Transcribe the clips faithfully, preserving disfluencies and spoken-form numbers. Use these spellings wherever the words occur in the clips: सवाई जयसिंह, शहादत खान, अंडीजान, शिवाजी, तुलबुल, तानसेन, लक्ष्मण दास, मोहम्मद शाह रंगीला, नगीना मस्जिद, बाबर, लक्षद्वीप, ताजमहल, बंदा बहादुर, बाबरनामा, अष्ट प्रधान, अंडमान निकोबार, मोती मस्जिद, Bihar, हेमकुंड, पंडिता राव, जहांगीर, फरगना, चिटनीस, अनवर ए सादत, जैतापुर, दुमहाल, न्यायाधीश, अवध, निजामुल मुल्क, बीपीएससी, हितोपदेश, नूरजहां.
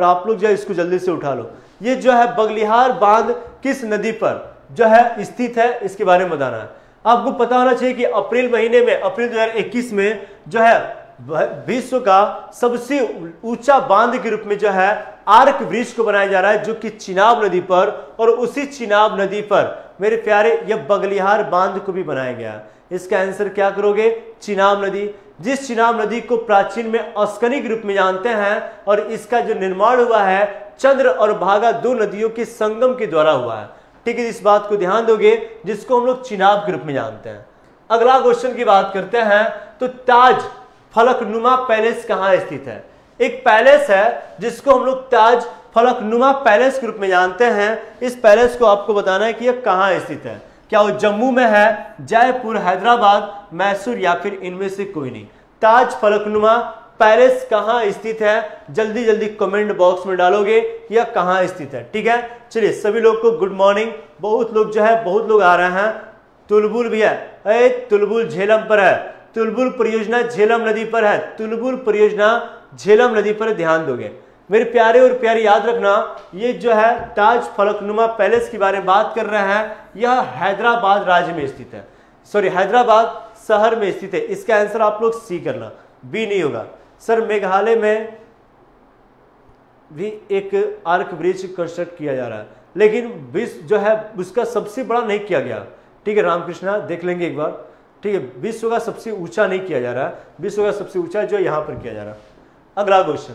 और आप लोग जो है इसको जल्दी से उठा लो। ये जो है बगलिहार बांध किस नदी पर जो है स्थित है, इसके बारे में बताना है। आपको पता होना चाहिए कि अप्रैल महीने में, अप्रैल दो हजार इक्कीस में जो है विश्व का सबसे ऊंचा बांध के रूप में जो है आर्क ब्रिज को बनाया जा रहा है, जो कि चिनाब नदी पर, और उसी चिनाब नदी पर मेरे प्यारे यह बगलिहार बांध को भी बनाया गया। इसका आंसर क्या करोगे? चिनाब नदी, जिस चिनाब नदी को प्राचीन में अस्कनी के रूप में जानते हैं, और इसका जो निर्माण हुआ है चंद्र और भागा दो नदियों के संगम के द्वारा हुआ है। ठीक है, इस बात को ध्यान दोगे, जिसको हम लोग चिनाब के रूप में जानते हैं। अगला क्वेश्चन की बात करते हैं तो ताज फलकनुमा पैलेस कहाँ स्थित है? एक पैलेस है जिसको हम लोग ताज फलकनुमा पैलेस के रूप में जानते हैं। इस पैलेस को आपको बताना है कि यह कहाँ स्थित है। क्या वो जम्मू में है, जयपुर, हैदराबाद, मैसूर, या फिर इनमें से कोई नहीं? ताज फलकनुमा पैलेस कहाँ स्थित है? जल्दी जल्दी कमेंट बॉक्स में डालोगे यह कहाँ स्थित है। ठीक है, चलिए सभी लोग को गुड मॉर्निंग। बहुत लोग जो है, बहुत लोग आ रहे हैं। तुलबुल भी है, अरे तुलबुल झेलम पर है, तुलबुल परियोजना झेलम नदी पर है, तुलबुल परियोजना झेलम नदी पर। ध्यान दोगे मेरे प्यारे और प्यारी, याद रखना ये जो है ताज फलकनुमा पैलेस के बारे में बात कर रहे हैं, यह हैदराबाद राज्य में स्थित है, सॉरी हैदराबाद शहर में स्थित है। इसका आंसर आप लोग सी करना, बी नहीं होगा। सर मेघालय में भी एक आर्क ब्रिज कंस्ट्रक्ट किया जा रहा है, लेकिन विश्व जो है उसका सबसे बड़ा नहीं किया गया। ठीक है रामकृष्णा, देख लेंगे एक बार। ठीक है, विश्व का सबसे ऊंचा नहीं किया जा रहा है, विश्व का सबसे ऊंचा जो यहाँ पर किया जा रहा है। अगला क्वेश्चन,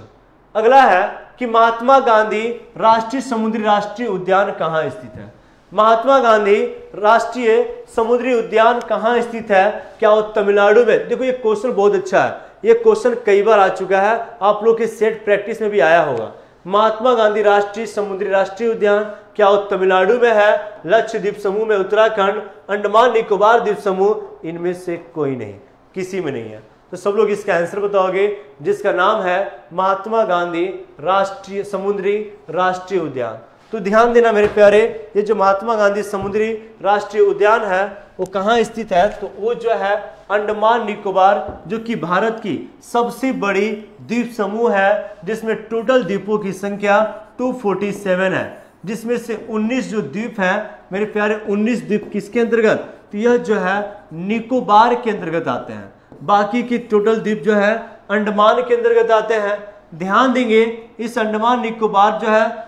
अगला है कि महात्मा गांधी राष्ट्रीय समुद्री राष्ट्रीय उद्यान कहाँ स्थित है? महात्मा गांधी राष्ट्रीय समुद्री उद्यान कहाँ स्थित है? क्या वो तमिलनाडु में? देखो ये क्वेश्चन बहुत अच्छा है, ये क्वेश्चन कई बार आ चुका है, आप लोग के सेट प्रैक्टिस में भी आया होगा। महात्मा गांधी राष्ट्रीय समुद्री राष्ट्रीय उद्यान क्या वो तमिलनाडु में है, लक्षद्वीप समूह में, उत्तराखंड, अंडमान निकोबार द्वीप समूह, इनमें से कोई नहीं, किसी में नहीं है? तो सब लोग इसका आंसर बताओगे, जिसका नाम है महात्मा गांधी राष्ट्रीय समुद्री राष्ट्रीय उद्यान। तो ध्यान देना मेरे प्यारे, ये जो महात्मा गांधी समुद्री राष्ट्रीय उद्यान है वो कहाँ स्थित है? तो वो जो है अंडमान निकोबार, जो कि भारत की सबसे बड़ी द्वीप समूह है, जिसमें टोटल द्वीपों की संख्या दो सौ सैंतालीस है, जिसमें से उन्नीस जो द्वीप है मेरे प्यारे, उन्नीस द्वीप किसके अंतर्गत? तो यह जो है निकोबार के अंतर्गत आते हैं, बाकी के टोटल द्वीप जो है अंडमान के अंतर्गत आते हैं। ध्यान देंगे, इस अंडमान निकोबार जो है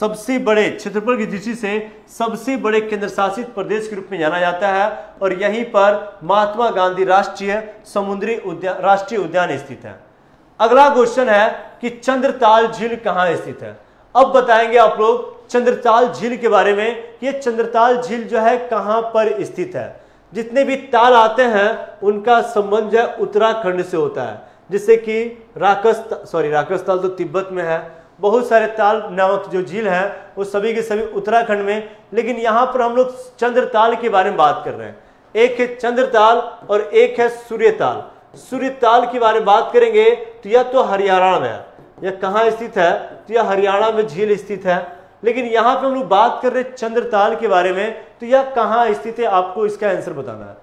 सबसे बड़े क्षेत्रफल की दृष्टि से सबसे बड़े केंद्रशासित प्रदेश के रूप में जाना जाता है, और यहीं पर महात्मा गांधी राष्ट्रीय समुद्री उद्यान राष्ट्रीय उद्यान स्थित है। अगला क्वेश्चन है कि चंद्रताल झील कहाँ स्थित है? अब बताएंगे आप लोग चंद्रताल झील के बारे में। ये चंद्रताल झील जो है कहाँ पर स्थित है? जितने भी ताल आते हैं उनका संबंध जो है उत्तराखंड से होता है, जैसे कि राकस सॉरी राकस ताल तो तिब्बत में है, बहुत सारे ताल नामक जो झील है वो सभी के सभी उत्तराखंड में, लेकिन यहाँ पर हम लोग चंद्रताल के बारे में बात कर रहे हैं। एक है चंद्रताल और एक है सूर्यताल। सूर्यताल के बारे में बात करेंगे तो यह तो हरियाणा में है, यह कहाँ स्थित है? तो यह हरियाणा में झील स्थित है, लेकिन यहाँ पर हम लोग बात कर रहे हैं चंद्रताल के बारे में, तो यह कहाँ स्थित है? आपको इसका आंसर बताना है।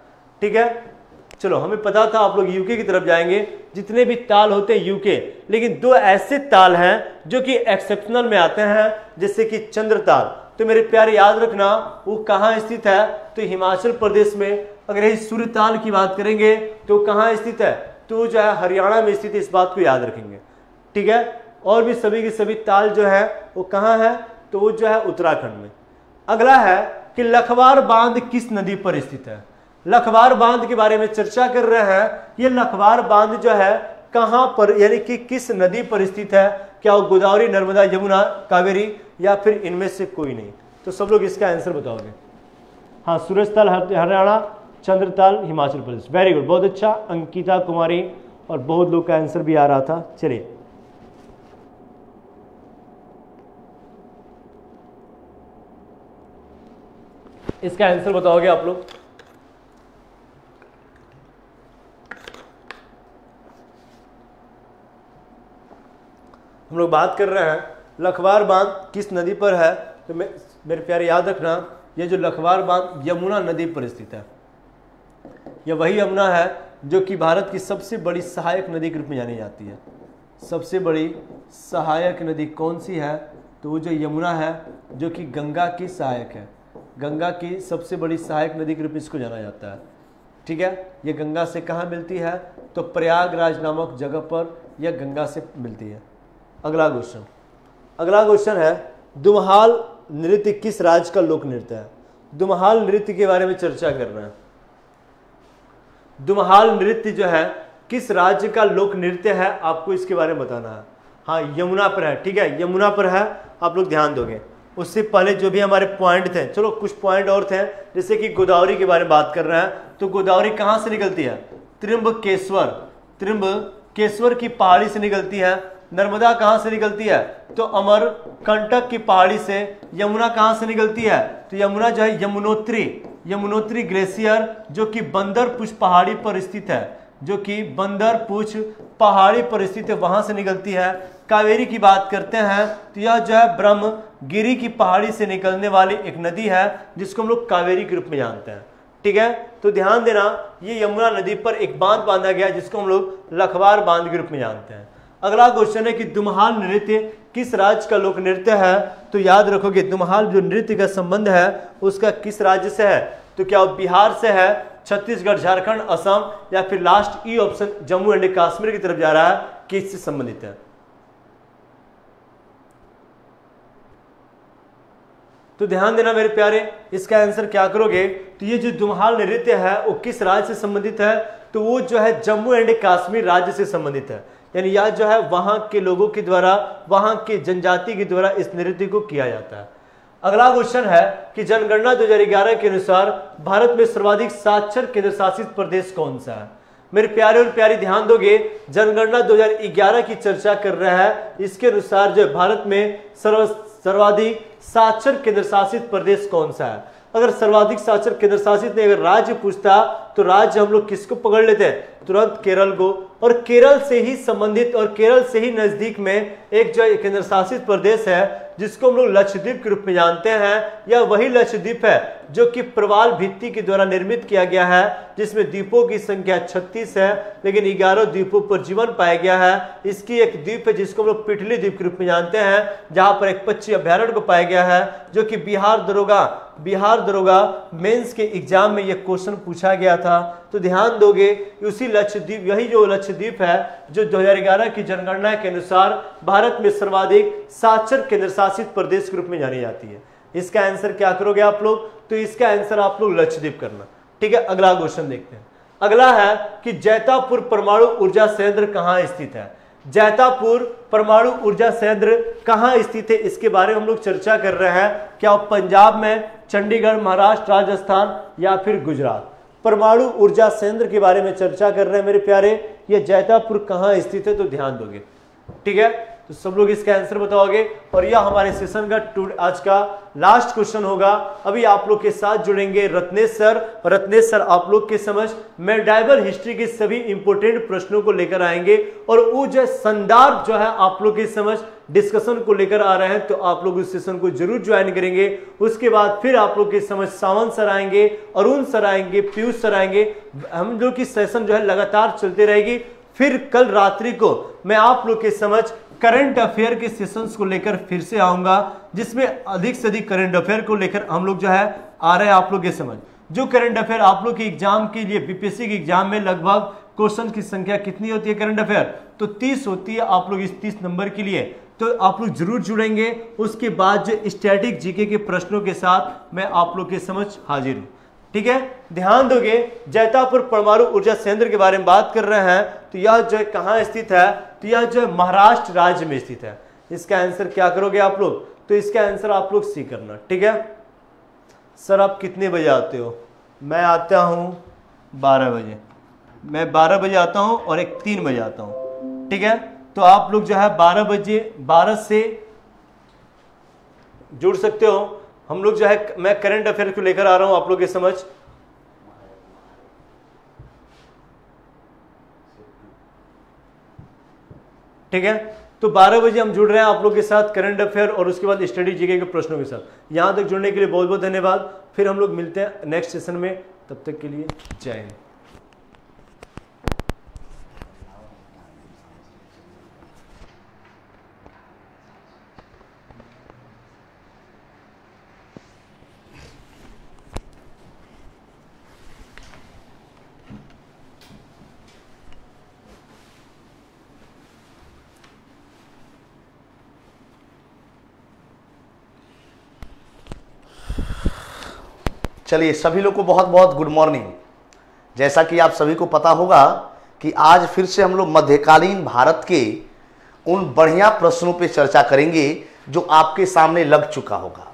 ठीक है, चलो हमें पता था आप लोग यूके की तरफ जाएंगे, जितने भी ताल होते हैं यूके, लेकिन दो ऐसे ताल हैं जो कि एक्सेप्शनल में आते हैं, जैसे कि चंद्रताल। तो मेरे प्यारे याद रखना वो कहाँ स्थित है? तो हिमाचल प्रदेश में। अगर यही सूर्यताल की बात करेंगे तो कहाँ स्थित है? तो जो है हरियाणा में स्थित है, इस बात को याद रखेंगे। ठीक है, और भी सभी के सभी ताल जो है वो कहाँ है? तो वो जो है उत्तराखंड में। अगला है कि लखवार बांध किस नदी पर स्थित है? लखवार बांध के बारे में चर्चा कर रहे हैं। ये लखवार बांध जो है कहाँ पर, यानी कि किस नदी पर स्थित है? क्या वो गोदावरी, नर्मदा, यमुना, कावेरी, या फिर इनमें से कोई नहीं? तो सब लोग इसका आंसर बताओगे। हाँ, सूरजताल हरियाणा, चंद्रताल हिमाचल प्रदेश। वेरी गुड, बहुत अच्छा अंकिता कुमारी, और बहुत लोग का आंसर भी आ रहा था। चलिए इसका आंसर बताओगे आप लोग। हम लोग बात कर रहे हैं लखवार बांध किस नदी पर है, तो मे, मेरे प्यारे याद रखना यह जो लखवार बांध यमुना नदी पर स्थित है। यह वही यमुना है जो कि भारत की सबसे बड़ी सहायक नदी के रूप में जानी जाती है। सबसे बड़ी सहायक नदी कौन सी है? तो वो जो यमुना है जो कि गंगा की सहायक है, गंगा की सबसे बड़ी सहायक नदी के रूप में इसको जाना जाता है। ठीक है, ये गंगा से कहाँ मिलती है? तो प्रयागराज नामक जगह पर यह गंगा से मिलती है। अगला क्वेश्चन, अगला क्वेश्चन है दुमहाल नृत्य किस राज्य का लोक नृत्य है? दुमहाल नृत्य के बारे में चर्चा कर रहे हैं। दुमहाल नृत्य जो है किस राज्य का लोक नृत्य है, आपको इसके बारे में बताना है। हाँ, यमुना पर है, ठीक है, यमुना पर है, आप लोग ध्यान दोगे। उससे पहले जो भी हमारे पॉइंट थे, चलो कुछ पॉइंट और थे, जैसे कि गोदावरी के बारे में बात कर रहे हैं। तो गोदावरी कहाँ से निकलती है? त्र्यंबकेश्वर, त्र्यंबकेश्वर की पहाड़ी से निकलती है। नर्मदा कहाँ से निकलती है? तो अमरकंटक की पहाड़ी से। यमुना कहाँ से निकलती है? तो यमुना जो है यमुनोत्री, यमुनोत्री ग्लेशियर जो कि बंदरपुछ पहाड़ी पर स्थित है, जो कि बंदरपुछ पहाड़ी पर स्थित है, वहां से निकलती है। कावेरी की बात करते हैं तो यह जो है ब्रह्मगिरी की पहाड़ी से निकलने वाली एक नदी है जिसको हम लोग कावेरी के रूप में जानते हैं। ठीक है, तो ध्यान देना, ये यमुना नदी पर एक बांध बांधा गया जिसको हम लोग लखवार बांध के रूप में जानते हैं। अगला क्वेश्चन है कि दुमहाल नृत्य किस राज्य का लोक नृत्य है? तो याद रखोगे दुमहाल जो नृत्य का संबंध है उसका किस राज्य से है? तो क्या वो बिहार से है, छत्तीसगढ़, झारखंड, असम, या फिर last E option Jammu and Kashmir की तरफ जा रहा है, किससे संबंधित है? तो ध्यान देना मेरे प्यारे, इसका आंसर क्या करोगे? तो ये जो दुमहाल नृत्य है वो किस राज्य से संबंधित है? तो वो जो है जम्मू एंड कश्मीर राज्य से संबंधित है, यानी यह जो है वहां के लोगों के द्वारा, वहां के जनजाति के द्वारा इस नृत्य को किया जाता है। अगला क्वेश्चन है कि जनगणना दो हज़ार ग्यारह के अनुसार भारत में सर्वाधिक साक्षर केंद्र शासित प्रदेश कौन सा है? मेरे प्यारे और प्यारी ध्यान दोगे, जनगणना दो हज़ार ग्यारह की चर्चा कर रहा है, इसके अनुसार जो भारत में सर्व सर्वाधिक साक्षर केंद्र शासित प्रदेश कौन सा है? अगर सर्वाधिक साक्षर केंद्र शासित ने अगर राज्य पूछता तो राज्य हम लोग किसको पकड़ लेते हैं? तुरंत केरल को, और केरल से ही संबंधित और केरल से ही नजदीक में एक जो केंद्र शासित प्रदेश है जिसको हम लोग लक्षद्वीप के रूप में जानते हैं, यह वही लक्षद्वीप है जो कि प्रवाल भित्ति के द्वारा निर्मित किया गया है, जिसमें द्वीपों की संख्या छत्तीस है, लेकिन ग्यारह द्वीपों पर जीवन पाया गया है। इसकी एक द्वीप है जिसको हम लोग पिटली द्वीप के रूप में जानते हैं, जहां पर एक पक्षी अभ्यारण्य को पाया गया है, जो कि बिहार दरोगा बिहार दरोगा मेंस के एग्जाम में यह क्वेश्चन पूछा गया था। तो ध्यान दोगे, उसी लक्षद्वीप, यही जो लक्षद्वीप है जो दो हज़ार ग्यारह की जनगणना के अनुसार भारत में सर्वाधिक साक्षर केंद्र शासित प्रदेश के रूप में जानी जाती है। इसका आंसर क्या करोगे आप लोग? तो इसका आंसर आप लोग लक्षद्वीप करना। ठीक है, अगला क्वेश्चन देखते हैं। अगला है कि जैतापुर परमाणु ऊर्जा संयंत्र कहाँ स्थित है? जैतापुर परमाणु ऊर्जा संयंत्र कहाँ स्थित है, इसके बारे में हम लोग चर्चा कर रहे हैं। क्या पंजाब में, चंडीगढ़, महाराष्ट्र, राजस्थान, या फिर गुजरात? परमाणु ऊर्जा संयंत्र के बारे में चर्चा कर रहे हैं मेरे प्यारे, ये जैतापुर कहाँ स्थित है? तो ध्यान दोगे, ठीक है, तो सब लोग इसका आंसर बताओगे। और यह हमारे सेशन का टू आज का लास्ट क्वेश्चन होगा। अभी आप लोग के साथ जुड़ेंगे रत्नेश सर, रत्नेश सर आप लोग के समझ मेडाइवल हिस्ट्री के सभी इंपोर्टेंट प्रश्नों को लेकर आएंगे, और वो जो संदर्भ जो है आप लोग के समझ डिस्कशन को लेकर आ रहे हैं, तो आप लोग उस सेशन को जरूर ज्वाइन करेंगे। उसके बाद फिर आप लोग के समझ सावंत सर आएंगे, अरुण सर आएंगे, पीयूष सर आएंगे, हम लोग की सेशन जो है लगातार चलते रहेगी। फिर कल रात्रि को मैं आप लोग के समझ करंट अफेयर के सेशंस को लेकर फिर से आऊंगा, जिसमें अधिक से अधिक करंट अफेयर को लेकर हम लोग जो है आ रहे हैं आप लोग के समझ। जो करंट अफेयर आप लोग के एग्जाम के लिए, बीपीएससी के एग्जाम में लगभग क्वेश्चन की संख्या कितनी होती है करंट अफेयर? तो तीस होती है आप लोग, इस तीस नंबर के लिए, तो आप लोग जरूर जुड़ेंगे। उसके बाद जो स्टैटिक जीके के प्रश्नों के साथ मैं आप लोग के समझ हाजिर हूँ। ठीक है, ध्यान दोगे, जैतापुर परमाणु ऊर्जा संयंत्र के बारे में बात कर रहे हैं, तो यह जो कहाँ स्थित है? तो यह जो महाराष्ट्र राज्य में स्थित है। इसका आंसर क्या करोगे आप लोग? तो इसका आंसर आप लोग सी करना। ठीक है, सर आप कितने बजे आते हो? मैं आता हूँ बारह बजे, मैं बारह बजे आता हूँ और एक तीन बजे आता हूँ। ठीक है, तो आप लोग जो है बारह बजे बारह से जुड़ सकते हो। हम लोग जो है, मैं करंट अफेयर को लेकर आ रहा हूं आप लोग के समझ। ठीक है, तो बारह बजे हम जुड़ रहे हैं आप लोग के साथ करंट अफेयर, और उसके बाद स्टडी जीके के प्रश्नों के साथ। यहां तक जुड़ने के लिए बहुत बहुत धन्यवाद। फिर हम लोग मिलते हैं नेक्स्ट सेशन में, तब तक के लिए जय हिंद। चलिए सभी लोग को बहुत बहुत गुड मॉर्निंग। जैसा कि आप सभी को पता होगा कि आज फिर से हम लोग मध्यकालीन भारत के उन बढ़िया प्रश्नों पे चर्चा करेंगे जो आपके सामने लग चुका होगा।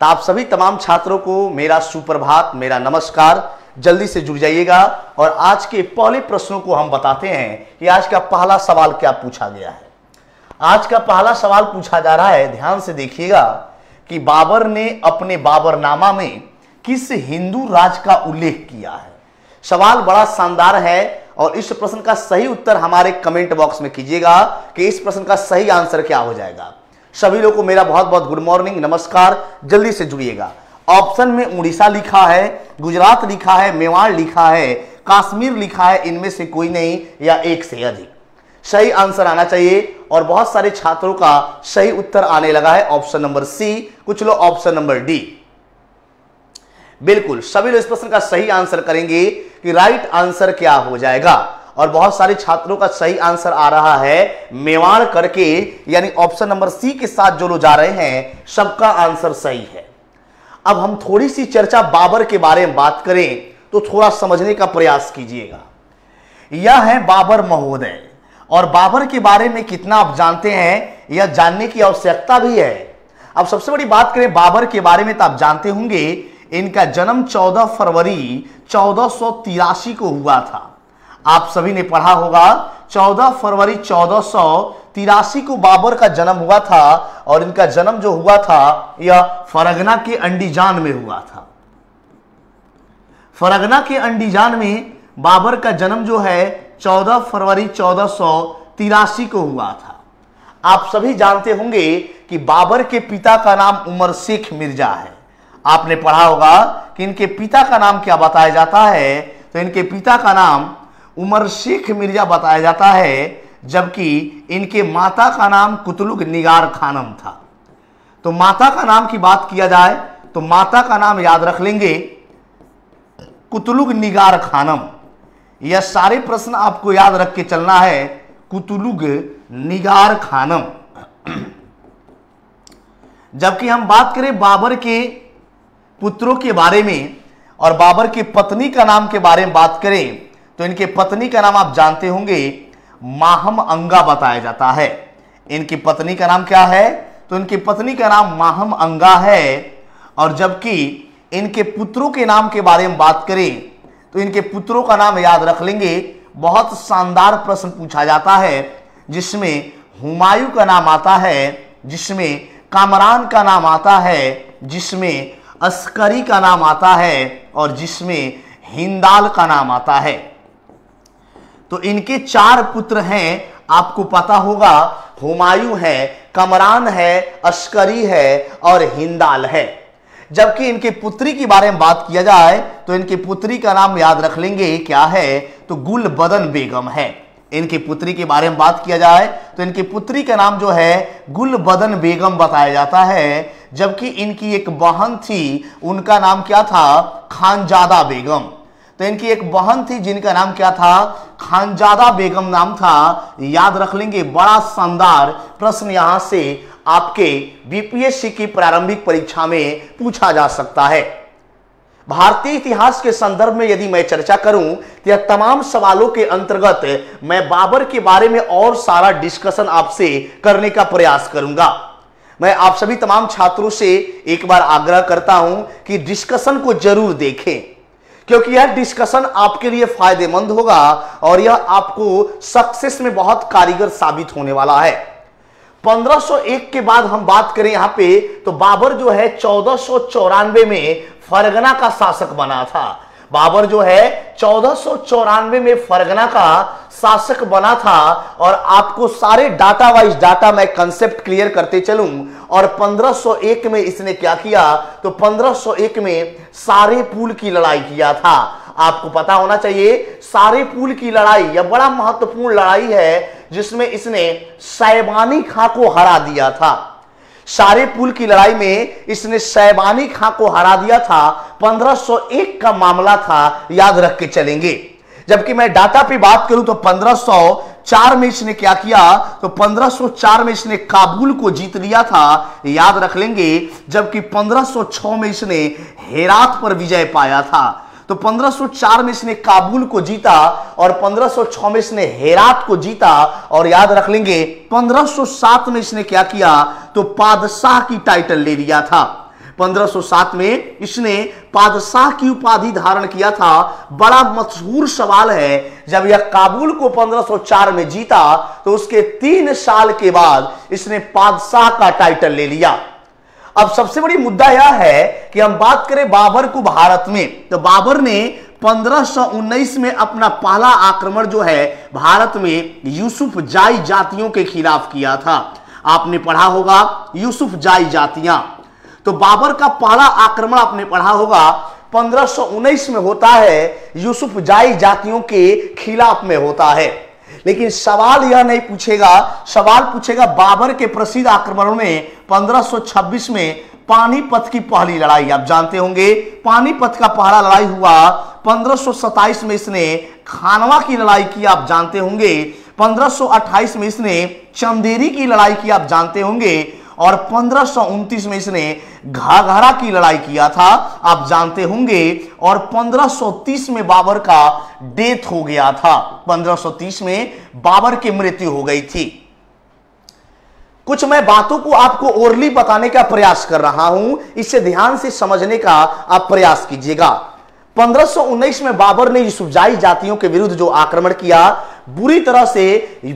तो आप सभी तमाम छात्रों को मेरा सुप्रभात, मेरा नमस्कार। जल्दी से जुड़ जाइएगा और आज के पहले प्रश्नों को हम बताते हैं कि आज का पहला सवाल क्या पूछा गया है। आज का पहला सवाल पूछा जा रहा है, ध्यान से देखिएगा, कि बाबर ने अपने बाबरनामा में किस हिंदू राज का उल्लेख किया है। सवाल बड़ा शानदार है और इस प्रश्न का सही उत्तर हमारे कमेंट बॉक्स में कीजिएगा कि इस प्रश्न का सही आंसर क्या हो जाएगा। सभी लोगों को मेरा बहुत बहुत गुड मॉर्निंग, नमस्कार। जल्दी से जुड़िएगा। ऑप्शन में उड़ीसा लिखा है, गुजरात लिखा है, मेवाड़ लिखा है, कश्मीर लिखा है, इनमें से कोई नहीं या एक से अधिक। सही आंसर आना चाहिए और बहुत सारे छात्रों का सही उत्तर आने लगा है ऑप्शन नंबर सी, कुछ लोग ऑप्शन नंबर डी। बिल्कुल सभी लोग इस प्रश्न का सही आंसर करेंगे कि राइट आंसर क्या हो जाएगा और बहुत सारे छात्रों का सही आंसर आ रहा है मेवाड़ करके, यानी ऑप्शन नंबर सी के साथ जो लोग जा रहे हैं सबका आंसर सही है। अब हम थोड़ी सी चर्चा बाबर के बारे में बात करें तो थोड़ा समझने का प्रयास कीजिएगा। यह है बाबर महोदय और बाबर के बारे में कितना आप जानते हैं यह जानने की आवश्यकता भी है। अब सबसे बड़ी बात करें बाबर के बारे में तो आप जानते होंगे इनका जन्म चौदह फरवरी चौदह सौ तिरासी को हुआ था। आप सभी ने पढ़ा होगा चौदह फरवरी चौदह सौ तिरासी को बाबर का जन्म हुआ था और इनका जन्म जो हुआ था यह फरगना के अंडीजान में हुआ था। फरगना के अंडीजान में बाबर का जन्म जो है चौदह फरवरी चौदह सौ तिरासी को हुआ था। आप सभी जानते होंगे कि बाबर के पिता का नाम उमर शेख मिर्जा है। आपने पढ़ा होगा कि इनके पिता का नाम क्या बताया जाता है, तो इनके पिता का नाम उमर शेख मिर्जा बताया जाता है, जबकि इनके माता का नाम कुतुलुग निगार खानम था। तो माता का नाम की बात किया जाए तो माता का नाम याद रख लेंगे कुतुलुग निगार खानम। यह सारे प्रश्न आपको याद रख के चलना है, कुतुलुग निगार खानम। जबकि हम बात करें बाबर के पुत्रों के बारे में और बाबर की पत्नी का नाम के बारे में बात करें तो इनके पत्नी का नाम आप जानते होंगे माहम अंगा बताया जाता है। इनकी पत्नी का नाम क्या है, तो इनकी पत्नी का नाम माहम अंगा है। और जबकि इनके पुत्रों के नाम के बारे में बात करें तो इनके पुत्रों का नाम याद रख लेंगे। बहुत शानदार प्रश्न पूछा जाता है जिसमें हुमायूं का नाम आता है, जिसमें कामरान का नाम आता है, जिसमें अस्करी का नाम आता है और जिसमें हिंदाल का नाम आता है। तो इनके चार पुत्र हैं, आपको पता होगा, हुमायूं है, कामरान है, अस्करी है और हिंदाल है। जबकि इनके पुत्री के बारे में बात किया जाए तो इनकी पुत्री का नाम याद रख लेंगे क्या है, तो गुलबदन बेगम है। इनकी पुत्री के बारे में बात किया जाए तो इनकी पुत्री का नाम जो है गुलबदन बेगम बताया जाता है। जबकि इनकी एक बहन थी, उनका नाम क्या था, खानजादा बेगम। तो इनकी एक बहन थी जिनका नाम क्या था, खानजादा बेगम नाम था, याद रख लेंगे। बड़ा शानदार प्रश्न यहाँ से आपके बीपीएससी की प्रारंभिक परीक्षा में पूछा जा सकता है। भारतीय इतिहास के संदर्भ में यदि मैं चर्चा करूं तो यह तमाम सवालों के अंतर्गत मैं बाबर के बारे में और सारा डिस्कशन आपसे करने का प्रयास करूंगा। मैं आप सभी तमाम छात्रों से एक बार आग्रह करता हूं कि डिस्कशन को जरूर देखें, क्योंकि यह डिस्कशन आपके लिए फायदेमंद होगा और यह आपको सक्सेस में बहुत कारगर साबित होने वाला है। पंद्रह सौ एक के बाद हम बात करें यहाँ पे तो बाबर जो है चौदह सौ चौरानवे में फरगना का शासक बना था। बाबर जो है चौदह सौ चौरानवे में फरगना का शासक बना था। और आपको सारे डाटा वाइज डाटा मैं कंसेप्ट क्लियर करते चलूं और पंद्रह सौ एक में इसने क्या किया, तो पंद्रह सौ एक में सारे पुल की लड़ाई किया था। आपको पता होना चाहिए सारे पुल की लड़ाई यह बड़ा महत्वपूर्ण लड़ाई है जिसमें इसने सैबानी खां को हरा दिया था। सारे पुल की लड़ाई में इसने सैबानी खां को हरा दिया था। पंद्रह सौ एक का मामला था, याद रख के चलेंगे। जबकि मैं डाटा पे बात करूं तो पंद्रह सौ चार में इसने क्या किया तो पंद्रह सौ चार में इसने काबुल को जीत लिया था, याद रख लेंगे, जबकि पंद्रह सौ छह में इसने हेरात पर विजय पाया था। तो पंद्रह सौ चार में इसने काबुल को जीता और पंद्रह सौ छह में इसने हेरात को जीता, और याद रख लेंगे पंद्रह सौ सात में इसने क्या किया तो पादशाह की टाइटल ले लिया था। पंद्रह सौ सात में इसने पादशाह की उपाधि धारण किया था। बड़ा मशहूर सवाल है, जब यह काबुल को पंद्रह सौ चार में जीता तो उसके तीन साल के बाद इसने पादशाह का टाइटल ले लिया। अब सबसे बड़ी मुद्दा यह है कि हम बात करें बाबर को भारत में, तो बाबर ने पंद्रह सौ उन्नीस में अपना पहला आक्रमण जो है भारत में यूसुफ जाई जातियों के खिलाफ किया था। आपने पढ़ा होगा यूसुफ जाई जातियां, तो बाबर का पहला आक्रमण आपने पढ़ा होगा पंद्रह सौ उन्नीस में होता है, यूसुफ जाई जातियों के खिलाफ में होता है। लेकिन सवाल यह नहीं पूछेगा, सवाल पूछेगा बाबर के प्रसिद्ध आक्रमणों में पंद्रह सौ छब्बीस में पानीपत की पहली लड़ाई। आप जानते होंगे पानीपत का पहला लड़ाई हुआ, पंद्रह सौ सत्ताईस में इसने खानवा की लड़ाई की, आप जानते होंगे, पंद्रह सौ अट्ठाईस में इसने चंदेरी की लड़ाई की, आप जानते होंगे, और पंद्रह सौ उनतीस में इसने घाघरा की लड़ाई किया था, आप जानते होंगे, और पंद्रह सौ तीस में बाबर का डेथ हो गया था। पंद्रह सौ तीस में बाबर की मृत्यु हो गई थी। कुछ मैं बातों को आपको ओरली बताने का प्रयास कर रहा हूं, इससे ध्यान से समझने का आप प्रयास कीजिएगा। पंद्रह सौ उन्नीस में बाबर ने यूसुफजाई जातियों के विरुद्ध जो आक्रमण किया, बुरी तरह से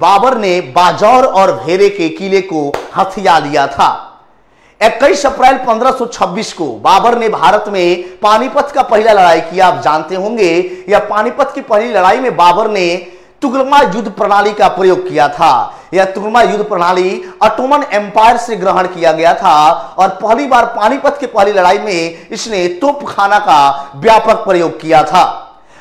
बाबर ने बाजौर और भेरे के किले को हथिया लिया था। इक्कीस अप्रैल पंद्रह सौ छब्बीस को बाबर ने भारत में पानीपत का पहला लड़ाई किया, आप जानते होंगे। यह पानीपत की पहली लड़ाई में बाबर ने तुगलमा युद्ध प्रणाली का प्रयोग किया था। यह तुगलमा युद्ध प्रणाली ऑटोमन एम्पायर से ग्रहण किया गया था, और पहली बार पानीपत की पहली लड़ाई में इसने तोपखाना का व्यापक प्रयोग किया था।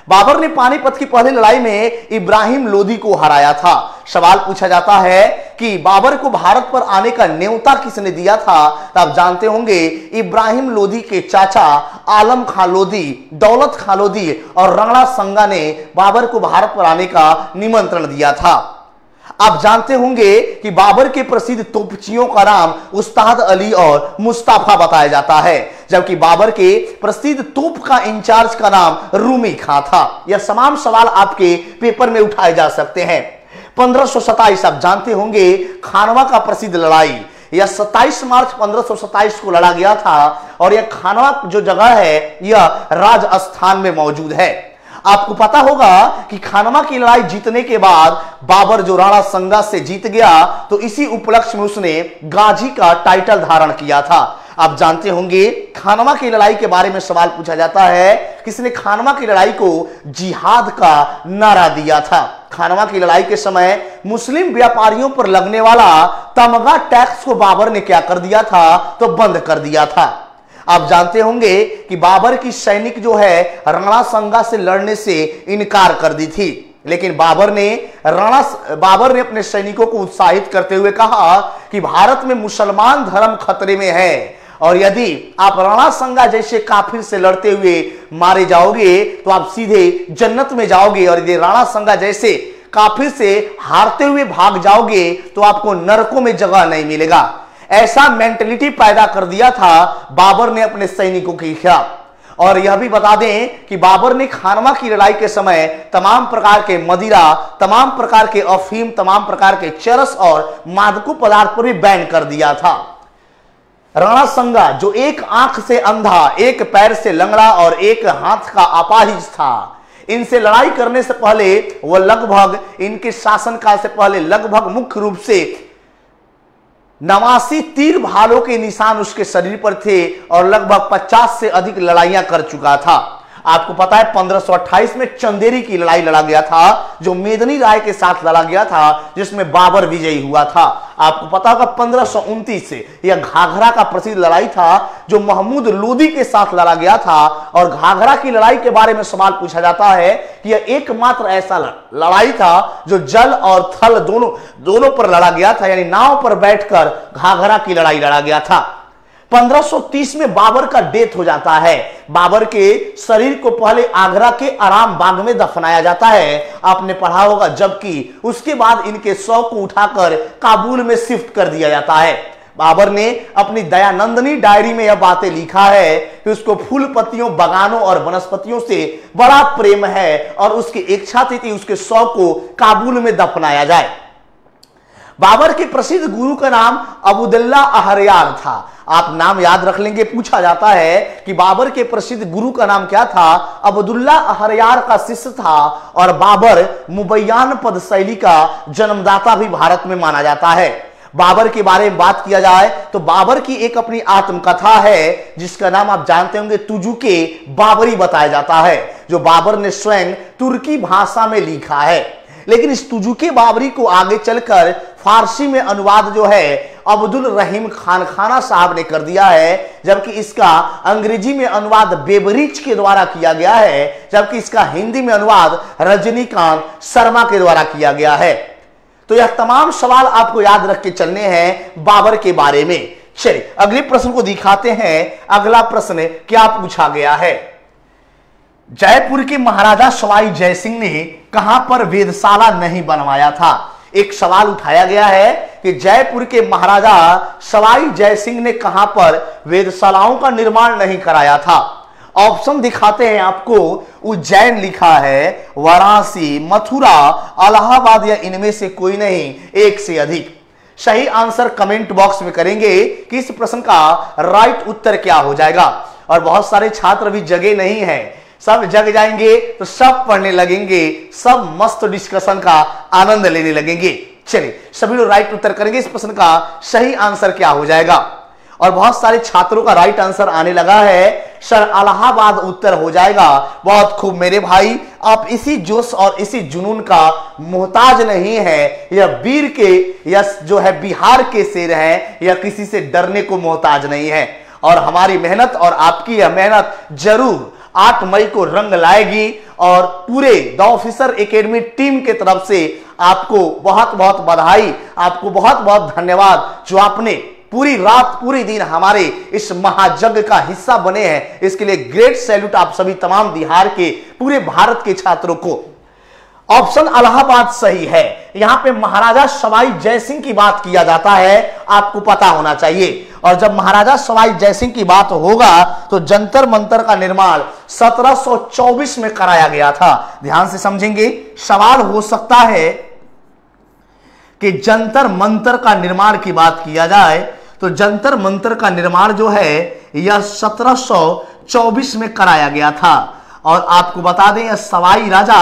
बाबर ने पानीपत की पहली लड़ाई में इब्राहिम लोदी को हराया था। सवाल पूछा जाता है कि बाबर को भारत पर आने का न्योता किसने दिया था, तो आप जानते होंगे इब्राहिम लोदी के चाचा आलम खां लोदी, दौलत खां लोदी और रंगड़ा संगा ने बाबर को भारत पर आने का निमंत्रण दिया था। आप जानते होंगे कि बाबर के प्रसिद्ध तोपचियों का नाम उस्ताद अली और मुस्ताफा बताया जाता है, जबकि बाबर के प्रसिद्ध तोप का इंचार्ज का नाम रूमी खां था। यह तमाम सवाल आपके पेपर में उठाए जा सकते हैं। पंद्रह सौ सत्ताईस आप जानते होंगे खानवा का प्रसिद्ध लड़ाई, यह सत्ताईस मार्च पंद्रह सौ सत्ताईस को लड़ा गया था, और यह खानवा जो जगह है यह राजस्थान में मौजूद है। आपको पता होगा कि खानवा की लड़ाई जीतने के बाद बाबर जो राणा संगा से जीत गया, तो इसी उपलक्ष्य में उसने गाजी का टाइटल धारण किया था। आप जानते होंगे खानवा की लड़ाई के बारे में सवाल पूछा जाता है, किसने खानवा की लड़ाई को जिहाद का नारा दिया था। खानवा की लड़ाई के समय मुस्लिम व्यापारियों पर लगने वाला तमगा टैक्स को बाबर ने क्या कर दिया था तो बंद कर दिया था। आप जानते होंगे कि बाबर की सैनिक जो है राणा संगा से लड़ने से इनकार कर दी थी, लेकिन बाबर ने राणा बाबर ने अपने सैनिकों को उत्साहित करते हुए कहा कि भारत में मुसलमान धर्म खतरे में है, और यदि आप राणा संगा जैसे काफिर से लड़ते हुए मारे जाओगे तो आप सीधे जन्नत में जाओगे, और यदि राणा संगा जैसे काफिर से हारते हुए भाग जाओगे तो आपको नरकों में जगह नहीं मिलेगा। ऐसा मेंटलिटी पैदा कर दिया था बाबर ने अपने सैनिकों के खिलाफ। और यह भी बता दें कि बाबर ने खानवा की लड़ाई के समय तमाम प्रकार के मदिरा, तमाम प्रकार के अफीम, तमाम प्रकार के चरस और मादक पदार्थ पर भी बैन कर दिया था। राणा संगा जो एक आंख से अंधा, एक पैर से लंगड़ा और एक हाथ का अपाहिज था, इनसे लड़ाई करने से पहले वह लगभग इनके शासनकाल से पहले लगभग मुख्य रूप से नवासी तीर भालों के निशान उसके शरीर पर थे, और लगभग पचास से अधिक लड़ाइयां कर चुका था। आपको पता है पंद्रह सौ अट्ठाईस में चंदेरी की लड़ाई लड़ा गया था, जो मेदनी राय के साथ लड़ा गया था, जिसमें बाबर विजयी हुआ था। आपको पता होगा पंद्रह सौ उनतीस से यह घाघरा का प्रसिद्ध लड़ाई था, जो महमूद लोदी के साथ लड़ा गया था, और घाघरा की लड़ाई के बारे में सवाल पूछा जाता है कि यह एकमात्र ऐसा लड़ाई था जो जल और थल दोनों दोनों पर लड़ा गया था, यानी नाव पर बैठकर घाघरा की लड़ाई लड़ा गया था। पंद्रह सौ तीस में बाबर का डेथ हो जाता है। बाबर के शरीर को पहले आगरा के आराम बाग में दफनाया जाता है, आपने पढ़ा होगा, जबकि उसके बाद इनके शव को उठाकर काबुल में शिफ्ट कर दिया जाता है। बाबर ने अपनी दयानंदनी डायरी में यह बातें लिखा है कि उसको फूल पत्तियों, बगानों और वनस्पतियों से बड़ा प्रेम है और उसकी इच्छा थी कि उसके शव को काबुल में दफनाया जाए। बाबर के प्रसिद्ध गुरु का नाम अबुदुल्ला अहरयार था। आप नाम याद रख लेंगे, पूछा जाता है कि बाबर के प्रसिद्ध गुरु का नाम क्या था। अब्दुल्ला अहरयार का शिष्य था और बाबर मुबैयान पद शैली का जन्मदाता भी भारत में माना जाता है। बाबर के बारे में बात किया जाए तो बाबर की एक अपनी आत्मकथा है जिसका नाम आप जानते होंगे, तुजुके बाबरी बताया जाता है, जो बाबर ने स्वयं तुर्की भाषा में लिखा है। लेकिन इस तुजुके बाबरी को आगे चलकर फारसी में अनुवाद जो है अब्दुल रहीम खान खाना साहब ने कर दिया है, जबकि इसका अंग्रेजी में अनुवाद बेबरिच के द्वारा किया गया है, जबकि इसका हिंदी में अनुवाद रजनीकांत शर्मा के द्वारा किया गया है। तो यह तमाम सवाल आपको याद रख के चलने हैं बाबर के बारे में। चलिए अगले प्रश्न को दिखाते हैं। अगला प्रश्न क्या पूछा गया है, जयपुर के महाराजा सवाई जयसिंह ने कहां पर वेदशाला नहीं बनवाया था। एक सवाल उठाया गया है कि जयपुर के महाराजा सवाई जयसिंह ने कहां पर वेदशालाओं का निर्माण नहीं कराया था। ऑप्शन दिखाते हैं आपको, उज्जैन लिखा है, वाराणसी, मथुरा, इलाहाबाद या इनमें से कोई नहीं, एक से अधिक। सही आंसर कमेंट बॉक्स में करेंगे कि इस प्रश्न का राइट उत्तर क्या हो जाएगा। और बहुत सारे छात्र भी जगे नहीं है, सब जग जाएंगे तो सब पढ़ने लगेंगे, सब मस्त डिस्कशन का आनंद लेने लगेंगे। चलिए सभी लोग राइट उत्तर करेंगे इस प्रश्न का सही आंसर क्या हो जाएगा। और बहुत सारे छात्रों का राइट आंसर आने लगा है, सर इलाहाबाद उत्तर हो जाएगा। बहुत खूब मेरे भाई, आप इसी जोश और इसी जुनून का मोहताज नहीं है। यह वीर के, यह जो है बिहार के शेर हैं, यह किसी से डरने को मोहताज नहीं है। और हमारी मेहनत और आपकी यह मेहनत जरूर आठ मई को रंग लाएगी और पूरे द ऑफिसर एकेडमी टीम के तरफ से आपको बहुत बहुत बधाई, आपको बहुत बहुत धन्यवाद, जो आपने पूरी रात पूरी दिन हमारे इस महायज्ञ का हिस्सा बने हैं। इसके लिए ग्रेट सैल्यूट आप सभी तमाम बिहार के, पूरे भारत के छात्रों को। ऑप्शन इलाहाबाद सही है। यहाँ पे महाराजा सवाई जयसिंह की बात किया जाता है, आपको पता होना चाहिए। और जब महाराजा सवाई जयसिंह की बात होगा तो जंतर मंतर का निर्माण सत्रह सौ चौबीस में कराया गया था। ध्यान से समझेंगे, सवाल हो सकता है कि जंतर मंतर का निर्माण की बात किया जाए तो जंतर मंतर का निर्माण जो है यह सत्रह सौ चौबीस में कराया गया था। और आपको बता दें, यह सवाई राजा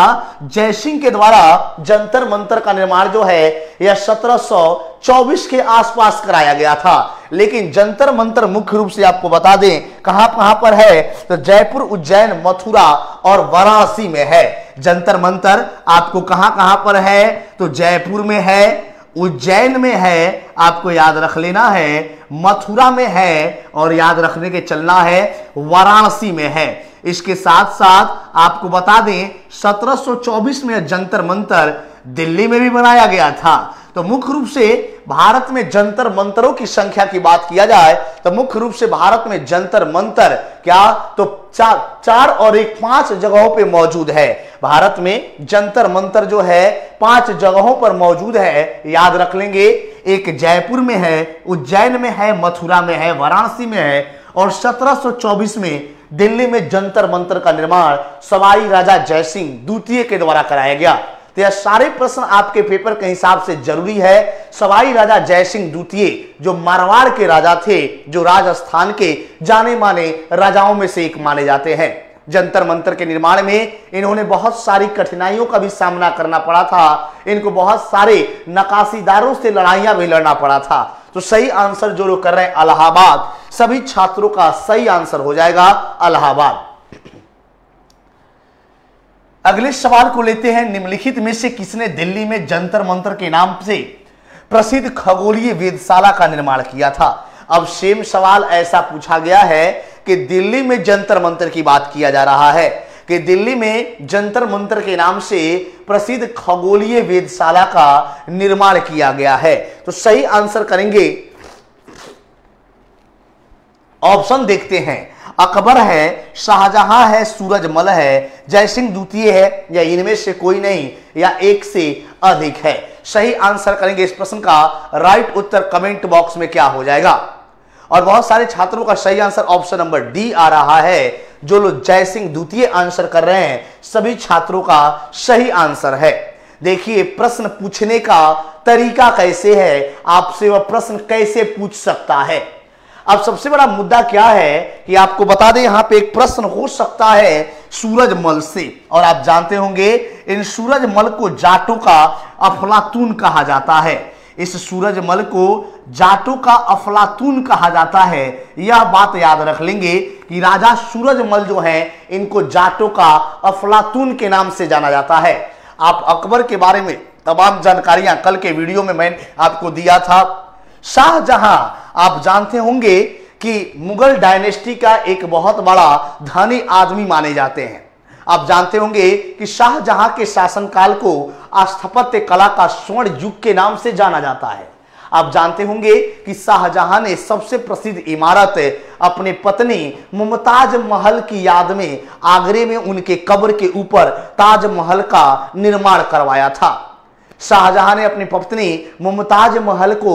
जयसिंह के द्वारा जंतर मंतर का निर्माण जो है यह सत्रह सौ चौबीस के आसपास कराया गया था। लेकिन जंतर मंतर मुख्य रूप से आपको बता दें कहां कहां पर है तो जयपुर, उज्जैन, मथुरा और वाराणसी में है। जंतर मंतर आपको कहां कहां पर है तो जयपुर में है, उज्जैन में है, आपको याद रख लेना है, मथुरा में है और याद रखने के चलना है वाराणसी में है। इसके साथ साथ आपको बता दें सत्रह सौ चौबीस में जंतर मंतर दिल्ली में भी बनाया गया था। तो मुख्य रूप से भारत में जंतर मंतरों की संख्या की बात किया जाए तो मुख्य रूप से भारत में जंतर मंतर क्या तो चार चार और एक पांच जगहों पे मौजूद है। भारत में जंतर मंतर जो है पांच जगहों पर मौजूद है, याद रख लेंगे। एक जयपुर में है, उज्जैन में है, मथुरा में है, वाराणसी में है और सत्रह सौ चौबीस में दिल्ली में जंतर मंतर का निर्माण सवाई राजा जयसिंह द्वितीय के द्वारा कराया गया। तो यह सारे प्रश्न आपके पेपर के हिसाब से जरूरी है। सवाई राजा जयसिंह द्वितीय जो मारवाड़ के राजा थे, जो राजस्थान के जाने माने राजाओं में से एक माने जाते हैं, जंतर मंतर के निर्माण में इन्होंने बहुत सारी कठिनाइयों का भी सामना करना पड़ा था, इनको बहुत सारे नक्काशीदारों से लड़ाइयां भी लड़ना पड़ा था। तो सही आंसर जो लोग कर रहे हैं इलाहाबाद, सभी छात्रों का सही आंसर हो जाएगा इलाहाबाद। अगले सवाल को लेते हैं, निम्नलिखित में से किसने दिल्ली में जंतर मंतर के नाम से प्रसिद्ध खगोलीय वेधशाला का निर्माण किया था। अब सेम सवाल ऐसा पूछा गया है कि दिल्ली में जंतर मंतर की बात किया जा रहा है कि दिल्ली में जंतर मंतर के नाम से प्रसिद्ध खगोलीय वेधशाला का निर्माण किया गया है। तो सही आंसर करेंगे ऑप्शन देखते हैं। अकबर है, शाहजहां है, सूरजमल है, जयसिंह द्वितीय है या इनमें से कोई नहीं या एक से अधिक है। सही आंसर करेंगे इस प्रश्न का राइट उत्तर कमेंट बॉक्स में क्या हो जाएगा। और बहुत सारे छात्रों का सही आंसर ऑप्शन नंबर डी आ रहा है। जो लोग जयसिंह द्वितीय आंसर कर रहे हैं सभी छात्रों का सही आंसर है। देखिए प्रश्न पूछने का तरीका कैसे है, आपसे वह प्रश्न कैसे पूछ सकता है। अब सबसे बड़ा मुद्दा क्या है कि आपको बता दें यहां पे एक प्रश्न हो सकता है सूरजमल से, और आप जानते होंगे इन सूरजमल को जाटों का अफलातून कहा जाता है। इस सूरजमल को जाटों का अफलातून कहा जाता है। यह बात याद रख लेंगे कि राजा सूरजमल जो है इनको जाटों का अफलातून के नाम से जाना जाता है। आप अकबर के बारे में तमाम जानकारियां कल के वीडियो में मैंने आपको दिया था। शाहजहां आप जानते होंगे कि मुगल डायनेस्टी का एक बहुत बड़ा धनी आदमी माने जाते हैं। आप जानते होंगे कि शाहजहां के शासनकाल को स्थापत्य कला का स्वर्ण युग के नाम से जाना जाता है। आप जानते होंगे कि शाहजहां ने सबसे प्रसिद्ध इमारत अपने पत्नी मुमताज महल की याद में आगरे में उनके कब्र के ऊपर ताजमहल का निर्माण करवाया था। शाहजहां ने अपनी पत्नी मुमताज महल को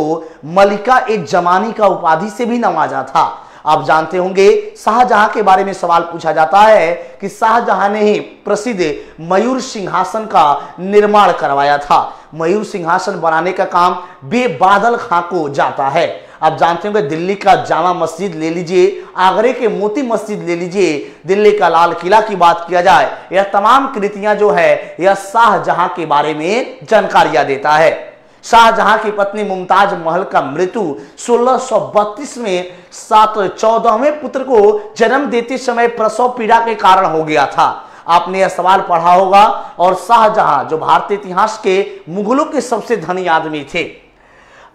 मलिका ए जमानी का उपाधि से भी नवाजा था। आप जानते होंगे शाहजहां के बारे में सवाल पूछा जाता है कि शाहजहां ने ही प्रसिद्ध मयूर सिंहासन का निर्माण करवाया था। मयूर सिंहासन बनाने का काम बेबादल खां को जाता है। आप जानते होंगे दिल्ली का जामा मस्जिद ले लीजिए, आगरे के मोती मस्जिद ले लीजिए, दिल्ली का लाल किला की बात किया जाए, यह तमाम कृतियां जो है यह शाहजहां के बारे में जानकारियां देता है। शाहजहां की पत्नी मुमताज महल का मृत्यु सोलह सौ बत्तीस में सात चौदहवें पुत्र को जन्म देते समय प्रसव पीड़ा के कारण हो गया था। आपने यह सवाल पढ़ा होगा। और शाहजहां जो भारतीय इतिहास के मुगलों के सबसे धनी आदमी थे।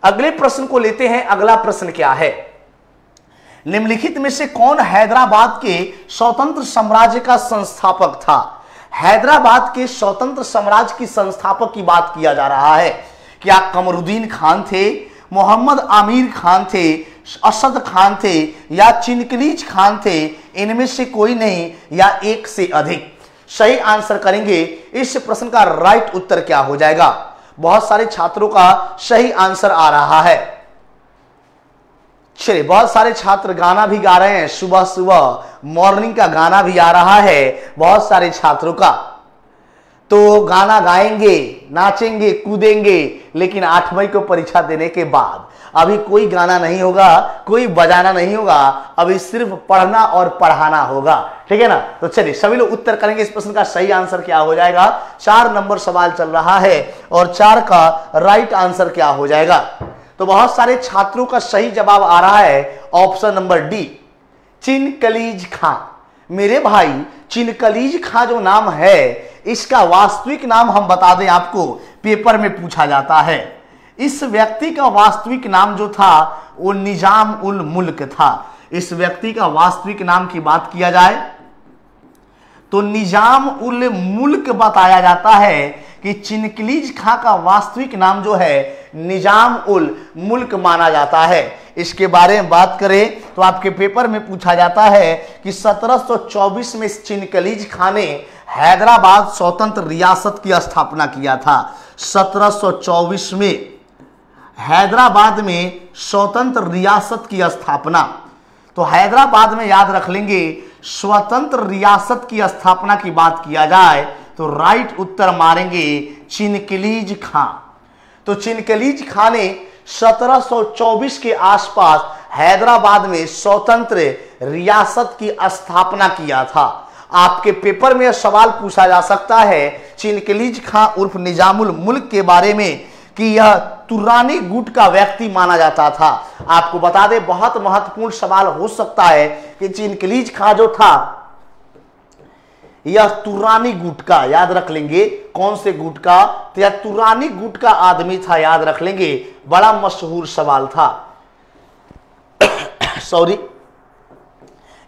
अगले प्रश्न को लेते हैं। अगला प्रश्न क्या है, निम्नलिखित में से कौन हैदराबाद के स्वतंत्र साम्राज्य का संस्थापक था। हैदराबाद के स्वतंत्र साम्राज्य की संस्थापक की बात किया जा रहा है। क्या कमरुद्दीन खान थे, मोहम्मद आमिर खान थे, असद खान थे या चिनकलीज खान थे, इनमें से कोई नहीं या एक से अधिक। सही आंसर करेंगे इस प्रश्न का राइट उत्तर क्या हो जाएगा। बहुत सारे छात्रों का सही आंसर आ रहा है। चलिए बहुत सारे छात्र गाना भी गा रहे हैं, सुबह सुबह मॉर्निंग का गाना भी आ रहा है बहुत सारे छात्रों का। तो गाना गाएंगे, नाचेंगे, कूदेंगे, लेकिन आठ मई को परीक्षा देने के बाद अभी कोई गाना नहीं होगा, कोई बजाना नहीं होगा, अभी सिर्फ पढ़ना और पढ़ाना होगा, ठीक है ना। तो चलिए सभी लोग उत्तर करेंगे इस प्रश्न का सही आंसर क्या हो जाएगा। चार नंबर सवाल चल रहा है और चार का राइट आंसर क्या हो जाएगा। तो बहुत सारे छात्रों का सही जवाब आ रहा है ऑप्शन नंबर डी चिनकलीज खान। मेरे भाई चिनकलीज खान जो नाम है इसका वास्तविक नाम हम बता दें आपको, पेपर में पूछा जाता है। इस व्यक्ति का वास्तविक नाम जो था वो निजामुल मुल्क था। इस व्यक्ति का वास्तविक नाम की बात किया जाए तो निजामुल मुल्क बताया जाता है कि चिनकलीज खां का वास्तविक नाम जो है निजामुल मुल्क माना जाता है। इसके बारे में बात करें तो आपके पेपर में पूछा जाता है कि सत्रह सौ चौबीस में चिनकलीज खां ने हैदराबाद स्वतंत्र रियासत की स्थापना किया था। सत्रह सौ चौबीस में हैदराबाद में स्वतंत्र रियासत की स्थापना, तो हैदराबाद में याद रख लेंगे स्वतंत्र रियासत की स्थापना की बात किया जाए तो राइट उत्तर मारेंगे चिनकलीज खां। तो चिनकलीज खां ने सत्रह सौ चौबीस के आसपास हैदराबाद में स्वतंत्र रियासत की स्थापना किया था। आपके पेपर में सवाल पूछा जा सकता है चिनकलीज खां उर्फ निजामुल मुल्क के बारे में कि यह तुरानी गुट का व्यक्ति माना जाता था। आपको बता दें बहुत महत्वपूर्ण सवाल हो सकता है कि चिनकलीज खां जो था यह तुरानी गुट का, याद रख लेंगे कौन से गुट का, तो यह तुरानी गुट का आदमी था, याद रख लेंगे। बड़ा मशहूर सवाल था। सॉरी,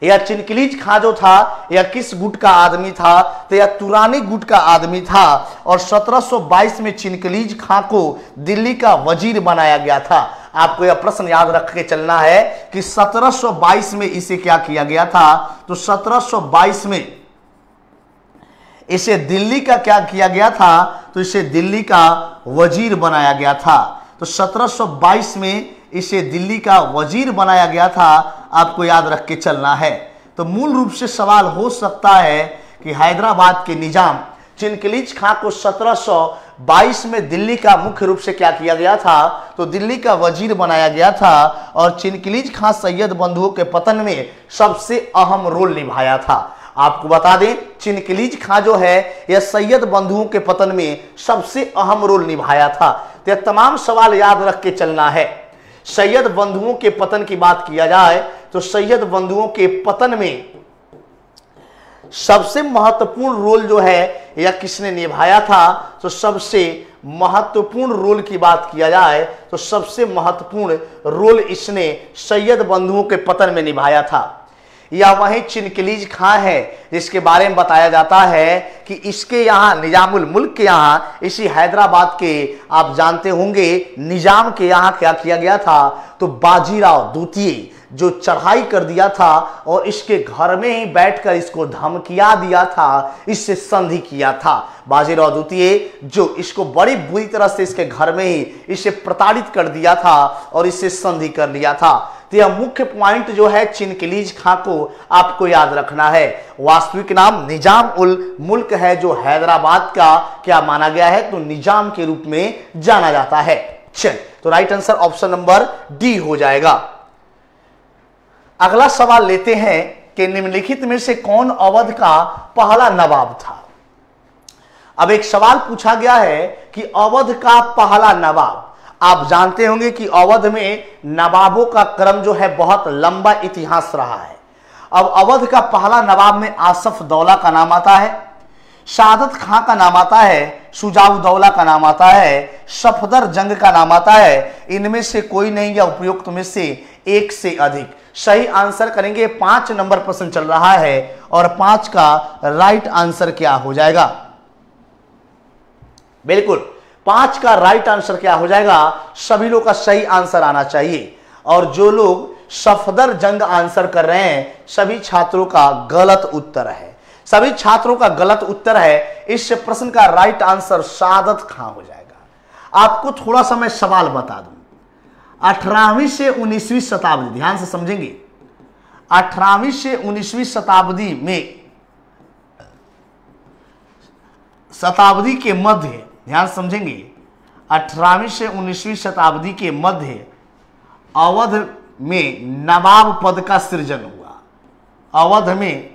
यह चिनकलीज खां जो था यह किस गुट का आदमी था, तो यह तुरानी गुट का आदमी था। और सत्रह सौ बाईस में चिनकलीज खां को दिल्ली का वजीर बनाया गया था। आपको यह प्रश्न याद रख के चलना है कि सत्रह सौ बाईस में इसे क्या किया गया था, तो सत्रह सौ बाईस में इसे दिल्ली का क्या किया गया था, तो इसे दिल्ली का वजीर बनाया गया था। तो सत्रह सौ बाईस में इसे दिल्ली का वजीर बनाया गया था, आपको याद रख के चलना है। तो मूल रूप से सवाल हो सकता है कि हैदराबाद के निजाम चिनकलीज खान को सत्रह सौ बाईस में दिल्ली का मुख्य रूप से क्या किया गया था, तो दिल्ली का वजीर बनाया गया था और चिनकलीज खान सैयद बंधुओं के पतन में सबसे अहम रोल निभाया था। आपको बता दें चिनकलीज खां जो है यह सैयद बंधुओं के पतन में सबसे अहम रोल निभाया था। तो यह तमाम सवाल याद रख के चलना है। सैयद बंधुओं के पतन की बात किया जाए तो सैयद बंधुओं के पतन में सबसे महत्वपूर्ण रोल जो है यह किसने निभाया था, तो सबसे महत्वपूर्ण रोल की बात किया जाए तो सबसे महत्वपूर्ण रोल इसने सैयद बंधुओं के पतन में निभाया था। या वही चिनकलीज खां है जिसके बारे में बताया जाता है कि इसके यहाँ निजामुल मुल्क के यहाँ इसी हैदराबाद के आप जानते होंगे निजाम के यहाँ क्या किया गया था, तो बाजीराव द्वितीय जो चढ़ाई कर दिया था और इसके घर में ही बैठकर इसको धमकिया दिया था, इससे संधि किया था। बाजीराव द्वितीय जो इसको बड़ी बुरी तरह से इसके घर में ही इसे प्रताड़ित कर दिया था और इससे संधि कर लिया था। तो यह मुख्य पॉइंट जो है चिनकलीज खां को आपको याद रखना है। वास्तविक नाम निजाम उल मुल्क है जो हैदराबाद का क्या माना गया है, तो निजाम के रूप में जाना जाता है। चल तो right answer option number D हो जाएगा। अगला सवाल लेते हैं कि निम्नलिखित में से कौन अवध का पहला नवाब था। अब एक सवाल पूछा गया है कि अवध का पहला नवाब, आप जानते होंगे कि अवध में नवाबों का क्रम जो है बहुत लंबा इतिहास रहा है। अब अवध का पहला नवाब में आसफ दौला का नाम आता है, शहादत खां का नाम आता है, सुजाउदौला का नाम आता है, सफदर जंग का नाम आता है। इनमें से कोई नहीं या उपयुक्त में से एक से अधिक। सही आंसर करेंगे, पांच नंबर प्रश्न चल रहा है और पांच का राइट आंसर क्या हो जाएगा, बिल्कुल पांच का राइट आंसर क्या हो जाएगा, सभी लोग का सही आंसर आना चाहिए। और जो लोग सफदर जंग आंसर कर रहे हैं सभी छात्रों का गलत उत्तर है, सभी छात्रों का गलत उत्तर है। इस प्रश्न का राइट आंसर शहादत खां हो जाएगा। आपको थोड़ा सा मैं सवाल बता दूं, अठारहवीं से उन्नीसवीं शताब्दी, ध्यान से समझेंगे, अठारहवीं से उन्नीसवीं शताब्दी में शताब्दी के मध्य, ध्यान समझेंगे, अठारहवीं से उन्नीसवीं शताब्दी के मध्य अवध में नवाब पद का सृजन हुआ। अवध में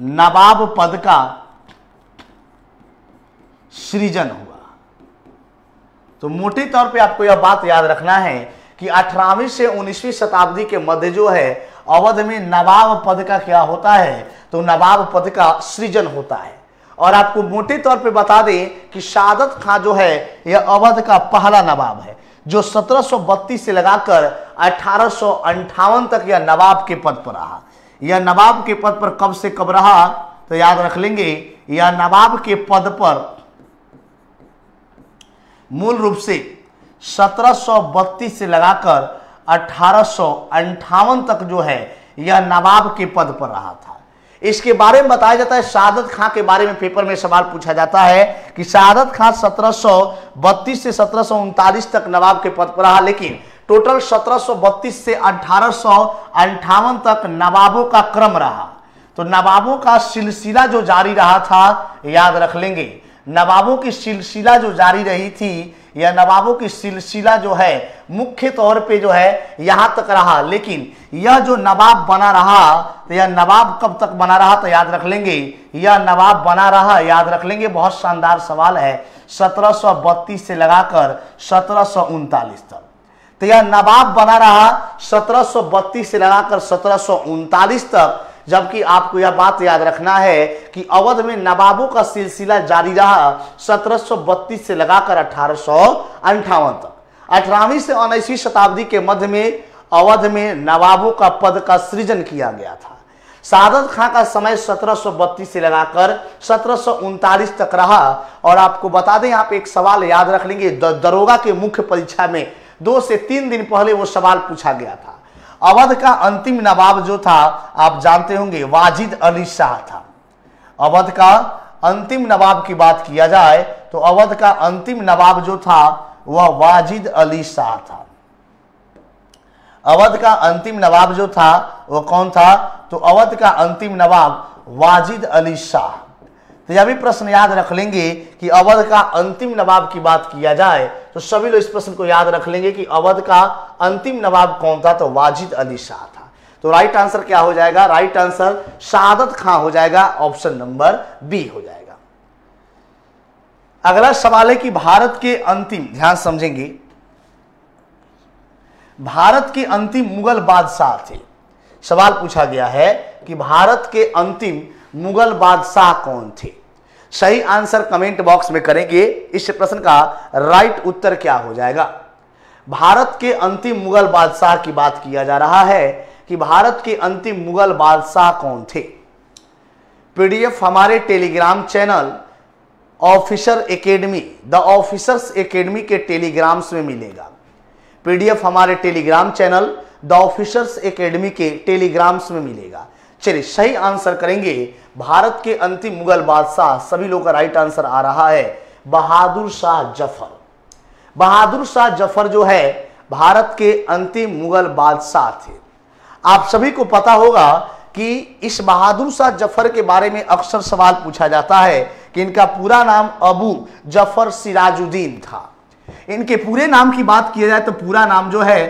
नवाब पद का सृजन हुआ। तो मोटे तौर पे आपको यह बात याद रखना है कि अठारहवीं से उन्नीसवीं शताब्दी के मध्य जो है अवध में नवाब पद का क्या होता है, तो नवाब पद का सृजन होता है। और आपको मोटे तौर पे बता दें कि शहादत खां जो है यह अवध का पहला नवाब है जो सत्रह सौ बत्तीस से लगाकर अठारह सौ अंठावन तक यह नवाब के पद पर रहा। यह नवाब के पद पर कब से कब रहा, तो याद रख लेंगे, यह नवाब के पद पर मूल रूप से सत्रह सौ बत्तीस से लगाकर अठारह सौ अंठावन तक जो है यह नवाब के पद पर रहा था। इसके बारे में बताया जाता है, शहादत खां के बारे में पेपर में सवाल पूछा जाता है कि शहादत खां सत्रह सौ बत्तीस से सत्रह सौ उनतालीस तक नवाब के पद पर रहा, लेकिन टोटल सत्रह सौ बत्तीस से अठारह सौ अंठावन तक नवाबों का क्रम रहा। तो नवाबों का सिलसिला जो जारी रहा था, याद रख लेंगे, नवाबों की सिलसिला जो जारी रही थी, यह नवाबों की सिलसिला जो है मुख्य तौर पे जो है यहां तक रहा। लेकिन यह जो नवाब बना रहा, तो यह नवाब कब तक बना रहा, तो याद रख लेंगे, यह नवाब बना रहा, याद रख लेंगे, बहुत शानदार सवाल है, सत्रह सौ बत्तीस से लगाकर सत्रह सौ उनतालीस तक। तो यह नवाब बना रहा सत्रह सौ बत्तीस से लगाकर सत्रह सौ उनतालीस तक। जबकि आपको यह बात याद रखना है कि अवध में नवाबों का सिलसिला जारी रहा सत्रह सौ बत्तीस से लगाकर अठारह सौ अंठावन तक। अठारहवीं से उन्नीसवीं शताब्दी के मध्य में अवध में नवाबों का पद का सृजन किया गया था। शहादत खां का समय सत्रह सौ बत्तीस से लगाकर सत्रह सौ उनतालीस तक रहा। और आपको बता दें, यहाँ पे एक सवाल याद रख लेंगे, दरोगा के मुख्य परीक्षा में दो से तीन दिन पहले वो सवाल पूछा गया था। अवध का अंतिम नवाब जो था आप जानते होंगे वाजिद अली शाह था। अवध का अंतिम नवाब की बात किया जाए तो अवध का अंतिम नवाब जो था वह वाजिद अली शाह था। अवध का अंतिम नवाब जो था वह कौन था? तो अवध का अंतिम नवाब वाजिद अली शाह। तो यह भी प्रश्न याद रख लेंगे कि अवध का अंतिम नवाब की बात किया जाए तो सभी लोग इस प्रश्न को याद रख लेंगे कि अवध का अंतिम नवाब कौन था? तो वाजिद अली शाह था। तो राइट आंसर क्या हो जाएगा? राइट आंसर शहादत खां हो जाएगा, ऑप्शन नंबर बी हो जाएगा। अगला सवाल है कि भारत के अंतिम, ध्यान समझेंगे, भारत के अंतिम मुगल बादशाह थे। सवाल पूछा गया है कि भारत के अंतिम मुगल बादशाह कौन थे? सही आंसर कमेंट बॉक्स में करेंगे। इस प्रश्न का राइट उत्तर क्या हो जाएगा? भारत के अंतिम मुगल बादशाह की बात किया जा रहा है कि भारत के अंतिम मुगल बादशाह कौन थे। पीडीएफ हमारे Telegram channel officer academy, the officers academy के टेलीग्राम्स में मिलेगा। पीडीएफ हमारे Telegram channel the officers academy के टेलीग्राम्स में मिलेगा। चलिए सही आंसर करेंगे, भारत के अंतिम मुगल बादशाह, सभी लोगों का राइट आंसर आ रहा है बहादुर शाह जफर। बहादुर शाह जफर जो है भारत के अंतिम मुगल बादशाह थे। आप सभी को पता होगा कि इस बहादुर शाह जफर के बारे में अक्सर सवाल पूछा जाता है कि इनका पूरा नाम अबू जफर सिराजुद्दीन था। इनके पूरे नाम की बात किया जाए तो पूरा नाम जो है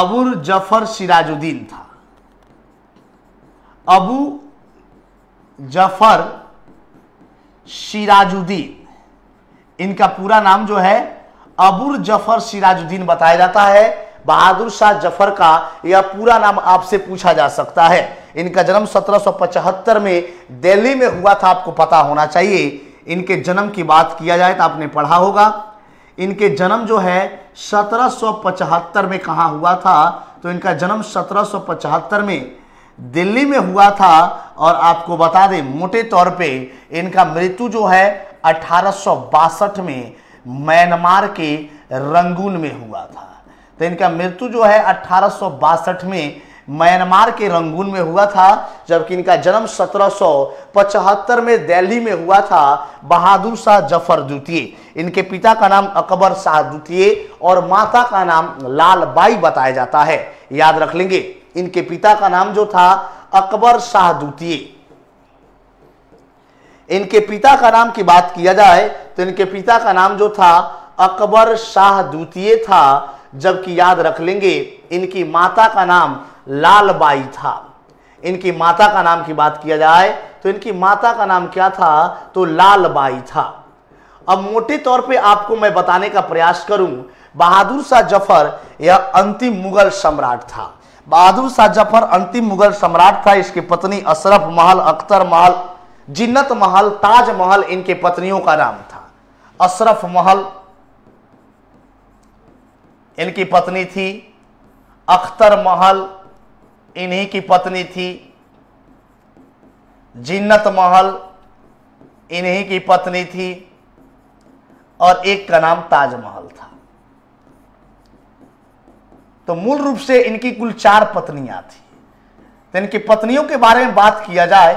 अबू जफर सिराजुद्दीन था। अबू जफर सिराजुद्दीन, इनका पूरा नाम जो है अबू जफर सिराजुद्दीन बताया जाता है। बहादुर शाह जफर का यह पूरा नाम आपसे पूछा जा सकता है। इनका जन्म सत्रह सौ पचहत्तर में दिल्ली में हुआ था, आपको पता होना चाहिए। इनके जन्म की बात किया जाए तो आपने पढ़ा होगा, इनके जन्म जो है सत्रह सौ पचहत्तर में कहाँ हुआ था? तो इनका जन्म सत्रह सौ पचहत्तर में दिल्ली में हुआ था। और आपको बता दें मोटे तौर पे इनका मृत्यु जो है अठारह सौ बासठ में म्यांमार के रंगून में हुआ था। तो इनका मृत्यु जो है अठारह सौ बासठ में म्यांमार के रंगून में हुआ था, जबकि इनका जन्म सत्रह सौ पचहत्तर में दिल्ली में हुआ था। बहादुर शाह जफर द्वितीय, इनके पिता का नाम अकबर शाह द्वितीय और माता का नाम लालबाई बताया जाता है। याद रख लेंगे, इनके पिता का नाम जो था अकबर शाह द्वितीय। इनके पिता का नाम की बात किया जाए तो इनके पिता का नाम जो था अकबर शाह द्वितीय था, जबकि याद रख लेंगे इनकी माता का नाम लालबाई था। इनकी माता का नाम की बात किया जाए तो इनकी माता का नाम क्या था? तो लालबाई था। अब मोटे तौर पे आपको मैं बताने का प्रयास करूं, बहादुर शाह जफर यह अंतिम मुगल सम्राट था। बहादुर शाह जफर अंतिम मुगल सम्राट था। इसकी पत्नी अशरफ महल, अख्तर महल, जिन्नत महल, ताज महल, इनके पत्नियों का नाम था। अशरफ महल इनकी पत्नी थी, अख्तर महल इन्हीं की पत्नी थी, जिन्नत महल इन्हीं की पत्नी थी, और एक का नाम ताजमहल था। तो मूल रूप से इनकी कुल चार पत्नियां थी। तो इनकी पत्नियों के बारे में बात किया जाए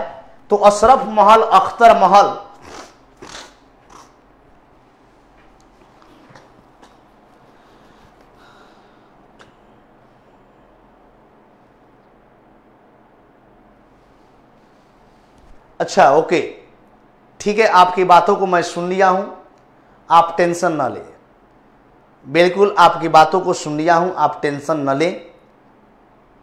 तो अशरफ महल, अख्तर महल, अच्छा ओके ठीक है, आपकी बातों को मैं सुन लिया हूँ, आप टेंशन ना लें। बिल्कुल आपकी बातों को सुन लिया हूँ, आप टेंशन ना लें,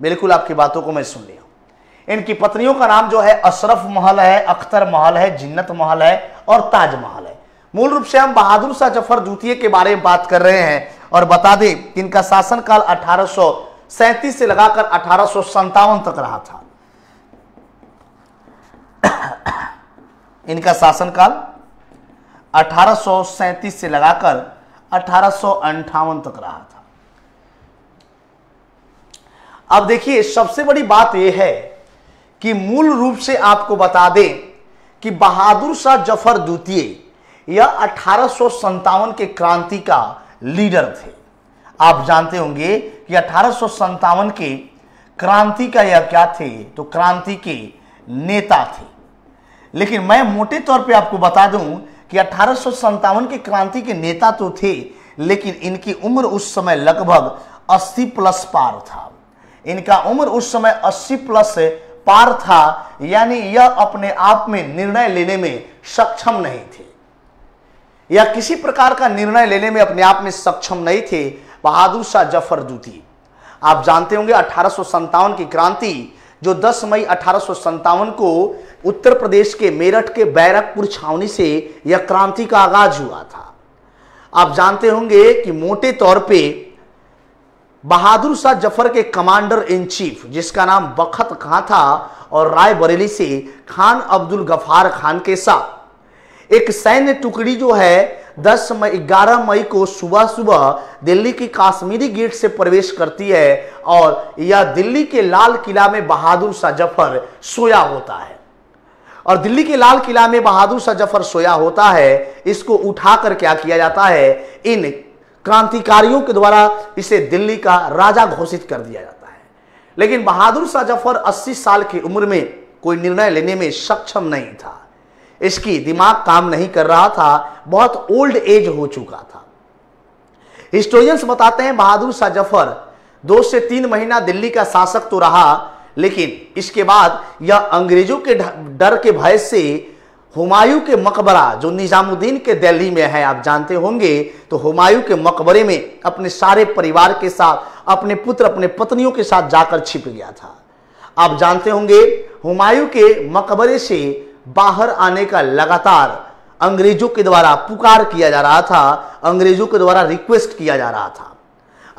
बिल्कुल आपकी बातों को मैं सुन लिया हूँ। इनकी पत्नियों का नाम जो है अशरफ महल है, अख्तर महल है, जिन्नत महल है और ताजमहल है। मूल रूप से हम बहादुर शाह जफर द्वितीय के बारे में बात कर रहे हैं। और बता दें कि इनका शासनकाल अठारह सौ सैंतीस से लगाकर अठारह सौ संतावन तक रहा था। इनका शासनकाल अठारह सौ सैंतीस से लगाकर अठारह सौ अंठावन तक रहा था। अब देखिए सबसे बड़ी बात यह है कि मूल रूप से आपको बता दें कि बहादुर शाह जफर द्वितीय यह अठारह सौ संतावन के क्रांति का लीडर थे। आप जानते होंगे कि अठारह सौ संतावन के क्रांति का यह क्या थे, तो क्रांति के नेता थे। लेकिन मैं मोटे तौर पे आपको बता दूं कि अठारह सौ संतावन के क्रांति के नेता तो थे, लेकिन इनकी उम्र उस समय लगभग अस्सी प्लस पार था। इनका उम्र उस समय अस्सी प्लस पार था, यानी यह अपने आप में निर्णय लेने में सक्षम नहीं थे, या किसी प्रकार का निर्णय लेने में अपने आप में सक्षम नहीं थे बहादुर शाह जफर द्वितीय। आप जानते होंगे अठारह सौ संतावन की क्रांति जो दस मई अठारह सौ संतावन को उत्तर प्रदेश के मेरठ के बैरकपुर छावनी से यह क्रांति का आगाज हुआ था। आप जानते होंगे कि मोटे तौर पे बहादुर शाह जफर के कमांडर इन चीफ, जिसका नाम बख्त खां था, और रायबरेली से खान अब्दुल गफार खान के साथ एक सैन्य टुकड़ी जो है दस मई ग्यारह मई को सुबह सुबह दिल्ली की काश्मीरी गेट से प्रवेश करती है, और यह दिल्ली के लाल किला में बहादुर शाह जफर सोया होता है। और दिल्ली के लाल किला में बहादुर शाह जफर सोया होता है, इसको उठाकर क्या किया जाता है, इन क्रांतिकारियों के द्वारा इसे दिल्ली का राजा घोषित कर दिया जाता है। लेकिन बहादुर शाह जफर अस्सी साल की उम्र में कोई निर्णय लेने में सक्षम नहीं था, इसकी दिमाग काम नहीं कर रहा था, बहुत ओल्ड एज हो चुका था। हिस्टोरियंस बताते हैं बहादुर शाह जफर दो से तीन महीना दिल्ली का शासक तो रहा, लेकिन इसके बाद यह अंग्रेजों के डर के भय से हुमायूं के मकबरा जो निजामुद्दीन के दिल्ली में है, आप जानते होंगे, तो हुमायूं के मकबरे में अपने सारे परिवार के साथ, अपने पुत्र, अपने पत्नियों के साथ जाकर छिप गया था। आप जानते होंगे हुमायूं के मकबरे से बाहर आने का लगातार अंग्रेजों के द्वारा पुकार किया जा रहा था, अंग्रेजों के द्वारा रिक्वेस्ट किया जा रहा था।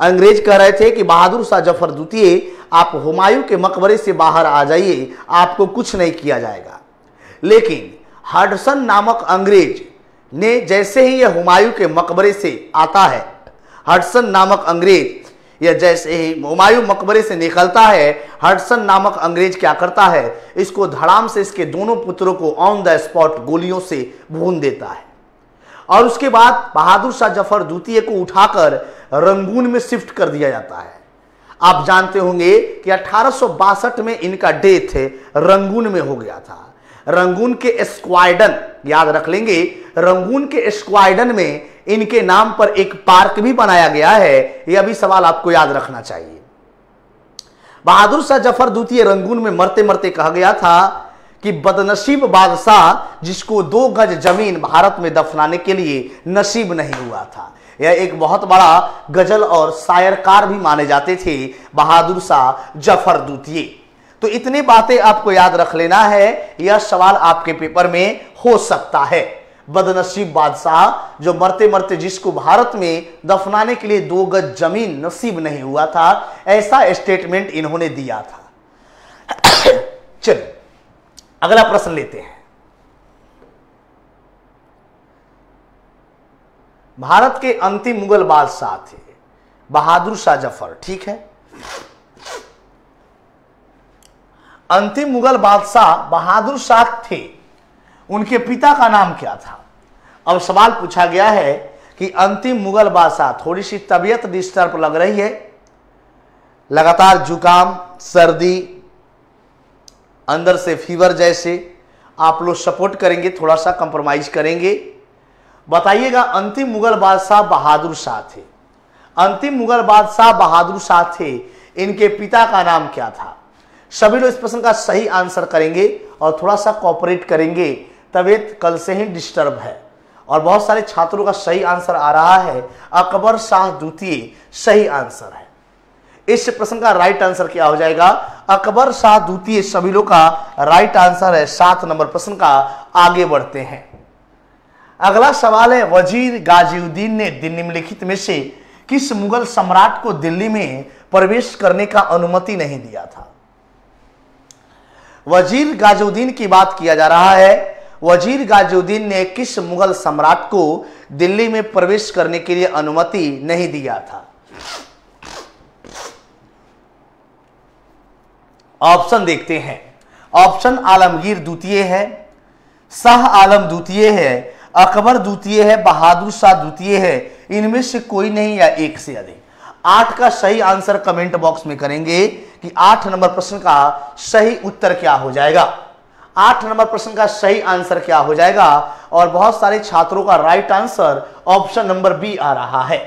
अंग्रेज कह रहे थे कि बहादुर शाह जफर द्वितीय आप हुमायूं के मकबरे से बाहर आ जाइए, आपको कुछ नहीं किया जाएगा। लेकिन हडसन नामक अंग्रेज ने जैसे ही यह हुमायूं के मकबरे से आता है, हडसन नामक अंग्रेज यह जैसे ही हुमायूं मकबरे से निकलता है, हडसन नामक अंग्रेज क्या करता है, इसको धड़ाम से इसके दोनों पुत्रों को ऑन द स्पॉट गोलियों से भून देता है। और उसके बाद बहादुर शाह जफर द्वितीय को उठाकर रंगून में शिफ्ट कर दिया जाता है। आप जानते होंगे कि अठारह सौ बासठ में इनका डेथ रंगून में हो गया था। रंगून के स्क्वायडन, याद रख लेंगे, रंगून के स्क्वायडन में इनके नाम पर एक पार्क भी बनाया गया है, यह भी सवाल आपको याद रखना चाहिए। बहादुर शाह जफर द्वितीय रंगून में मरते मरते कहा गया था कि बदनसीब बादशाह जिसको दो गज जमीन भारत में दफनाने के लिए नसीब नहीं हुआ था। यह एक बहुत बड़ा गजल और शायरकार भी माने जाते थे बहादुर शाह जफर द्वितीय। तो इतनी बातें आपको याद रख लेना है, यह सवाल आपके पेपर में हो सकता है। बदनसीब बादशाह जो मरते मरते जिसको भारत में दफनाने के लिए दो गज जमीन नसीब नहीं हुआ था, ऐसा स्टेटमेंट इन्होंने दिया था। चलो अगला प्रश्न लेते हैं। भारत के अंतिम मुगल बादशाह थे बहादुर शाह जफर, ठीक है। अंतिम मुगल बादशाह बहादुर शाह थे, उनके पिता का नाम क्या था? अब सवाल पूछा गया है कि अंतिम मुगल बादशाह, थोड़ी सी तबीयत डिस्टर्ब लग रही है, लगातार जुकाम, सर्दी, अंदर से फीवर जैसे, आप लोग सपोर्ट करेंगे, थोड़ा सा कंप्रोमाइज करेंगे। बताइएगा अंतिम मुगल बादशाह बहादुर शाह थे, अंतिम मुगल बादशाह बहादुर शाह थे, इनके पिता का नाम क्या था? सभी लोग इस प्रश्न का सही आंसर करेंगे और थोड़ा सा कॉपरेट करेंगे, तबीयत कल से ही डिस्टर्ब है। और बहुत सारे छात्रों का सही आंसर आ रहा है अकबर शाह द्वितीय सही आंसर है। इस प्रश्न का राइट आंसर क्या हो जाएगा? अकबर शाह द्वितीय सभी लोग का राइट आंसर है। सात नंबर प्रश्न का आगे बढ़ते हैं। अगला सवाल है, वजीर गाजीउद्दीन ने निम्नलिखित में से किस मुगल सम्राट को दिल्ली में प्रवेश करने का अनुमति नहीं दिया था? वजीर गाजीउद्दीन की बात किया जा रहा है। वजीर गाजीउद्दीन ने किस मुगल सम्राट को दिल्ली में प्रवेश करने के लिए अनुमति नहीं दिया था? ऑप्शन देखते हैं। ऑप्शन आलमगीर द्वितीय है, शाह आलम द्वितीय है, अकबर द्वितीय है, बहादुर शाह द्वितीय है, इनमें से कोई नहीं या एक से अधिक। आठ का सही आंसर कमेंट बॉक्स में करेंगे कि आठ नंबर प्रश्न का सही उत्तर क्या हो जाएगा। आठ नंबर प्रश्न का सही आंसर क्या हो जाएगा। और बहुत सारे छात्रों का right answer option number B आ रहा है,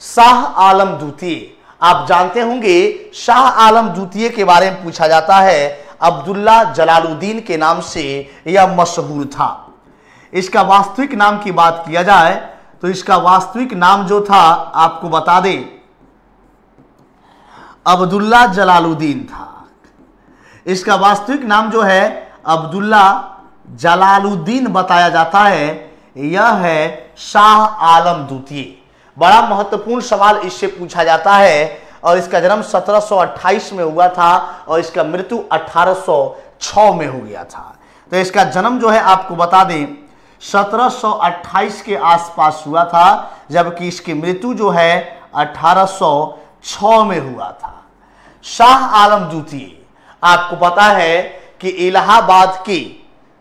शाह आलम द्वितीय। आप जानते होंगे शाह आलम द्वितीय के बारे में पूछा जाता है, अब्दुल्ला जलालुद्दीन के नाम से यह मशहूर था। इसका वास्तविक नाम की बात किया जाए तो इसका वास्तविक नाम जो था आपको बता दें, अब्दुल्ला जलालुद्दीन था। इसका वास्तविक नाम जो है अब्दुल्ला जलालुद्दीन बताया जाता है, यह है शाह आलम द्वितीय। बड़ा महत्वपूर्ण सवाल इससे पूछा जाता है। और इसका जन्म सत्रह सौ अट्ठाईस में हुआ था और इसका मृत्यु अठारह सौ छह में हो गया था। तो इसका जन्म जो है आपको बता दें सत्रह सौ अट्ठाईस के आसपास हुआ था, जबकि इसकी मृत्यु जो है अठारह सौ छह में हुआ था। शाह आलम द्वितीय आपको पता है कि इलाहाबाद की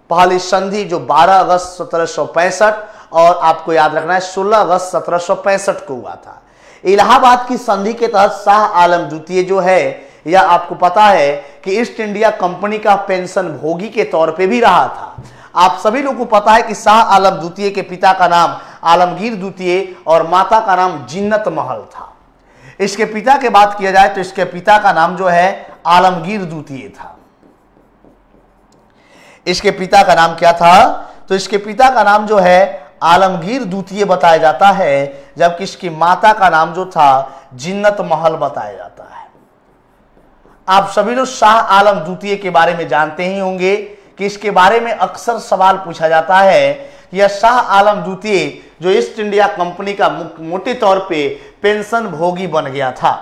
पहली संधि जो बारह अगस्त सत्रह सौ पैंसठ और आपको याद रखना है सोलह अगस्त सत्रह सौ पैंसठ को हुआ था। इलाहाबाद की संधि के तहत शाह आलम द्वितीय जो है यह आपको पता है कि ईस्ट इंडिया कंपनी का पेंशन भोगी के तौर पे भी रहा था। आप सभी लोगों को पता है कि शाह आलम द्वितीय के पिता का नाम आलमगीर द्वितीय और माता का नाम जिन्नत महल था। इसके पिता की बात किया जाए तो इसके पिता का नाम जो है आलमगीर द्वितीय था। इसके पिता का नाम क्या था तो इसके पिता का नाम जो है आलमगीर द्वितीय बताया जाता है, जबकि इसकी माता का नाम जो था जिन्नत महल बताया जाता है। आप सभी लोग शाह आलम द्वितीय के बारे में जानते ही होंगे कि इसके बारे में अक्सर सवाल पूछा जाता है कि यह शाह आलम द्वितीय जो ईस्ट इंडिया कंपनी का मोटे तौर पे पेंशन भोगी बन गया था।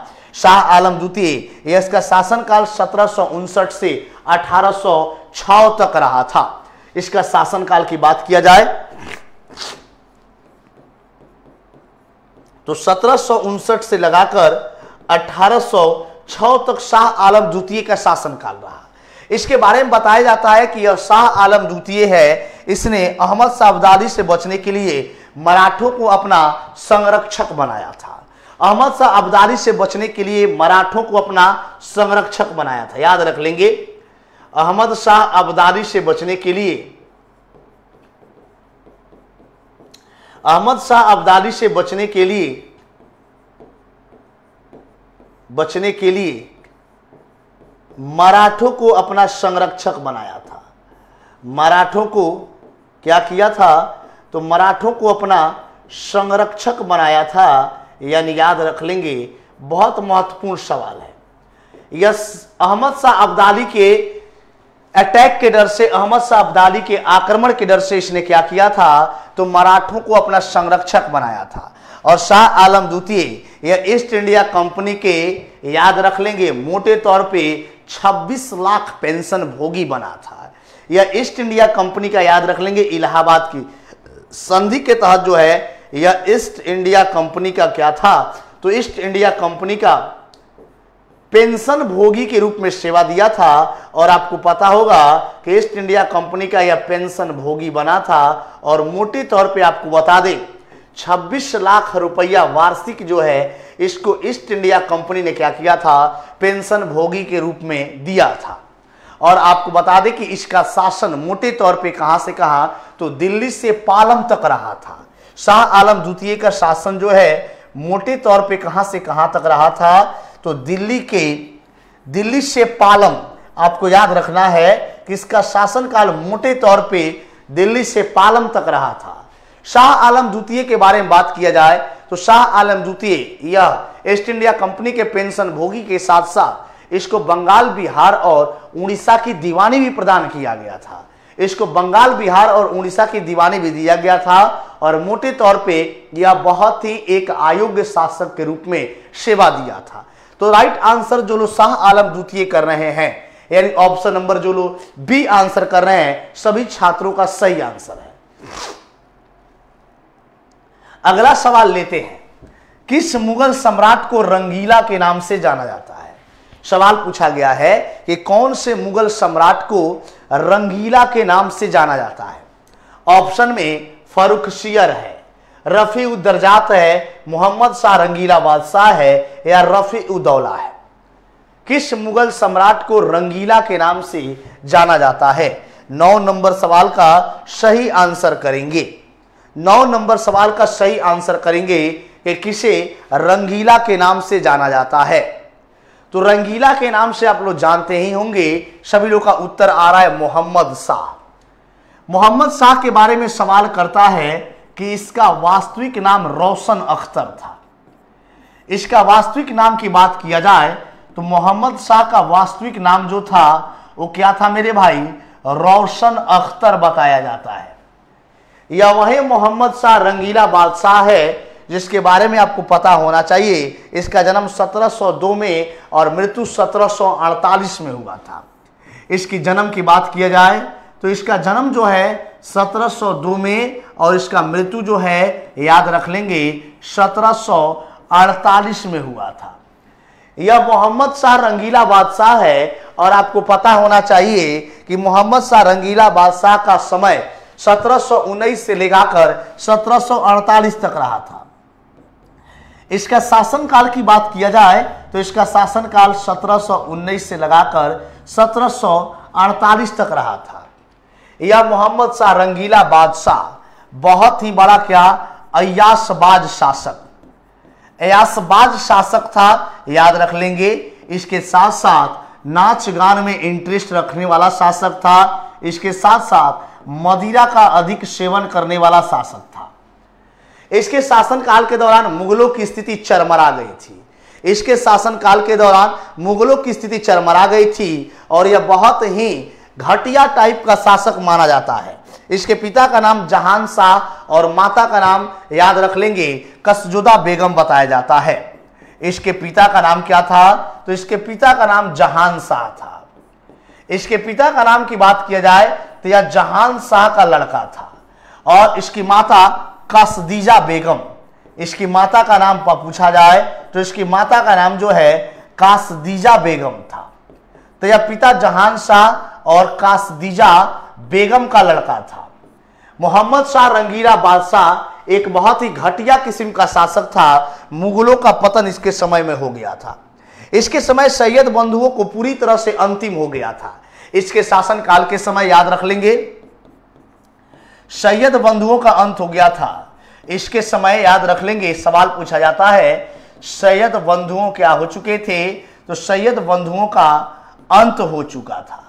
शाह आलम द्वितीय इसका शासनकाल सत्रह सौ उनसठ से अठारह सौ छह तक रहा था। इसका शासनकाल की बात किया जाए तो सत्रह सौ उनसठ से लगाकर अठारह सौ छह तक शाह आलम द्वितीय का शासनकाल रहा। इसके बारे में बताया जाता है कि यह शाह आलम द्वितीय है, इसने अहमद शाहबदारी से बचने के लिए मराठों को अपना संरक्षक बनाया था। अहमद शाह अब्दारी से बचने के लिए मराठों को अपना संरक्षक बनाया था। याद रख लेंगे, अहमद शाह अब्दारी से बचने के लिए अहमद शाह अब्दारी से बचने के लिए बचने के लिए मराठों को अपना संरक्षक बनाया था। मराठों को क्या किया था तो मराठों को अपना संरक्षक बनाया था, यानी याद रख लेंगे, बहुत महत्वपूर्ण सवाल है। यह अहमद शाह अब्दाली के अटैक के डर से, अहमद शाह अब्दाली के आक्रमण के डर से इसने क्या किया था तो मराठों को अपना संरक्षक बनाया था। और शाह आलम द्वितीय यह ईस्ट इंडिया कंपनी के, याद रख लेंगे, मोटे तौर पे छब्बीस लाख पेंशन भोगी बना था। यह ईस्ट इंडिया कंपनी का, याद रख लेंगे, इलाहाबाद की संधि के तहत जो है यह ईस्ट इंडिया कंपनी का क्या था तो ईस्ट इंडिया कंपनी का पेंशन भोगी के रूप में सेवा दिया था। और आपको पता होगा कि ईस्ट इंडिया कंपनी का यह पेंशन भोगी बना था और मोटे तौर पे आपको बता दें छब्बीस लाख रुपया वार्षिक जो है इसको ईस्ट इंडिया कंपनी ने क्या किया था पेंशन भोगी के रूप में दिया था। और आपको बता दें कि इसका शासन मोटे तौर पर कहाँ से कहाँ तो दिल्ली से पालम तक रहा था। शाह आलम द्वितीय का शासन जो है मोटे तौर पे कहां से कहां तक रहा था तो दिल्ली के दिल्ली से पालम। आपको याद रखना है कि इसका शासनकाल मोटे तौर पे दिल्ली से पालम तक रहा था। शाह आलम द्वितीय के बारे में बात किया जाए तो शाह आलम द्वितीय यह ईस्ट इंडिया कंपनी के पेंशन भोगी के साथ साथ इसको बंगाल, बिहार और उड़ीसा की दीवानी भी प्रदान किया गया था। इसको बंगाल, बिहार और उड़ीसा की दीवानी भी दिया गया था। और मोटे तौर पे यह बहुत ही एक अयोग्य शासक के रूप में सेवा दिया था। तो राइट आंसर जो लोग शाह आलम द्वितीय कर रहे हैं, यानी ऑप्शन नंबर जो लोग बी आंसर कर रहे हैं, सभी छात्रों का सही आंसर है। अगला सवाल लेते हैं, किस मुगल सम्राट को रंगीला के नाम से जाना जाता है? सवाल पूछा गया है कि कौन से मुगल सम्राट को रंगीला के नाम से जाना जाता है। ऑप्शन में फर्रुखसियर है, रफी उदरजात है, मोहम्मद शाह रंगीला बादशाह है या रफी उदौला है। किस मुगल सम्राट को रंगीला के नाम से जाना जाता है? नौ नंबर सवाल का सही आंसर करेंगे नौ नंबर सवाल का सही आंसर करेंगे कि किसे रंगीला के नाम से जाना जाता है। तो रंगीला के नाम से आप लोग जानते ही होंगे, सभी लोग का उत्तर आ रहा है मोहम्मद शाह। मोहम्मद शाह के बारे में सवाल करता है कि इसका वास्तविक नाम रोशन अख्तर था। इसका वास्तविक नाम की बात किया जाए तो मोहम्मद शाह का वास्तविक नाम जो था वो क्या था मेरे भाई? रोशन अख्तर बताया जाता है। यह वही मोहम्मद शाह रंगीला बादशाह है जिसके बारे में आपको पता होना चाहिए। इसका जन्म सत्रह सौ दो में और मृत्यु सत्रह सौ अड़तालीस में हुआ था। इसकी जन्म की बात किया जाए तो इसका जन्म जो है सत्रह सौ दो में और इसका मृत्यु जो है याद रख लेंगे सत्रह सौ अड़तालीस में हुआ था। यह मोहम्मद शाह रंगीला बादशाह है और आपको पता होना चाहिए कि मोहम्मद शाह रंगीला बादशाह का समय सत्रह सौ उन्नीस से लेकर सत्रह सौ अड़तालीस तक रहा था। इसका शासनकाल की बात किया जाए तो इसका शासनकाल सत्रह सौ उन्नीस से लगाकर सत्रह सौ अड़तालीस तक रहा था। यह मोहम्मद शाह रंगीला बादशाह बहुत ही बड़ा क्या अयासबाज शासक अयासबाज शासक था, याद रख लेंगे। इसके साथ साथ नाच गान में इंटरेस्ट रखने वाला शासक था। इसके साथ साथ मदिरा का अधिक सेवन करने वाला शासक था। इसके शासनकाल के दौरान मुगलों की स्थिति चरमरा गई थी। इसके शासनकाल के दौरान मुगलों की स्थिति चरमरा गई थी और यह बहुत ही घटिया टाइप का शासक माना जाता है। इसके पिता का नाम जहांगीर शाह और माता का नाम याद रख लेंगे कसजुदा बेगम बताया जाता है। इसके पिता का नाम क्या था? तो इसके पिता का नाम जहांगीर शाह था। इसके पिता का नाम की बात किया जाए तो यह जहांगीर शाह का लड़का था और इसकी माता कसदीजा बेगम। इसकी माता का नाम पूछा जाए तो इसकी माता का नाम जो है कसदीजा बेगम था। तो यह पिता जहांगीर शाह और कसदीजा बेगम का लड़का था। मोहम्मद शाह रंगीला बादशाह एक बहुत ही घटिया किस्म का शासक था। मुगलों का पतन इसके समय में हो गया था। इसके समय सैयद बंधुओं को पूरी तरह से अंतिम हो गया था। इसके शासनकाल के समय याद रख लेंगे सैयद बंधुओं का अंत हो गया था। इसके समय याद रख लेंगे सवाल पूछा जाता है सैयद बंधुओं क्या हो चुके थे? तो सैयद बंधुओं का अंत हो चुका था।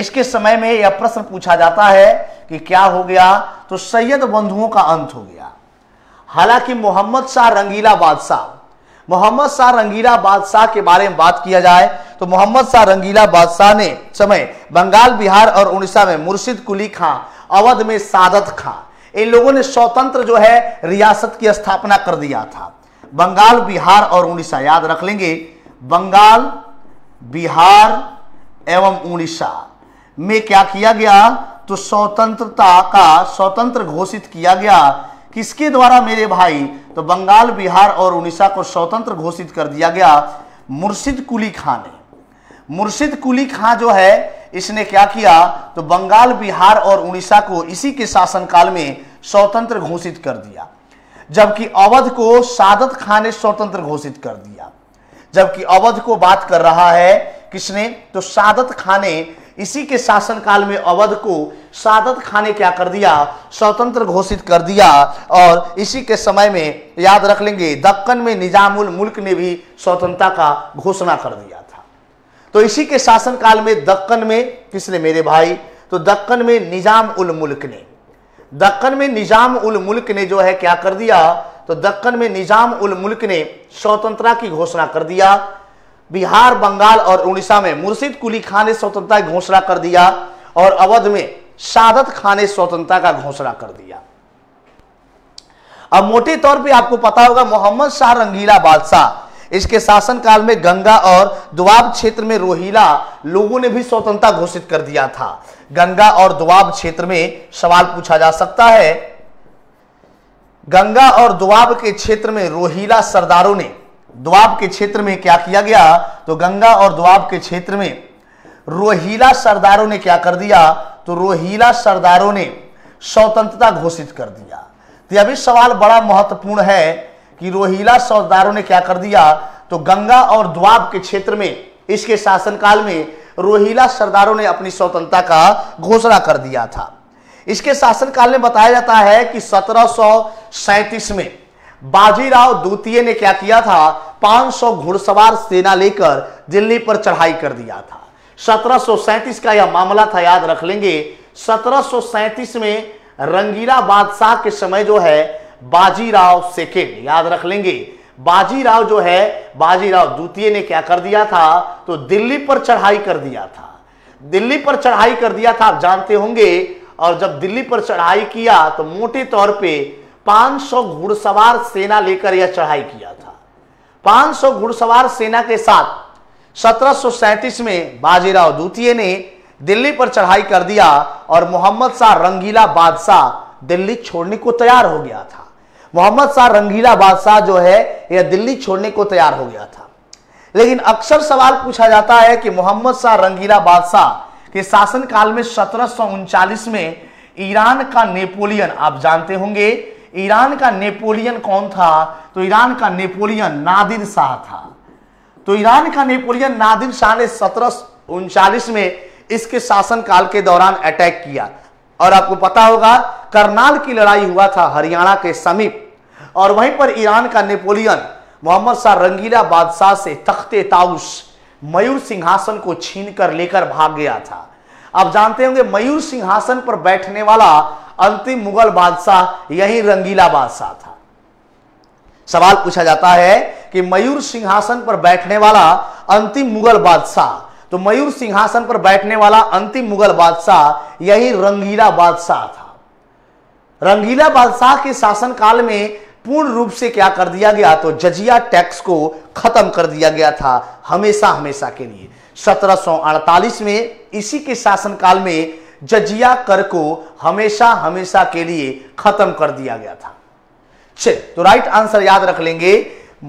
इसके समय में यह प्रश्न पूछा जाता है कि क्या हो गया? तो सैयद बंधुओं का अंत हो गया। हालांकि मोहम्मद शाह रंगीला बादशाह मोहम्मद शाह रंगीला बादशाह के बारे में बात किया जाए तो मोहम्मद शाह रंगीला बादशाह ने समय बंगाल, बिहार और उड़ीसा में मुर्शिद कुली खां, अवध में शहादत खां, इन लोगों ने स्वतंत्र जो है रियासत की स्थापना कर दिया था। बंगाल, बिहार और उड़ीसा याद रख लेंगे बंगाल, बिहार एवं उड़ीसा में क्या किया गया? तो स्वतंत्रता का स्वतंत्र घोषित किया गया। किसके द्वारा मेरे भाई? तो बंगाल, बिहार और उड़ीसा को स्वतंत्र घोषित कर दिया गया मुर्शिद कुली खां ने। मुर्शिद कुली खां जो है इसने क्या किया? तो बंगाल, बिहार और उड़ीसा को इसी के शासनकाल में स्वतंत्र घोषित कर दिया। जबकि अवध को शहादत खान ने स्वतंत्र घोषित कर दिया। जबकि अवध को बात कर रहा है किसने? तो शहादत खान ने। इसी के शासनकाल में अवध को शहादत खान ने क्या कर दिया? स्वतंत्र घोषित कर दिया। और इसी के समय में याद रख लेंगे दक्कन में निजामुल मुल्क ने भी स्वतंत्रता का घोषणा कर दिया था। तो इसी के शासनकाल में दक्कन में किसने मेरे भाई? तो दक्कन में निजामुल मुल्क ने दक्कन में निजामुल मुल्क ने जो है क्या कर दिया? तो दक्कन में निजामुल मुल्क ने स्वतंत्रता की घोषणा कर दिया। बिहार, बंगाल और उड़ीसा में मुर्शिद कुली खान ने स्वतंत्रता की घोषणा कर दिया और अवध में शहादत खान ने स्वतंत्रता का घोषणा कर दिया। अब मोटे तौर पे आपको पता होगा मोहम्मद शाह रंगीला बादशाह, इसके शासनकाल में गंगा और दोआब क्षेत्र में रोहिला लोगों ने भी स्वतंत्रता घोषित कर दिया था। गंगा और दोआब क्षेत्र में सवाल पूछा जा सकता है। गंगा और दोआब के क्षेत्र में रोहिला सरदारों ने दोआब के क्षेत्र में क्या किया गया, तो गंगा और दोआब के क्षेत्र में रोहिला सरदारों ने क्या कर दिया, तो रोहिला सरदारों ने स्वतंत्रता घोषित कर दिया। तो अभी सवाल बड़ा महत्वपूर्ण है कि रोहिला सरदारों ने क्या कर दिया, तो गंगा और दोआब के क्षेत्र में इसके शासनकाल में रोहिला सरदारों ने अपनी स्वतंत्रता का घोषणा कर दिया था। इसके शासनकाल में बताया जाता है कि सत्रह सौ सैंतीस में बाजीराव द्वितीय ने क्या किया था, पाँच सौ घुड़सवार सेना लेकर दिल्ली पर चढ़ाई कर दिया था। सत्रह सौ सैंतीस का यह मामला था, याद रख लेंगे। सत्रह सौ सैंतीस में रंगीला बादशाह के समय जो है बाजीराव सेकेंड, याद रख लेंगे, बाजीराव जो है बाजीराव द्वितीय ने क्या कर दिया था, तो दिल्ली पर चढ़ाई कर दिया था। दिल्ली पर चढ़ाई कर दिया था, आप जानते होंगे। और जब दिल्ली पर चढ़ाई किया तो मोटे तौर पे पाँच सौ घुड़सवार सेना लेकर यह चढ़ाई किया था। पाँच सौ घुड़सवार सेना के साथ सत्रह सौ सैंतीस में बाजीराव द्वितीय ने दिल्ली पर चढ़ाई कर दिया और मोहम्मद शाह रंगीला बादशाह दिल्ली छोड़ने को तैयार हो गया था। मोहम्मद शाह रंगीला बादशाह जो है यह दिल्ली छोड़ने को तैयार हो गया था। लेकिन अक्सर सवाल पूछा जाता है कि मोहम्मद शाह रंगीला बादशाह के शासनकाल में सत्रह सौ उनचालीस में ईरान का नेपोलियन, आप जानते होंगे ईरान का नेपोलियन कौन था, तो ईरान का नेपोलियन नादिर शाह था। तो ईरान का नेपोलियन नादिर शाह ने सत्रह सौ उनचालीस में इसके शासनकाल के दौरान अटैक किया। और आपको पता होगा करनाल की लड़ाई हुआ था हरियाणा के समीप, और वहीं पर ईरान का नेपोलियन मोहम्मद शाह रंगीला बादशाह से तख्ते ताउस मयूर सिंहासन को छीन कर लेकर भाग गया था। आप जानते होंगे मयूर सिंहासन पर बैठने वाला अंतिम मुगल बादशाह यही रंगीला बादशाह था। सवाल पूछा जाता है कि मयूर सिंहासन पर बैठने वाला अंतिम मुगल बादशाह, तो मयूर सिंहासन पर बैठने वाला अंतिम मुगल बादशाह यही रंगीला बादशाह था। रंगीला बादशाह के शासनकाल में पूर्ण रूप से क्या कर दिया गया, तो जजिया टैक्स को खत्म कर दिया गया था हमेशा हमेशा के लिए। सत्रह सौ अड़तालीस में इसी के शासनकाल में जजिया कर को हमेशा हमेशा के लिए खत्म कर दिया गया था। चलिए, तो राइट आंसर याद रख लेंगे।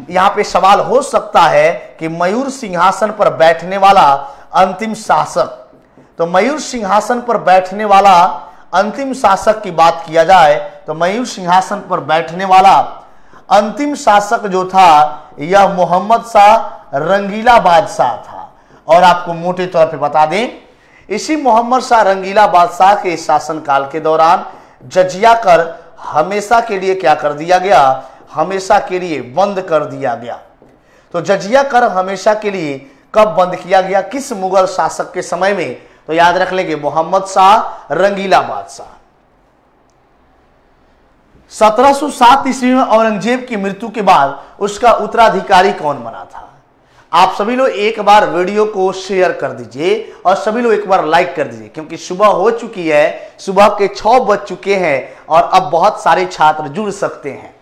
यहां पे सवाल हो सकता है कि मयूर सिंहासन पर बैठने वाला अंतिम शासक, तो मयूर सिंहासन पर बैठने वाला अंतिम शासक की बात किया जाए तो मयूर सिंहासन पर बैठने वाला अंतिम शासक जो था यह मोहम्मद शाह रंगीला बादशाह था। और आपको मोटे तौर पे बता दें, इसी मोहम्मद शाह रंगीला बादशाह के शासनकाल के दौरान जजिया कर हमेशा के लिए क्या कर दिया गया, हमेशा के लिए बंद कर दिया गया। तो जजिया कर हमेशा के लिए कब बंद किया गया, किस मुगल शासक के समय में, तो याद रख लेंगे मोहम्मद शाह रंगीला बादशाह। सत्रह सौ सात ईस्वी में औरंगजेब की मृत्यु के बाद उसका उत्तराधिकारी कौन बना था? आप सभी लोग एक बार वीडियो को शेयर कर दीजिए और सभी लोग एक बार लाइक कर दीजिए, क्योंकि सुबह हो चुकी है, सुबह के छह बज चुके हैं और अब बहुत सारे छात्र जुड़ सकते हैं।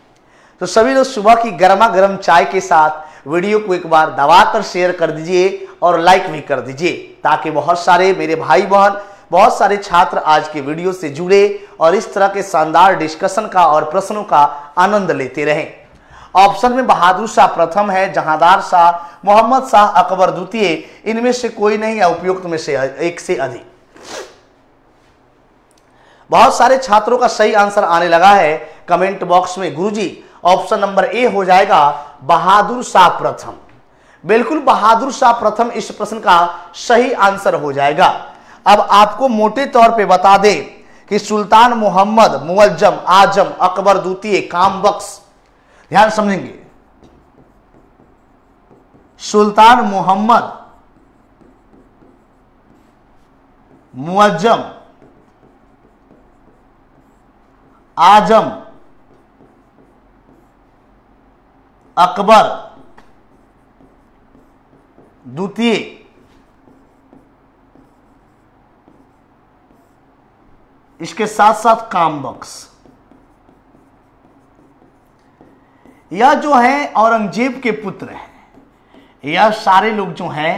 तो सभी लोग सुबह की गर्मा गर्म चाय के साथ वीडियो को एक बार दबाकर शेयर कर दीजिए और लाइक भी कर दीजिए, ताकि बहुत सारे मेरे भाई बहन, बहुत सारे छात्र आज के वीडियो से जुड़े और इस तरह के शानदार डिस्कशन का और प्रश्नों का आनंद लेते रहें। ऑप्शन में बहादुर शाह प्रथम है, जहांगीर शाह, मोहम्मद शाह, अकबर द्वितीय, इनमें से कोई नहीं है उपयुक्त में से एक से अधिक। बहुत सारे छात्रों का सही आंसर आने लगा है कमेंट बॉक्स में। गुरुजी ऑप्शन नंबर ए हो जाएगा बहादुर शाह प्रथम, बिल्कुल बहादुर शाह प्रथम इस प्रश्न का सही आंसर हो जाएगा। अब आपको मोटे तौर पे बता दें कि सुल्तान मोहम्मद, मुअज्जम आजम, अकबर द्वितीय, कामबख्श, ध्यान समझेंगे, सुल्तान मोहम्मद, मुअज्जम आजम, अकबर द्वितीय, इसके साथ साथ कामबख्श, यह जो है औरंगजेब के पुत्र हैं। यह सारे लोग जो हैं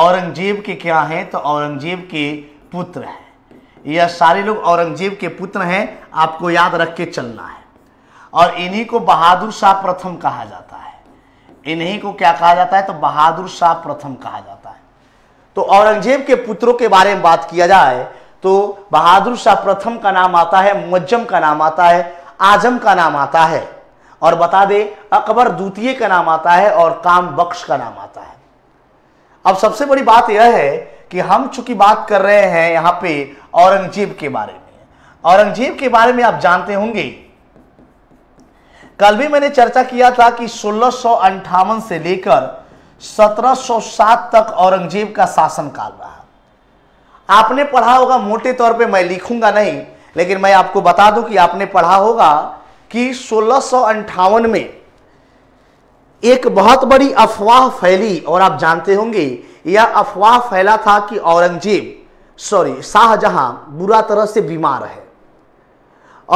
औरंगजेब के क्या हैं, तो औरंगजेब के पुत्र हैं। यह सारे लोग औरंगजेब के पुत्र हैं, आपको याद रख के चलना है। और इन्हीं को बहादुर शाह प्रथम कहा जाता है, इन्हीं को क्या कहा जाता है, तो बहादुर शाह प्रथम कहा जाता है। तो औरंगजेब के पुत्रों के बारे में बात किया जाए तो बहादुर शाह प्रथम का नाम आता है, मुअज्जम का नाम आता है, आजम का नाम आता है, और बता दे अकबर द्वितीय का नाम आता है और काम बख्श का नाम आता है। अब सबसे बड़ी बात यह है कि हम चूंकि बात कर रहे हैं यहाँ पे औरंगजेब के बारे में, औरंगजेब के बारे में आप जानते होंगे, कल भी मैंने चर्चा किया था कि सोलह सौ अंठावन से लेकर सत्रह सौ सात तक औरंगजेब का शासन काल रहा। आपने पढ़ा होगा, मोटे तौर पे मैं लिखूंगा नहीं, लेकिन मैं आपको बता दूं कि आपने पढ़ा होगा कि सोलह सौ अंठावन में एक बहुत बड़ी अफवाह फैली, और आप जानते होंगे यह अफवाह फैला था कि औरंगजेब सॉरी शाहजहां बुरा तरह से बीमार है।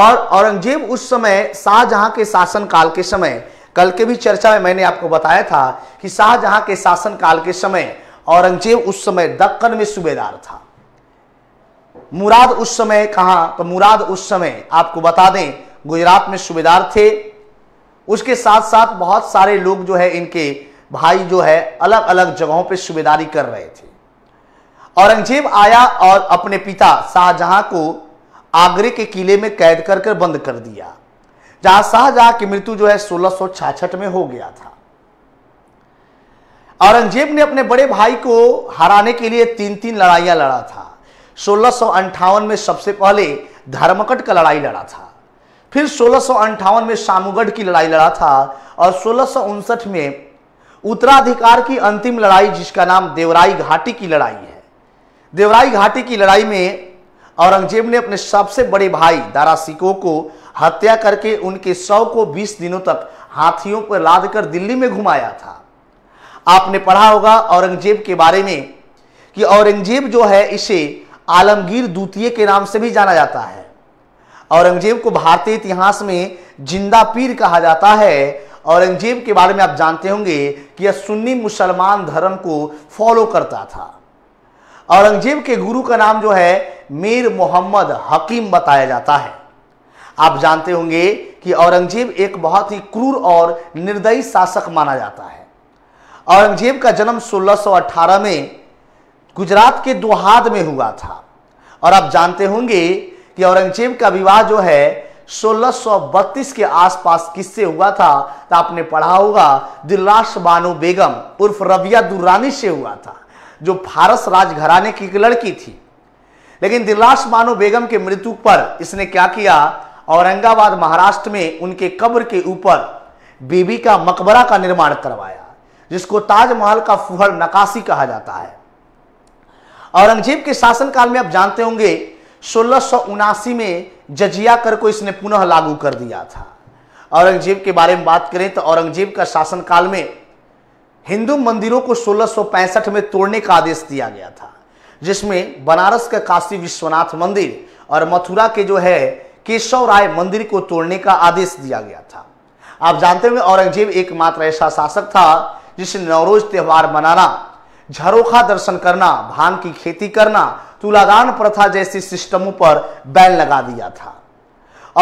और औरंगजेब उस समय शाहजहां के शासनकाल के समय, कल के भी चर्चा में मैंने आपको बताया था कि शाहजहां के शासनकाल के समय औरंगजेब उस समय दक्कन में सूबेदार था। मुराद उस समय कहाँ, तो मुराद उस समय आपको बता दें गुजरात में सूबेदार थे। उसके साथ साथ बहुत सारे लोग जो है इनके भाई जो है अलग अलग जगहों पे सूबेदारी कर रहे थे। औरंगजेब आया और अपने पिता शाहजहां को आगरे के किले में कैद कर कर बंद कर दिया, जहां शाहजहां की मृत्यु जो है सोलह सौ छियासठ में हो गया था। औरंगजेब ने अपने बड़े भाई को हराने के लिए तीन तीन लड़ाइयां लड़ा था। सोलह सौ अंठावन में सबसे पहले धर्मकट का लड़ाई लड़ा था, फिर सोलह सौ अंठावन में शामुगढ़ की लड़ाई लड़ा था, और सोलह सौ उनसठ में उत्तराधिकार की अंतिम लड़ाई जिसका नाम देवराई घाटी की लड़ाई है। देवराई घाटी की लड़ाई में औरंगजेब ने अपने सबसे बड़े भाई दारा शिकोह को हत्या करके उनके शव को बीस दिनों तक हाथियों पर लाद कर दिल्ली में घुमाया था। आपने पढ़ा होगा औरंगजेब के बारे में कि औरंगजेब जो है इसे आलमगीर द्वितीय के नाम से भी जाना जाता है। औरंगजेब को भारतीय इतिहास में जिंदा पीर कहा जाता है। औरंगजेब के बारे में आप जानते होंगे कि यह सुन्नी मुसलमान धर्म को फॉलो करता था। औरंगजेब के गुरु का नाम जो है मीर मोहम्मद हकीम बताया जाता है। आप जानते होंगे कि औरंगजेब एक बहुत ही क्रूर और निर्दयी शासक माना जाता है। औरंगजेब का जन्म सोलह सौ अठारह में गुजरात के दोहाद में हुआ था, और आप जानते होंगे कि औरंगजेब का विवाह जो है सोलह सौ बत्तीस के आसपास किससे हुआ था, तो आपने पढ़ा होगा दिलराश बानो बेगम उर्फ रबिया दुर्रानी से हुआ था, जो फारस राजघराने की एक लड़की थी। लेकिन दिलराश बानो बेगम के मृत्यु पर इसने क्या किया, औरंगाबाद महाराष्ट्र में उनके कब्र के ऊपर बीबी का मकबरा का निर्माण करवाया, जिसको ताजमहल का फुहर नकाशी कहा जाता है। औरंगजेब के शासनकाल में आप जानते होंगे सोलह सौ उनासी में जजिया कर को इसने पुनः लागू कर दिया था। औरंगजेब के बारे में बात करें तो औरंगजेब का शासनकाल में हिंदू मंदिरों को सोलह सौ पैंसठ में तोड़ने का आदेश दिया गया था, जिसमें बनारस का काशी विश्वनाथ मंदिर और मथुरा के जो है केशव राय मंदिर को तोड़ने का आदेश दिया गया था। आप जानते होंगे औरंगजेब एकमात्र ऐसा शासक था जिसने नवरोज त्यौहार मनाना, झरोखा दर्शन करना, भांग की खेती करना, तुलादान प्रथा जैसी सिस्टमों पर बैन लगा दिया था।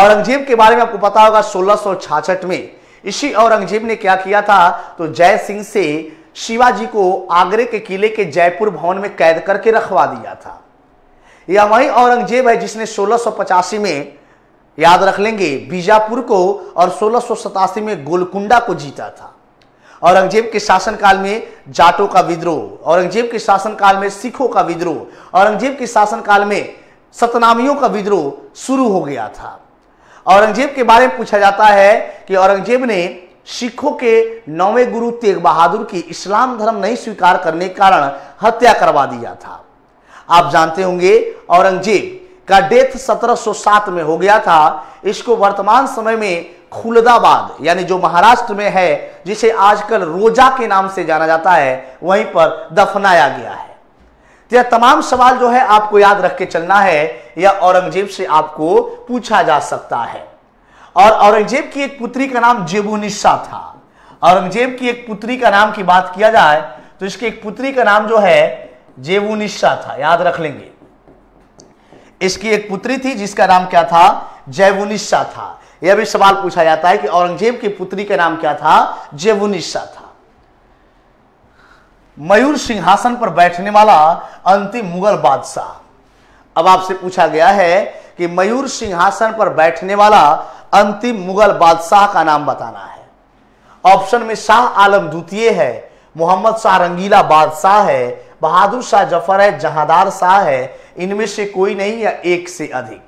औरंगजेब के बारे में आपको पता होगा सोलह सौ छियासठ में इसी औरंगजेब ने क्या किया था, तो जयसिंह से शिवाजी को आगरे के किले के जयपुर भवन में कैद करके रखवा दिया था। यह वही औरंगजेब है जिसने सोलह सौ पचासी में याद रख लेंगे बीजापुर को और सोलह सौ सतासी में गोलकुंडा को जीता था। औरंगजेब के शासनकाल में जाटों का विद्रोह, औरंगजेब के शासनकाल में सिखों का विद्रोह, औरंगजेब के शासनकाल में सतनामियों का विद्रोह शुरू हो गया था। औरंगजेब के बारे में पूछा जाता है कि औरंगजेब ने सिखों के नौवें गुरु तेग बहादुर की इस्लाम धर्म नहीं स्वीकार करने के कारण हत्या करवा दिया था। आप जानते होंगे औरंगजेब का डेथ सत्रह सौ सात में हो गया था। इसको वर्तमान समय में खुलदाबाद यानी जो महाराष्ट्र में है, जिसे आजकल रोजा के नाम से जाना जाता है, वहीं पर दफनाया गया है। यह तमाम सवाल जो है आपको याद रख के चलना है, या औरंगजेब से आपको पूछा जा सकता है। और औरंगजेब की एक पुत्री का नाम जेबुनिस्सा था। औरंगजेब की एक पुत्री का नाम की बात किया जाए तो इसकी एक पुत्री का नाम जो है जेबुनिस्सा था, याद रख लेंगे। इसकी एक पुत्री थी जिसका नाम क्या था, जेबुनिस्सा था। यह भी सवाल पूछा जाता है कि औरंगजेब की पुत्री का नाम क्या था, जेबुनिस्सा था। मयूर सिंहासन पर बैठने वाला अंतिम मुगल बादशाह। अब आपसे पूछा गया है कि मयूर सिंहासन पर बैठने वाला अंतिम मुगल बादशाह का नाम बताना है। ऑप्शन में शाह आलम द्वितीय है, मोहम्मद शाह रंगीला बादशाह है, बहादुर शाह जफर है, जहांदार शाह है, इनमें से कोई नहीं या एक से अधिक।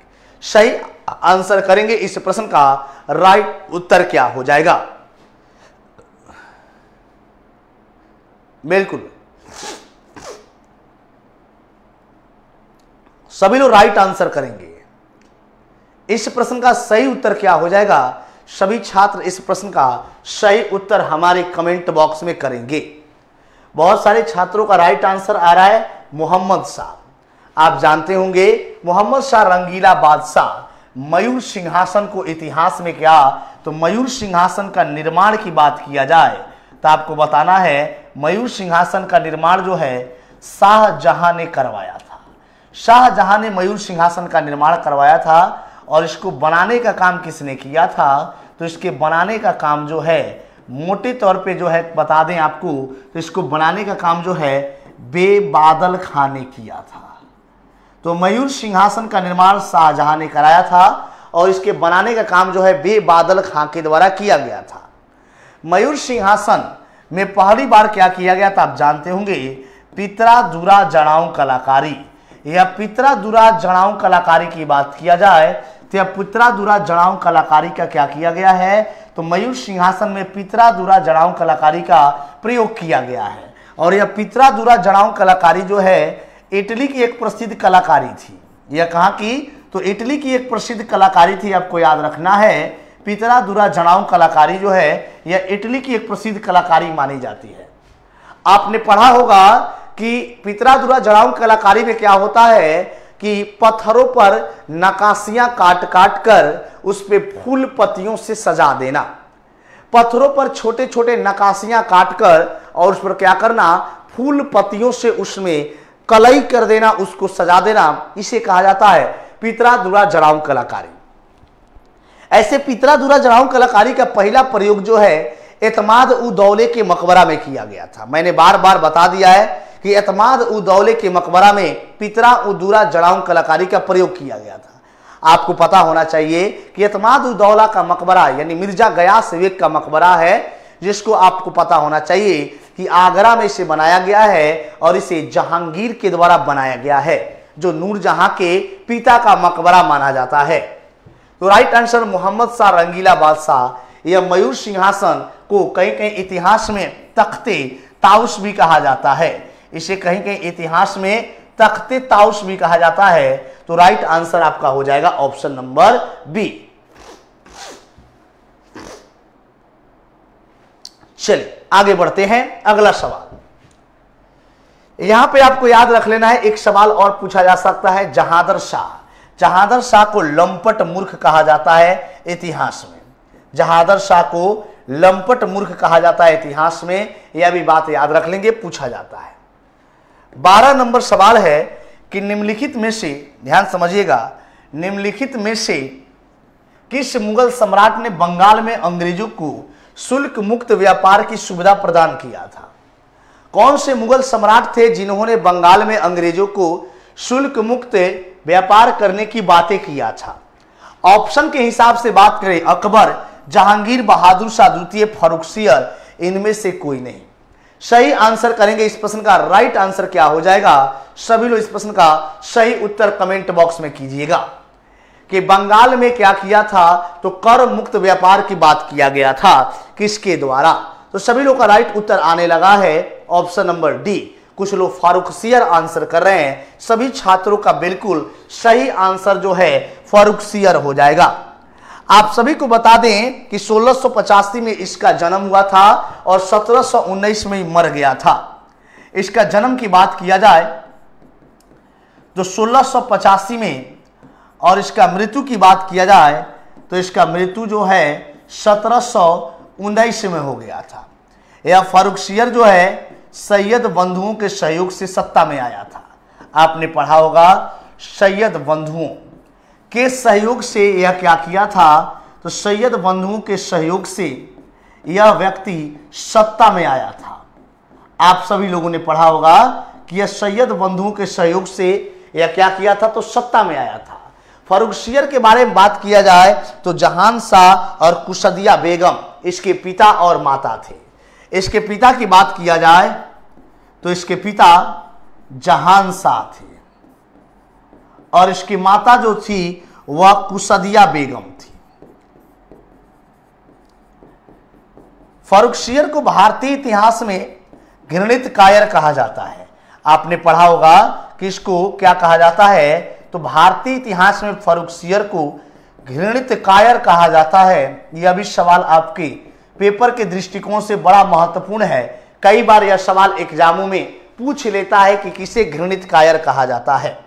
सही आंसर करेंगे इस प्रश्न का राइट उत्तर क्या हो जाएगा। बिल्कुल सभी लोग राइट आंसर करेंगे। इस प्रश्न का सही उत्तर क्या हो जाएगा, सभी छात्र इस प्रश्न का सही उत्तर हमारे कमेंट बॉक्स में करेंगे। बहुत सारे छात्रों का राइट आंसर आ रहा है मोहम्मद शाह। आप जानते होंगे मोहम्मद शाह रंगीला बादशाह मयूर सिंहासन को इतिहास में क्या, तो मयूर सिंहासन का निर्माण की बात किया जाए तो आपको बताना है मयूर सिंहासन का निर्माण जो है शाहजहां ने करवाया था। शाहजहां ने मयूर सिंहासन का निर्माण करवाया था और इसको बनाने का काम किसने किया था, तो इसके बनाने का काम जो है मोटे तौर पे जो है बता दें आपको, तो इसको बनाने का काम जो है बेबादल खान ने किया था। तो मयूर सिंहासन का निर्माण शाहजहां ने कराया था और इसके बनाने का काम जो है बेबादल खां के द्वारा किया गया था। मयूर सिंहासन में पहली बार क्या किया गया था, आप जानते होंगे पितरा दुरा जड़ाऊ कलाकारी। या पितरा दुरा जड़ाऊ कलाकारी की बात किया जाए तो यह पितरा दुरा जड़ाऊ कलाकारी का क्या किया गया है, तो मयूर सिंहासन में पितरा दुरा जड़ाऊ कलाकारी का प्रयोग किया गया है। और यह पितरा दुरा जड़ाऊ कलाकारी जो है इटली की एक प्रसिद्ध कलाकारी थी। यह कहाँ की, तो इटली की एक प्रसिद्ध कलाकारी थी, आपको याद रखना है। पितरा दुरा जड़ाऊ कलाकारी जो है यह इटली की एक प्रसिद्ध कलाकारी मानी जाती है। आपने पढ़ा होगा कि पितरा दुरा जड़ाऊ कलाकारी में क्या होता है कि पत्थरों पर नकाशियां काट काट कर उस पे फूल पत्तियों से सजा देना। पत्थरों पर छोटे छोटे नकाशियां काट कर और उस पर क्या करना, फूल पत्तियों से उसमें कलई कर देना, उसको सजा देना, इसे कहा जाता है पितरा दुरा जड़ाऊ कलाकारी। ऐसे पितरा दुरा जड़ाऊ कलाकारी का पहला प्रयोग जो है एतमाद उ दौले के मकबरा में किया गया था। मैंने बार बार बता दिया है कि एतमाद उ दौले के मकबरा में पितरा उ दुरा जड़ाऊ कलाकारी का प्रयोग किया गया था। आपको पता होना चाहिए कि एतमाद उ दौला का मकबरा यानी मिर्जा गयास बेग का मकबरा है, जिसको आपको पता होना चाहिए कि आगरा में इसे बनाया गया है और इसे जहांगीर के द्वारा बनाया गया है, जो नूरजहां के पिता का मकबरा माना जाता है। तो राइट आंसर मोहम्मद शाह रंगीला बादशाह। यह मयूर सिंहासन को कहीं कहीं इतिहास में तख्ते ताउस भी कहा जाता है, इसे कहीं कहीं इतिहास में तख्ते ताउस भी कहा जाता है। तो राइट आंसर आपका हो जाएगा ऑप्शन नंबर बी। चलिए आगे बढ़ते हैं। अगला सवाल यहां पे आपको याद रख लेना है, एक सवाल और पूछा जा सकता है। जहांगीर शाह, जहांगीर शाह को लंपट मूर्ख कहा जाता है इतिहास में। जहांगीर शाह को लंपट मूर्ख कहा जाता है इतिहास में, यह भी बात याद रख लेंगे, पूछा जाता है। बारह नंबर सवाल है कि निम्नलिखित में से, ध्यान समझिएगा, निम्नलिखित में से किस मुगल सम्राट ने बंगाल में अंग्रेजों को शुल्क मुक्त व्यापार की सुविधा प्रदान किया था? कौन से मुगल सम्राट थे जिन्होंने बंगाल में अंग्रेजों को शुल्क मुक्त व्यापार करने की बातें किया था? ऑप्शन के हिसाब से बात करें, अकबर, जहांगीर, बहादुर शाह द्वितीय, फर्रुखसियर, इनमें से कोई नहीं। सही आंसर करेंगे इस प्रश्न का राइट आंसर क्या हो जाएगा, सभी लोग इस प्रश्न का सही उत्तर कमेंट बॉक्स में कीजिएगा कि बंगाल में क्या किया था, तो कर मुक्त व्यापार की बात किया गया था किसके द्वारा। तो सभी लोग का राइट उत्तर आने लगा है ऑप्शन नंबर डी। कुछ लोग फर्रुखसियर आंसर कर रहे हैं। सभी छात्रों का बिल्कुल सही आंसर जो है फर्रुखसियर हो जाएगा। आप सभी को बता दें कि सोलह सौ पचासी में इसका जन्म हुआ था और सत्रह सौ उन्नीस में मर गया था। इसका जन्म की बात किया जाए तो सोलह सौ पचासी में और इसका मृत्यु की बात किया जाए तो इसका मृत्यु जो है सत्रह सौ उन्नीस में हो गया था। यह फर्रुखसियर जो है सैयद बंधुओं के सहयोग से सत्ता में आया था। आपने पढ़ा होगा सैयद बंधुओं के सहयोग से यह क्या किया था, तो सैयद बंधुओं के सहयोग से यह व्यक्ति सत्ता में आया था। आप सभी लोगों ने पढ़ा होगा कि यह सैयद बंधु के सहयोग से यह क्या किया था तो सत्ता में आया था। फर्रुखसियर के बारे में बात किया जाए तो जहान शाह और कुशदिया बेगम इसके पिता और माता थे। इसके पिता की बात किया जाए तो इसके पिता जहान शाह थे और इसकी माता जो थी वह कुशदिया बेगम थी। फर्रुखसियर को भारतीय इतिहास में घृणित कायर कहा जाता है। आपने पढ़ा होगा कि इसको क्या कहा जाता है तो भारतीय इतिहास में फर्रुखसियर को घृणित कायर कहा जाता है। यह भी सवाल आपके पेपर के दृष्टिकोण से बड़ा महत्वपूर्ण है। कई बार यह सवाल एग्जामों में पूछ लेता है कि किसे घृणित कायर कहा जाता है।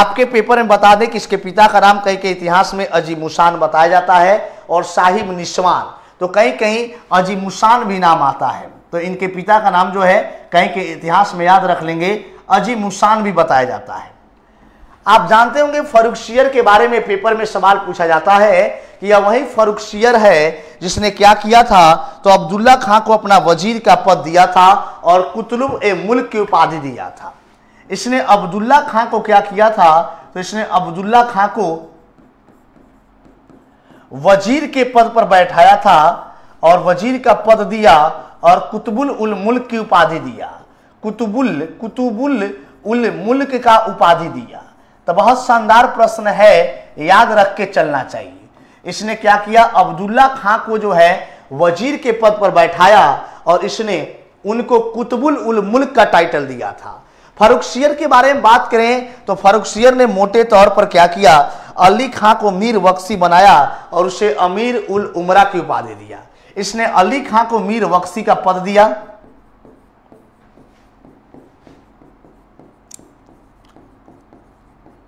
आपके पेपर में बता दें कि इसके पिता का नाम कहीं के इतिहास में अजीमुशान बताया जाता है और साहिब निस्वान, तो कहीं कहीं अजीमुशान भी नाम आता है। तो इनके पिता का नाम जो है कहीं के इतिहास में याद रख लेंगे, अजीमुशान भी बताया जाता है। आप जानते होंगे फर्रुखसियर के बारे में पेपर में सवाल पूछा जाता है कि यह वही फर्रुखसियर है जिसने क्या किया था तो अब्दुल्ला खां को अपना वजीर का पद दिया था और कुतुलुब ए मुल्क की उपाधि दिया था। इसने अब्दुल्ला खां को क्या किया था तो इसने अब्दुल्ला खां को वजीर के पद पर बैठाया था और वजीर का पद दिया और कुतुबुल उल मुल्क की उपाधि दिया, कुतुबुल कुतुबुल उल मुल्क का उपाधि दिया। तो बहुत शानदार प्रश्न है, याद रख के चलना चाहिए। इसने क्या किया, अब्दुल्ला खां को जो है वजीर के पद पर बैठाया और इसने उनको कुतुबुल उल मुल्क का टाइटल दिया था। फर्रुखसियर के बारे में बात करें तो फर्रुखसियर ने मोटे तौर पर क्या किया, अली खां को मीर वक्सी बनाया और उसे अमीर उल उमरा की उपाधि दिया। इसने अली खां को मीर वक्सी का पद दिया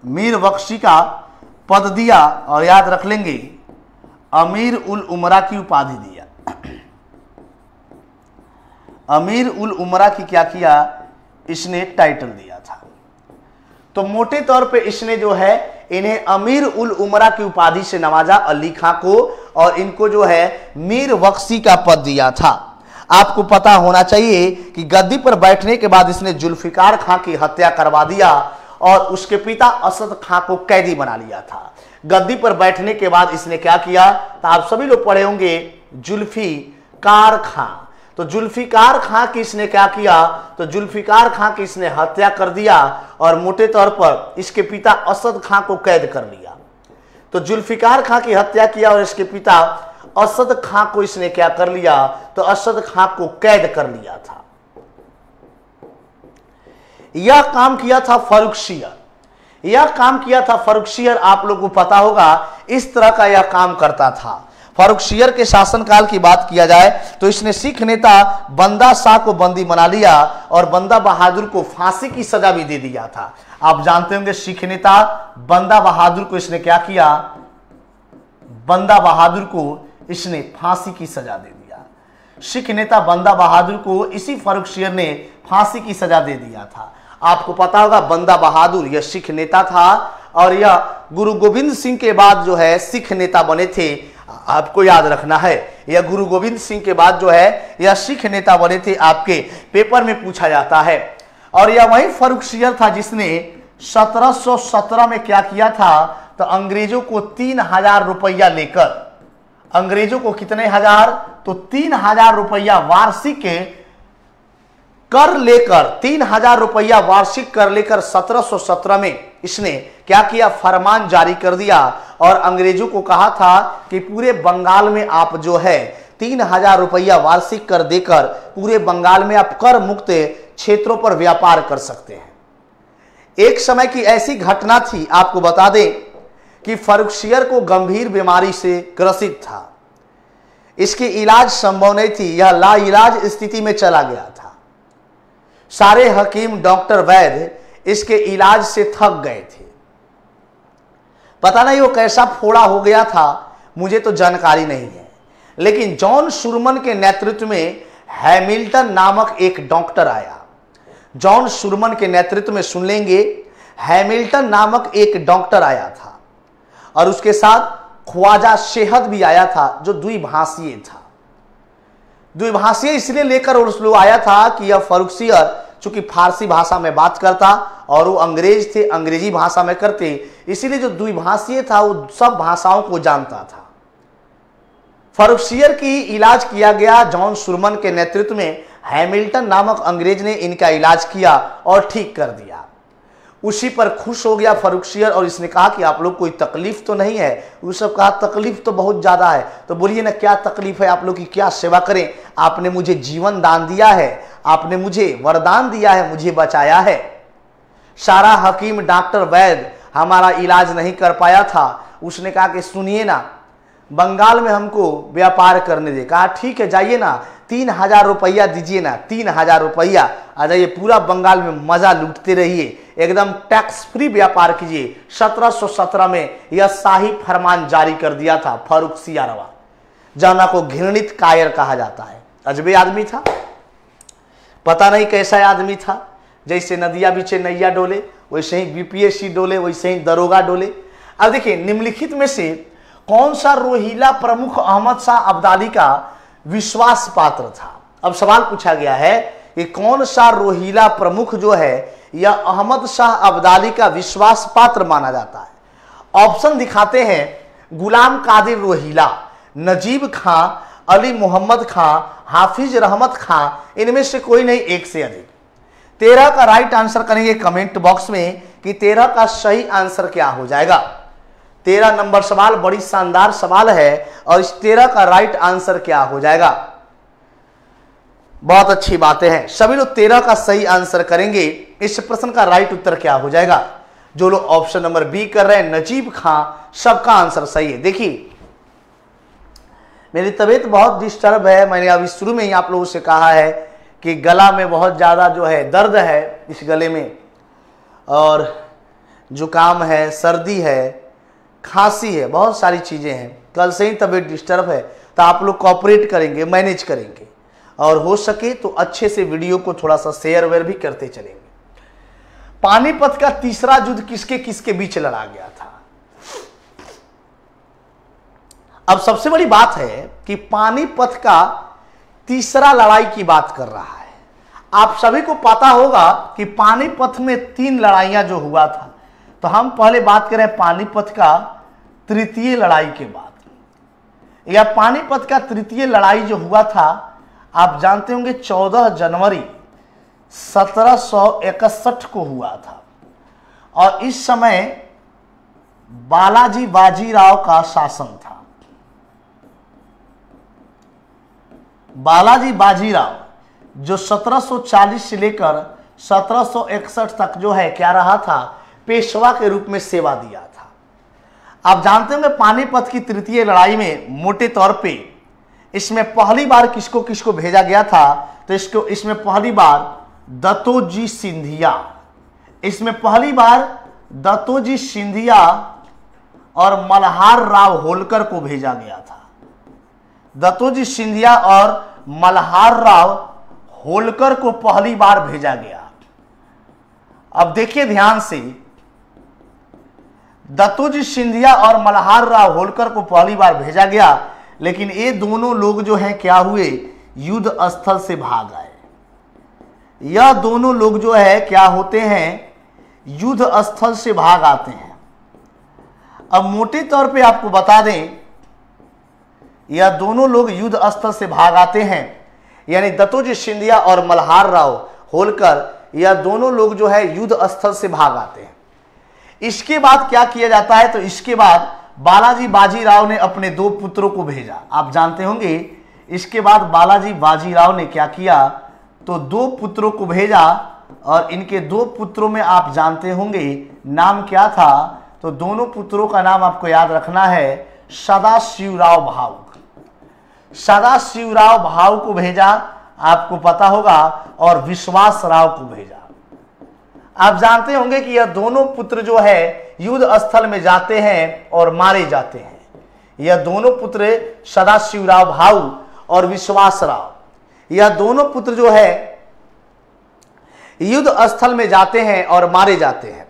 मीर वक्सी का पद दिया और याद रख लेंगे अमीर उल उमरा की उपाधि दिया। अमीर उल उमरा की क्या किया, इसने टाइटल दिया था। तो मोटे तौर पे इसने जो है इन्हें अमीर उल उमरा की उपाधि से नवाजा अली खां को और इनको जो है मीर वक्सी का पद दिया था। आपको पता होना चाहिए कि गद्दी पर बैठने के बाद इसने जुल्फिकार खां की हत्या करवा दिया और उसके पिता असद खां को कैदी बना लिया था। गद्दी पर बैठने के बाद इसने क्या किया तो आप सभी लोग पढ़े होंगे जुल्फिकार खां। तो जुल्फिकार खां की इसने क्या किया तो जुल्फिकार खां की इसने हत्या कर दिया और मोटे तौर पर इसके पिता असद खां को कैद कर लिया। तो जुल्फिकार खां की हत्या किया और इसके पिता असद खां को इसने क्या कर लिया तो असद खां को कैद कर लिया था। यह काम किया था फर्रुखसियर, यह काम किया था फर्रुखसियर। आप लोगों को पता होगा इस तरह का यह काम करता था। फर्रुखसियर के शासनकाल की बात किया जाए तो इसने सिख नेता बंदा शाह को बंदी बना लिया और बंदा बहादुर को फांसी की सजा भी दे दिया था। आप जानते होंगे सिख नेता बंदा बहादुर को इसने क्या किया, बंदा बहादुर को इसने फांसी की सजा दे दिया। सिख नेता बंदा बहादुर को इसी फर्रुखसियर ने फांसी की सजा दे दिया था। आपको पता होगा बंदा बहादुर यह सिख नेता था और यह गुरु गोविंद सिंह के बाद जो है सिख नेता बने थे। आपको याद रखना है यह गुरु गोविंद सिंह के बाद जो है यह सिख नेता बने थे। आपके पेपर में पूछा जाता है और यह वही फर्रुखसियर था जिसने सत्रह सौ सत्रह में क्या किया था तो अंग्रेजों को तीन हजार रुपया लेकर, अंग्रेजों को कितने हजार तो तीन हजार रुपया वार्षिक कर लेकर, तीन हजार रुपया वार्षिक कर लेकर सत्रह सौ सत्रह में इसने क्या किया फरमान जारी कर दिया और अंग्रेजों को कहा था कि पूरे बंगाल में आप जो है तीन हजार रुपया वार्षिक कर देकर पूरे बंगाल में आप कर मुक्त क्षेत्रों पर व्यापार कर सकते हैं। एक समय की ऐसी घटना थी, आपको बता दें कि फर्रुखसियर को गंभीर बीमारी से ग्रसित था, इसके इलाज संभव नहीं थी, यह लाइलाज स्थिति में चला गया था। सारे हकीम डॉक्टर वैद्य इसके इलाज से थक गए थे। पता नहीं वो कैसा फोड़ा हो गया था, मुझे तो जानकारी नहीं है, लेकिन जॉन सुरमन के नेतृत्व में हैमिल्टन नामक एक डॉक्टर आया। जॉन सुरमन के नेतृत्व में सुन लेंगे हैमिल्टन नामक एक डॉक्टर आया था और उसके साथ ख्वाजा सेहत भी आया था जो द्विभाषीय था। द्विभाषीय इसलिए लेकर उर्सुलू आया था कि यह फर्रुखसियर चूंकि फारसी भाषा में बात करता और वो अंग्रेज थे, अंग्रेजी भाषा में करते, इसीलिए जो द्विभाषीय था वो सब भाषाओं को जानता था। फर्रुखसियर की इलाज किया गया। जॉन सुरमन के नेतृत्व में हैमिल्टन नामक अंग्रेज ने इनका इलाज किया और ठीक कर दिया। उसी पर खुश हो गया फर्रुखसियर और इसने कहा कि आप लोग कोई तकलीफ तो नहीं है। उस सब कहा तकलीफ तो बहुत ज़्यादा है, तो बोलिए ना क्या तकलीफ है आप लोग की, क्या सेवा करें। आपने मुझे जीवन दान दिया है, आपने मुझे वरदान दिया है, मुझे बचाया है। सारा हकीम डॉक्टर वैद हमारा इलाज नहीं कर पाया था। उसने कहा कि सुनिए ना, बंगाल में हमको व्यापार करने दे। कहा ठीक है जाइए ना, तीन हज़ार रुपया दीजिए ना, तीन हज़ार रुपया आ जाइए, पूरा बंगाल में मज़ा लूटते रहिए, एकदम टैक्स फ्री व्यापार कीजिए। सत्रह सौ सत्रह में यह शाही फरमान जारी कर दिया था फर्रुखसियर, जाना को घृणित कायर कहा जाता है। अजबे आदमी था, पता नहीं कैसा आदमी था। जैसे नदिया बिछे नैया डोले वैसे ही बीपीएससी डोले, वैसे ही दरोगा डोले। अब देखिए निम्नलिखित में से कौन सा रोहिला प्रमुख अहमद शाह अब्दाली का विश्वास पात्र था। अब सवाल पूछा गया है कि कौन सा रोहिला प्रमुख जो है यह अहमद शाह अब्दाली का विश्वास पात्र माना जाता है। ऑप्शन दिखाते हैं गुलाम कादिर रोहिला, नजीब खां, अली मोहम्मद खां, हाफिज रहमत खां, इनमें से कोई नहीं एक से अधिक। तेरह का राइट आंसर करेंगे कमेंट बॉक्स में कि तेरह का सही आंसर क्या हो जाएगा। तेरह नंबर सवाल बड़ी शानदार सवाल है और इस तेरह का राइट आंसर क्या हो जाएगा। बहुत अच्छी बातें हैं, सभी लोग तेरह का सही आंसर करेंगे। इस प्रश्न का राइट उत्तर क्या हो जाएगा। जो लोग ऑप्शन नंबर बी कर रहे हैं नजीब खां, सबका आंसर सही है। देखिए मेरी तबीयत बहुत डिस्टर्ब है, मैंने अभी शुरू में ही आप लोगों से कहा है कि गला में बहुत ज़्यादा जो है दर्द है इस गले में, और जुकाम है, सर्दी है, खांसी है, बहुत सारी चीज़ें हैं। कल से ही तबीयत डिस्टर्ब है, तो आप लोग कॉपरेट करेंगे, मैनेज करेंगे, और हो सके तो अच्छे से वीडियो को थोड़ा सा शेयर वेयर भी करते चलेंगे। पानीपत का तीसरा युद्ध किसके किसके बीच लड़ा गया था। अब सबसे बड़ी बात है कि पानीपत का तीसरा लड़ाई की बात कर रहा है। आप सभी को पता होगा कि पानीपत में तीन लड़ाइयां जो हुआ था, तो हम पहले बात करें पानीपत का तृतीय लड़ाई के बाद। यह पानीपत का तृतीय लड़ाई जो हुआ था आप जानते होंगे चौदह जनवरी सत्रह सौ इकसठ को हुआ था, और इस समय बालाजी बाजीराव का शासन था। बालाजी बाजीराव जो सत्रह सौ चालीस से लेकर सत्रह सौ इकसठ तक जो है क्या रहा था, पेशवा के रूप में सेवा दिया था। आप जानते होंगे पानीपत की तृतीय लड़ाई में मोटे तौर पे इसमें पहली बार किसको किसको भेजा गया था, तो इसको इसमें पहली बार दत्तोजी सिंधिया, इसमें पहली बार दत्तोजी सिंधिया और मल्हार राव होलकर को भेजा गया था। दत्तोजी सिंधिया और मल्हार राव होलकर को पहली बार भेजा गया। अब देखिए ध्यान से, दत्तोजी सिंधिया और मल्हार राव होलकर को पहली बार भेजा गया, लेकिन ये दोनों लोग जो हैं क्या हुए, युद्ध स्थल से भाग आए। यह दोनों लोग जो है क्या होते हैं, युद्ध स्थल से भाग आते हैं। अब मोटे तौर पे आपको बता दें, यह दोनों लोग युद्ध स्थल से भाग आते हैं, यानी दत्तोजी सिंधिया और मल्हार राव होलकर, यह दोनों लोग जो है युद्ध स्थल से भाग आते हैं। इसके बाद क्या किया जाता है, तो इसके बाद बालाजी बाजीराव ने अपने दो पुत्रों को भेजा। आप जानते होंगे इसके बाद बालाजी बाजीराव ने क्या किया, तो दो पुत्रों को भेजा, और इनके दो पुत्रों में आप जानते होंगे नाम क्या था, तो दोनों पुत्रों का नाम आपको याद रखना है सदाशिवराव भाऊ। सदाशिवराव भाव को भेजा आपको पता होगा, और विश्वास राव को भेजा। आप जानते होंगे कि यह दोनों पुत्र जो है युद्ध स्थल में जाते हैं और मारे जाते हैं। यह दोनों पुत्र सदाशिवराव भाव और विश्वास राव, यह दोनों पुत्र जो है युद्ध स्थल में जाते हैं और मारे जाते हैं।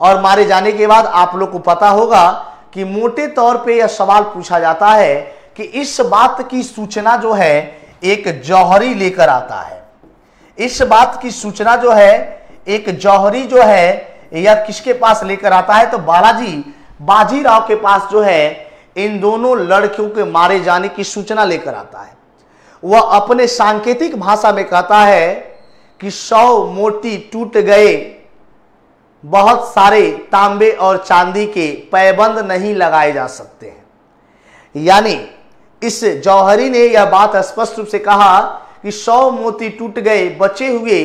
और मारे जाने के बाद आप लोग को पता होगा कि मोटे तौर पे यह सवाल पूछा जाता है कि इस बात की सूचना जो है एक जौहरी लेकर आता है। इस बात की सूचना जो है एक जौहरी जो है यह किसके पास लेकर आता है तो बालाजी बाजीराव के पास जो है इन दोनों लड़कियों के मारे जाने की सूचना लेकर आता है। वह अपने सांकेतिक भाषा में कहता है कि सौ मोती टूट गए, बहुत सारे तांबे और चांदी के पैबंद नहीं लगाए जा सकते हैं। यानी इस जौहरी ने यह बात स्पष्ट रूप से कहा कि सौ मोती टूट गए, बचे हुए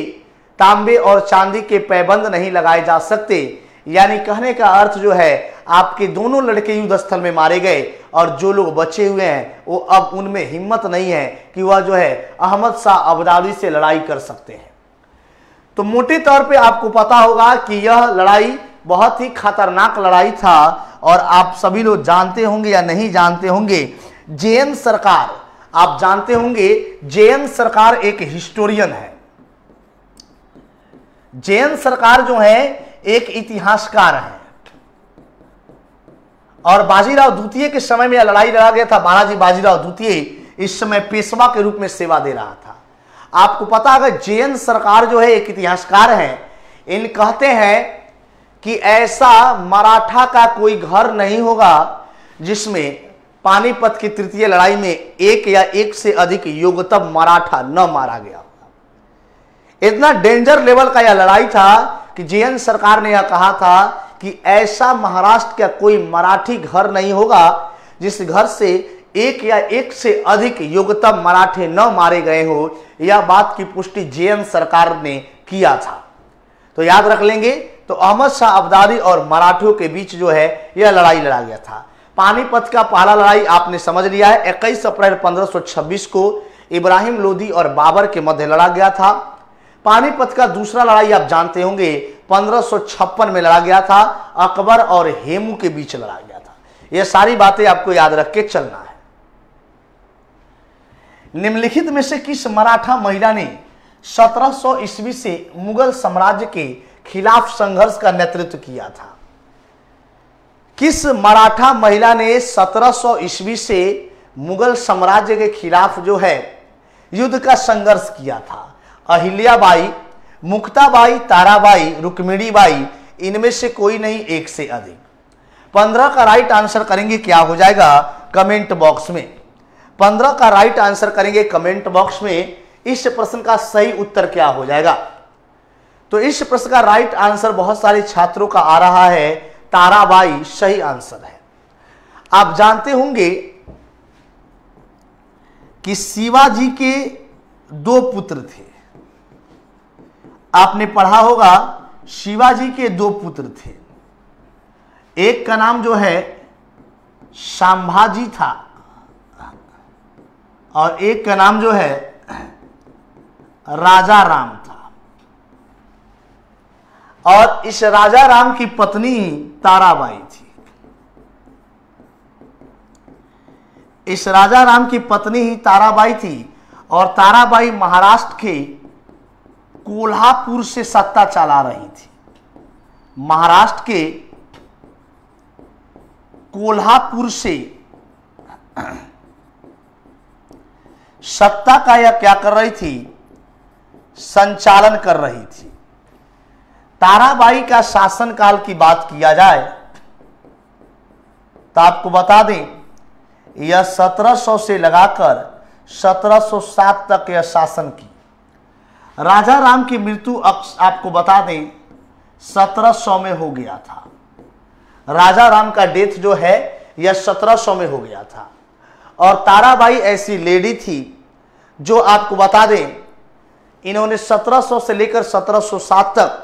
तांबे और चांदी के पैबंद नहीं लगाए जा सकते। यानी कहने का अर्थ जो है आपके दोनों लड़के युद्ध स्थल में मारे गए और जो लोग बचे हुए हैं वो अब उनमें हिम्मत नहीं है कि वह जो है अहमद शाह अब्दाली से लड़ाई कर सकते हैं। तो मोटे तौर पे आपको पता होगा कि यह लड़ाई बहुत ही खतरनाक लड़ाई था और आप सभी लोग जानते होंगे या नहीं जानते होंगे जे एन सरकार, आप जानते होंगे जे एन सरकार एक हिस्टोरियन है। जे एन सरकार जो है एक इतिहासकार है और बाजीराव द्वितीय के समय में यह लड़ाई लड़ा गया था। बालाजी बाजीराव द्वितीय इस समय पेशवा के रूप में सेवा दे रहा था। आपको पता है जे एन सरकार जो है एक इतिहासकार है। इन कहते हैं कि ऐसा मराठा का कोई घर नहीं होगा जिसमें पानीपत की तृतीय लड़ाई में एक या एक से अधिक योगतब मराठा न मारा गया होगा। इतना डेंजर लेवल का यह लड़ाई था कि जे एन सरकार ने यह कहा था कि ऐसा महाराष्ट्र का कोई मराठी घर नहीं होगा जिस घर से एक या एक से अधिक योग्यतम मराठे न मारे गए हो। यह बात की पुष्टि जे एन सरकार ने किया था। तो याद रख लेंगे। तो अहमद शाह अब्दाली और मराठियों के बीच जो है यह लड़ाई लड़ा गया था। पानीपत का पहला लड़ाई आपने समझ लिया है। इक्कीस अप्रैल पंद्रह सौ छब्बीस को इब्राहिम लोधी और बाबर के मध्य लड़ा गया था। पानीपत का दूसरा लड़ाई आप जानते होंगे पंद्रह सौ छप्पन में लड़ा गया था, अकबर और हेमू के बीच लड़ा गया था। यह सारी बातें आपको याद रख के चलना है। निम्नलिखित में से किस मराठा महिला ने सत्रह सौ ईस्वी से मुगल साम्राज्य के खिलाफ संघर्ष का नेतृत्व किया था? किस मराठा महिला ने सत्रह सौ ईस्वी से मुगल साम्राज्य के खिलाफ जो है युद्ध का संघर्ष किया था? अहिल्याबाई, मुक्ताबाई, ताराबाई, रुक्मिणीबाई, इनमें से कोई नहीं, एक से अधिक। पंद्रह का राइट आंसर करेंगे क्या हो जाएगा कमेंट बॉक्स में। पंद्रह का राइट आंसर करेंगे कमेंट बॉक्स में। इस प्रश्न का सही उत्तर क्या हो जाएगा? तो इस प्रश्न का राइट आंसर बहुत सारे छात्रों का आ रहा है ताराबाई सही आंसर है। आप जानते होंगे कि शिवाजी के दो पुत्र थे। आपने पढ़ा होगा शिवाजी के दो पुत्र थे। एक का नाम जो है संभाजी था और एक का नाम जो है राजा राम था। और इस राजा राम की पत्नी ताराबाई थी। इस राजा राम की पत्नी ही ताराबाई थी और ताराबाई महाराष्ट्र के कोल्हापुर से सत्ता चला रही थी। महाराष्ट्र के कोल्हापुर से सत्ता का यह क्या कर रही थी? संचालन कर रही थी। ताराबाई का शासनकाल की बात किया जाए तो आपको बता दें यह सत्रह सौ से लगाकर सत्रह सौ सात तक यह शासन की। राजा राम की मृत्यु आपको बता दें सत्रह सौ में हो गया था। राजा राम का डेथ जो है यह सत्रह सौ में हो गया था। और ताराबाई ऐसी लेडी थी जो आपको बता दें इन्होंने सत्रह सौ से लेकर सत्रह सौ सात तक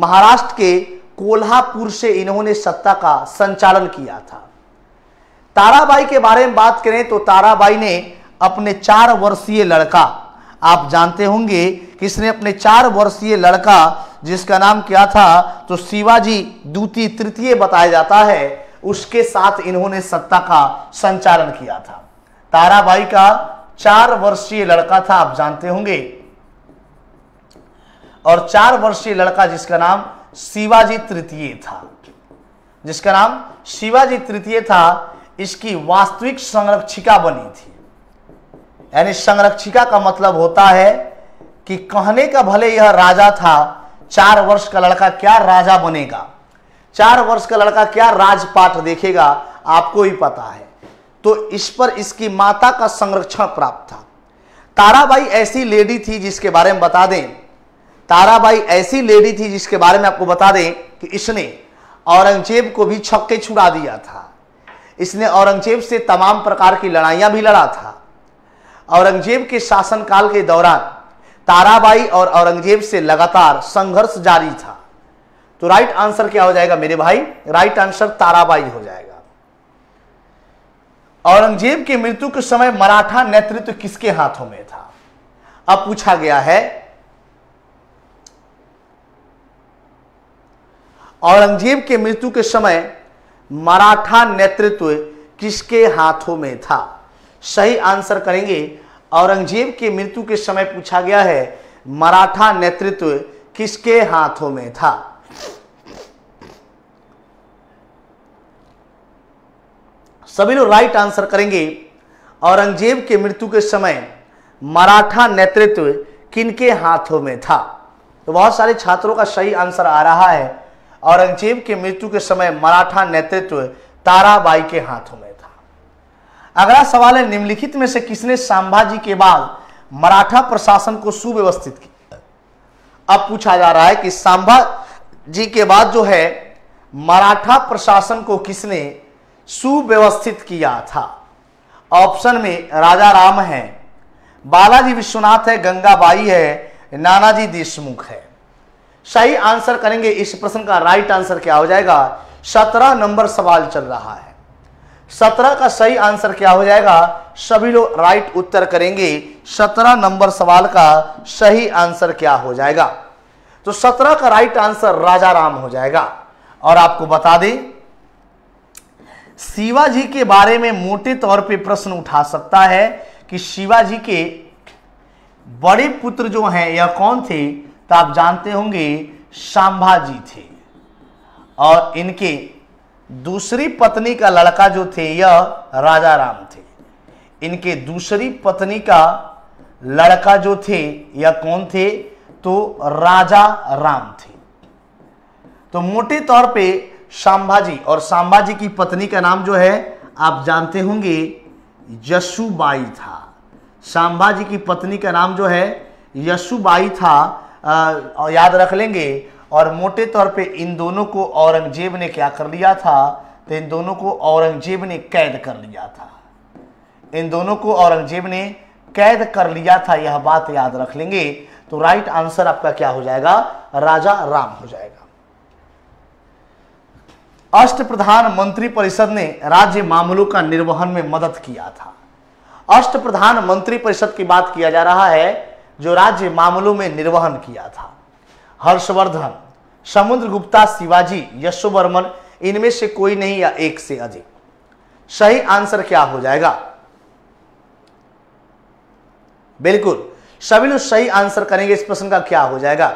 महाराष्ट्र के कोल्हापुर से इन्होंने सत्ता का संचालन किया था। ताराबाई के बारे में बात करें तो ताराबाई ने अपने चार वर्षीय लड़का, आप जानते होंगे कि इसने अपने चार वर्षीय लड़का जिसका नाम क्या था तो शिवाजी द्वितीय तृतीय बताया जाता है, उसके साथ इन्होंने सत्ता का संचालन किया था। ताराबाई का चार वर्षीय लड़का था आप जानते होंगे और चार वर्षीय लड़का जिसका नाम शिवाजी तृतीय था, जिसका नाम शिवाजी तृतीय था, इसकी वास्तविक संरक्षिका बनी थी। यानी संरक्षिका का मतलब होता है कि कहने का भले यह राजा था, चार वर्ष का लड़का क्या राजा बनेगा, चार वर्ष का लड़का क्या राजपाट देखेगा, आपको ही पता है। तो इस पर इसकी माता का संरक्षण प्राप्त था। ताराबाई ऐसी लेडी थी जिसके बारे में बता दें, ताराबाई ऐसी लेडी थी जिसके बारे में आपको बता दें कि इसने औरंगजेब को भी छक्के छुड़ा दिया था। इसने औरंगजेब से तमाम प्रकार की लड़ाइयाँ भी लड़ा था। औरंगजेब के शासनकाल के दौरान ताराबाई और औरंगजेब से लगातार संघर्ष जारी था। तो राइट आंसर क्या हो जाएगा मेरे भाई? राइट आंसर ताराबाई हो जाएगा। औरंगजेब के मृत्यु के समय मराठा नेतृत्व किसके हाथों में था? अब पूछा गया है औरंगजेब के मृत्यु के समय मराठा नेतृत्व किसके हाथों में था? सही आंसर करेंगे, औरंगजेब के मृत्यु के समय पूछा गया है मराठा नेतृत्व किसके हाथों में था। सभी लोग राइट आंसर करेंगे, औरंगजेब के मृत्यु के समय मराठा नेतृत्व किनके हाथों में था। तो बहुत सारे छात्रों का सही आंसर आ रहा है, औरंगजेब के मृत्यु के समय मराठा नेतृत्व ताराबाई के हाथों में था। अगला सवाल है, निम्नलिखित में से किसने संभाजी के बाद मराठा प्रशासन को सुव्यवस्थित किया? अब पूछा जा रहा है कि संभाजी के बाद जो है मराठा प्रशासन को किसने सुव्यवस्थित किया था? ऑप्शन में राजा राम है, बालाजी विश्वनाथ है, गंगाबाई है, नानाजी देशमुख है। सही आंसर करेंगे, इस प्रश्न का राइट आंसर क्या हो जाएगा? सत्रह नंबर सवाल चल रहा है, सत्रह का सही आंसर क्या हो जाएगा? सभी लोग राइट उत्तर करेंगे, सत्रह नंबर सवाल का सही आंसर क्या हो जाएगा? तो सत्रह का राइट आंसर राजा राम हो जाएगा। और आपको बता दें, शिवाजी के बारे में मोटे तौर पे प्रश्न उठा सकता है कि शिवाजी के बड़े पुत्र जो हैं यह कौन थे? तो आप जानते होंगे संभाजी थे, और इनके दूसरी पत्नी का लड़का जो थे यह राजा राम थे। इनके दूसरी पत्नी का लड़का जो थे यह कौन थे? तो राजा राम थे। तो मोटे तौर पे संभाजी, और संभाजी की पत्नी का नाम जो है आप जानते होंगे यशुबाई था। संभाजी की पत्नी का नाम जो है यशुबाई था, आ, याद रख लेंगे। और मोटे तौर पे इन दोनों को औरंगजेब ने क्या कर लिया था? तो इन दोनों को औरंगजेब ने कैद कर लिया था, इन दोनों को औरंगजेब ने कैद कर लिया था, यह बात याद रख लेंगे। तो राइट आंसर आपका क्या हो जाएगा? राजा राम हो जाएगा। अष्ट प्रधान मंत्री परिषद ने राज्य मामलों का निर्वहन में मदद किया था। अष्ट प्रधान मंत्री परिषद की बात किया जा रहा है जो राज्य मामलों में निर्वहन किया था। हर्षवर्धन, समुद्रगुप्ता, शिवाजी, यशोवर्मन, इनमें से कोई नहीं या एक से अधिक। सही आंसर क्या हो जाएगा? बिल्कुल सभी लोग सही आंसर करेंगे, इस प्रश्न का क्या हो जाएगा?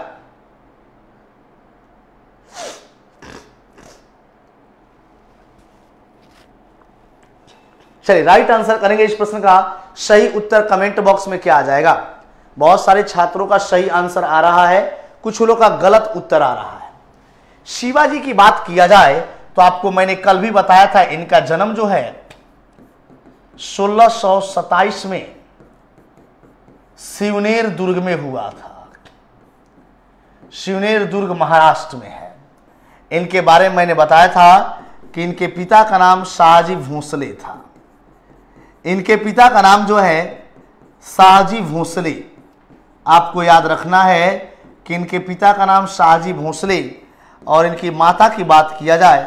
चलिए राइट आंसर करेंगे, इस प्रश्न का सही उत्तर कमेंट बॉक्स में क्या आ जाएगा? बहुत सारे छात्रों का सही आंसर आ रहा है, कुछ लोगों का गलत उत्तर आ रहा है। शिवाजी की बात किया जाए तो आपको मैंने कल भी बताया था, इनका जन्म जो है सोलह सौ सताइस में शिवनेर दुर्ग में हुआ था। शिवनेर दुर्ग महाराष्ट्र में है। इनके बारे में मैंने बताया था कि इनके पिता का नाम शाहजी भोसले था। इनके पिता का नाम जो है शाहजी भोसले, आपको याद रखना है कि इनके पिता का नाम शाहजी भोसले। और इनकी माता की बात किया जाए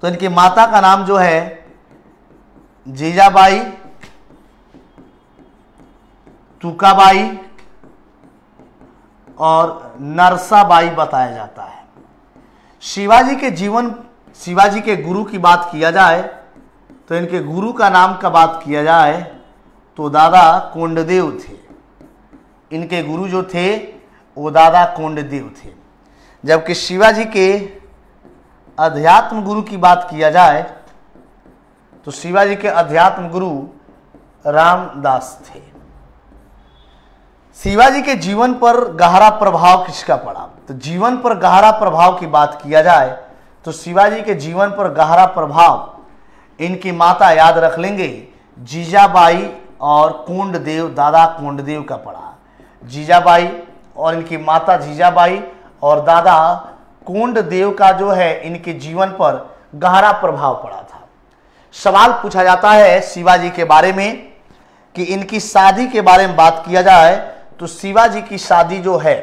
तो इनकी माता का नाम जो है जीजाबाई, तुकाबाई और नरसाबाई बताया जाता है। शिवाजी के जीवन, शिवाजी के गुरु की बात किया जाए तो इनके गुरु का नाम का बात किया जाए तो दादा कोंडदेव थे। इनके गुरु जो थे वो दादा कोंडदेव थे। जबकि शिवाजी के अध्यात्म गुरु की बात किया जाए तो शिवाजी के अध्यात्म गुरु रामदास थे। शिवाजी के जीवन पर गहरा प्रभाव किसका पड़ा? तो जीवन पर गहरा प्रभाव की बात किया जाए तो शिवाजी के जीवन पर गहरा प्रभाव इनकी माता याद रख लेंगे जीजाबाई और कुंडदेव, दादा कुंडदेव का पड़ा। जीजाबाई और इनकी माता जीजाबाई और दादा कुंडदेव का जो है इनके जीवन पर गहरा प्रभाव पड़ा था। सवाल पूछा जाता है शिवाजी के बारे में कि इनकी शादी के बारे में बात किया जाए तो शिवाजी की शादी जो है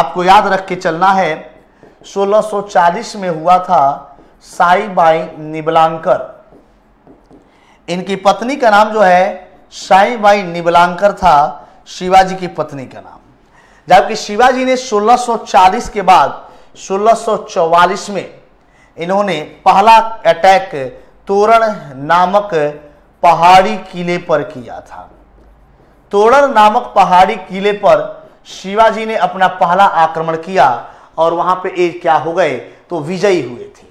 आपको याद रख के चलना है सोलह सौ चालीस में हुआ था साईबाई निबलांकर। इनकी पत्नी का नाम जो है साईबाई निबलांकर था, शिवाजी की पत्नी का नाम। जबकि शिवाजी ने सोलह सौ चालीस के बाद सोलह सौ चौवालीस में इन्होंने पहला अटैक तोरण नामक पहाड़ी किले पर किया था। तोरण नामक पहाड़ी किले पर शिवाजी ने अपना पहला आक्रमण किया और वहां पे ये क्या हो गए तो विजयी हुए थे।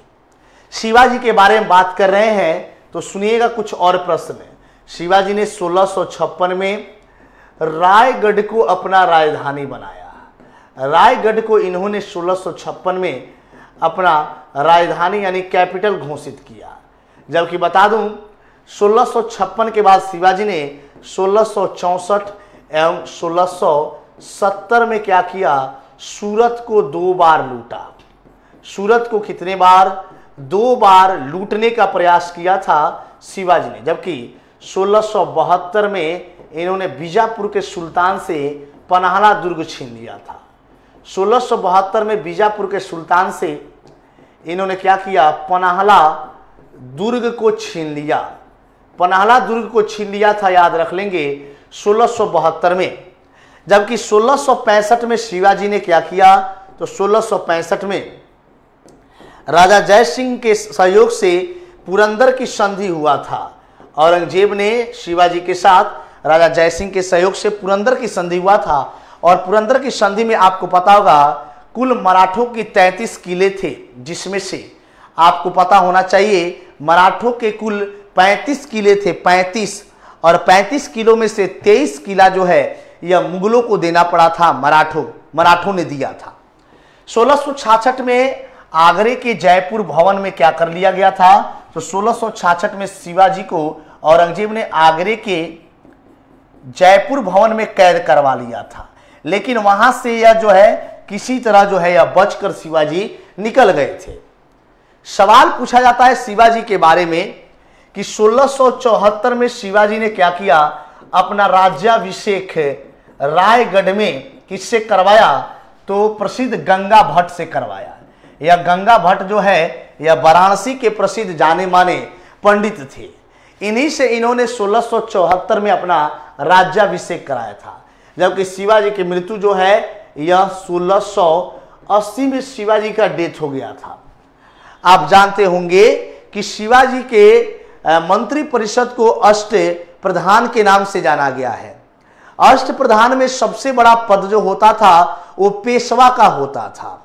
शिवाजी के बारे में बात कर रहे हैं तो सुनिएगा कुछ और प्रश्न है। शिवाजी ने सोलह सौ छप्पन में रायगढ़ को अपना राजधानी बनाया। रायगढ़ को इन्होंने सोलह सौ छप्पन में अपना राजधानी यानी कैपिटल घोषित किया। जबकि बता दूं सोलह सौ छप्पन के बाद शिवाजी ने सोलह सौ चौंसठ एवं सोलह सौ सत्तर में क्या किया, सूरत को दो बार लूटा। सूरत को कितने बार? दो बार लूटने का प्रयास किया था शिवाजी ने। जबकि सोलह सौ बहत्तर में इन्होंने बीजापुर के सुल्तान से पन्हाला दुर्ग छीन लिया था। सोलह सौ बहत्तर में बीजापुर के सुल्तान से इन्होंने क्या किया, पन्हाला दुर्ग को छीन लिया। पन्हाला दुर्ग को छीन लिया था, याद रख लेंगे सोलह सौ बहत्तर में। जबकि सोलह सौ पैंसठ में शिवाजी ने क्या किया तो सोलह सौ पैंसठ में राजा जयसिंह के सहयोग से पुरंदर की संधि हुआ था। औरंगजेब ने शिवाजी के साथ राजा जयसिंह के सहयोग से पुरंदर की संधि हुआ था और पुरंदर की संधि में आपको पता होगा कुल मराठों की तैंतीस किले थे, जिसमें से आपको पता होना चाहिए मराठों के कुल पैंतीस किले थे, पैंतीस, और पैंतीस किलों में से तेईस किला जो है यह मुगलों को देना पड़ा था। मराठों मराठों ने दिया था। सोलह सौ छियासठ में आगरे के जयपुर भवन में क्या कर लिया गया था तो सोलह सौ छियासठ में शिवाजी को औरंगजेब ने आगरे के जयपुर भवन में कैद करवा लिया था। लेकिन वहां से यह जो है किसी तरह जो है यह बचकर शिवाजी निकल गए थे। सवाल पूछा जाता है शिवाजी के बारे में कि सोलह सौ चौहत्तर में शिवाजी ने क्या किया, अपना राज्याभिषेक रायगढ़ में किससे करवाया तो प्रसिद्ध गंगा भट्ट से करवाया। यह गंगा भट्ट जो है यह वाराणसी के प्रसिद्ध जाने माने पंडित थे। इन्हीं से इन्होंने सोलह सौ चौहत्तर में अपना राज्याभिषेक कराया था। जबकि शिवाजी की मृत्यु जो है यह सोलह सौ अस्सी में शिवाजी का डेथ हो गया था। आप जानते होंगे कि शिवाजी के मंत्री परिषद को अष्ट प्रधान के नाम से जाना गया है। अष्ट प्रधान में सबसे बड़ा पद जो होता था वो पेशवा का होता था।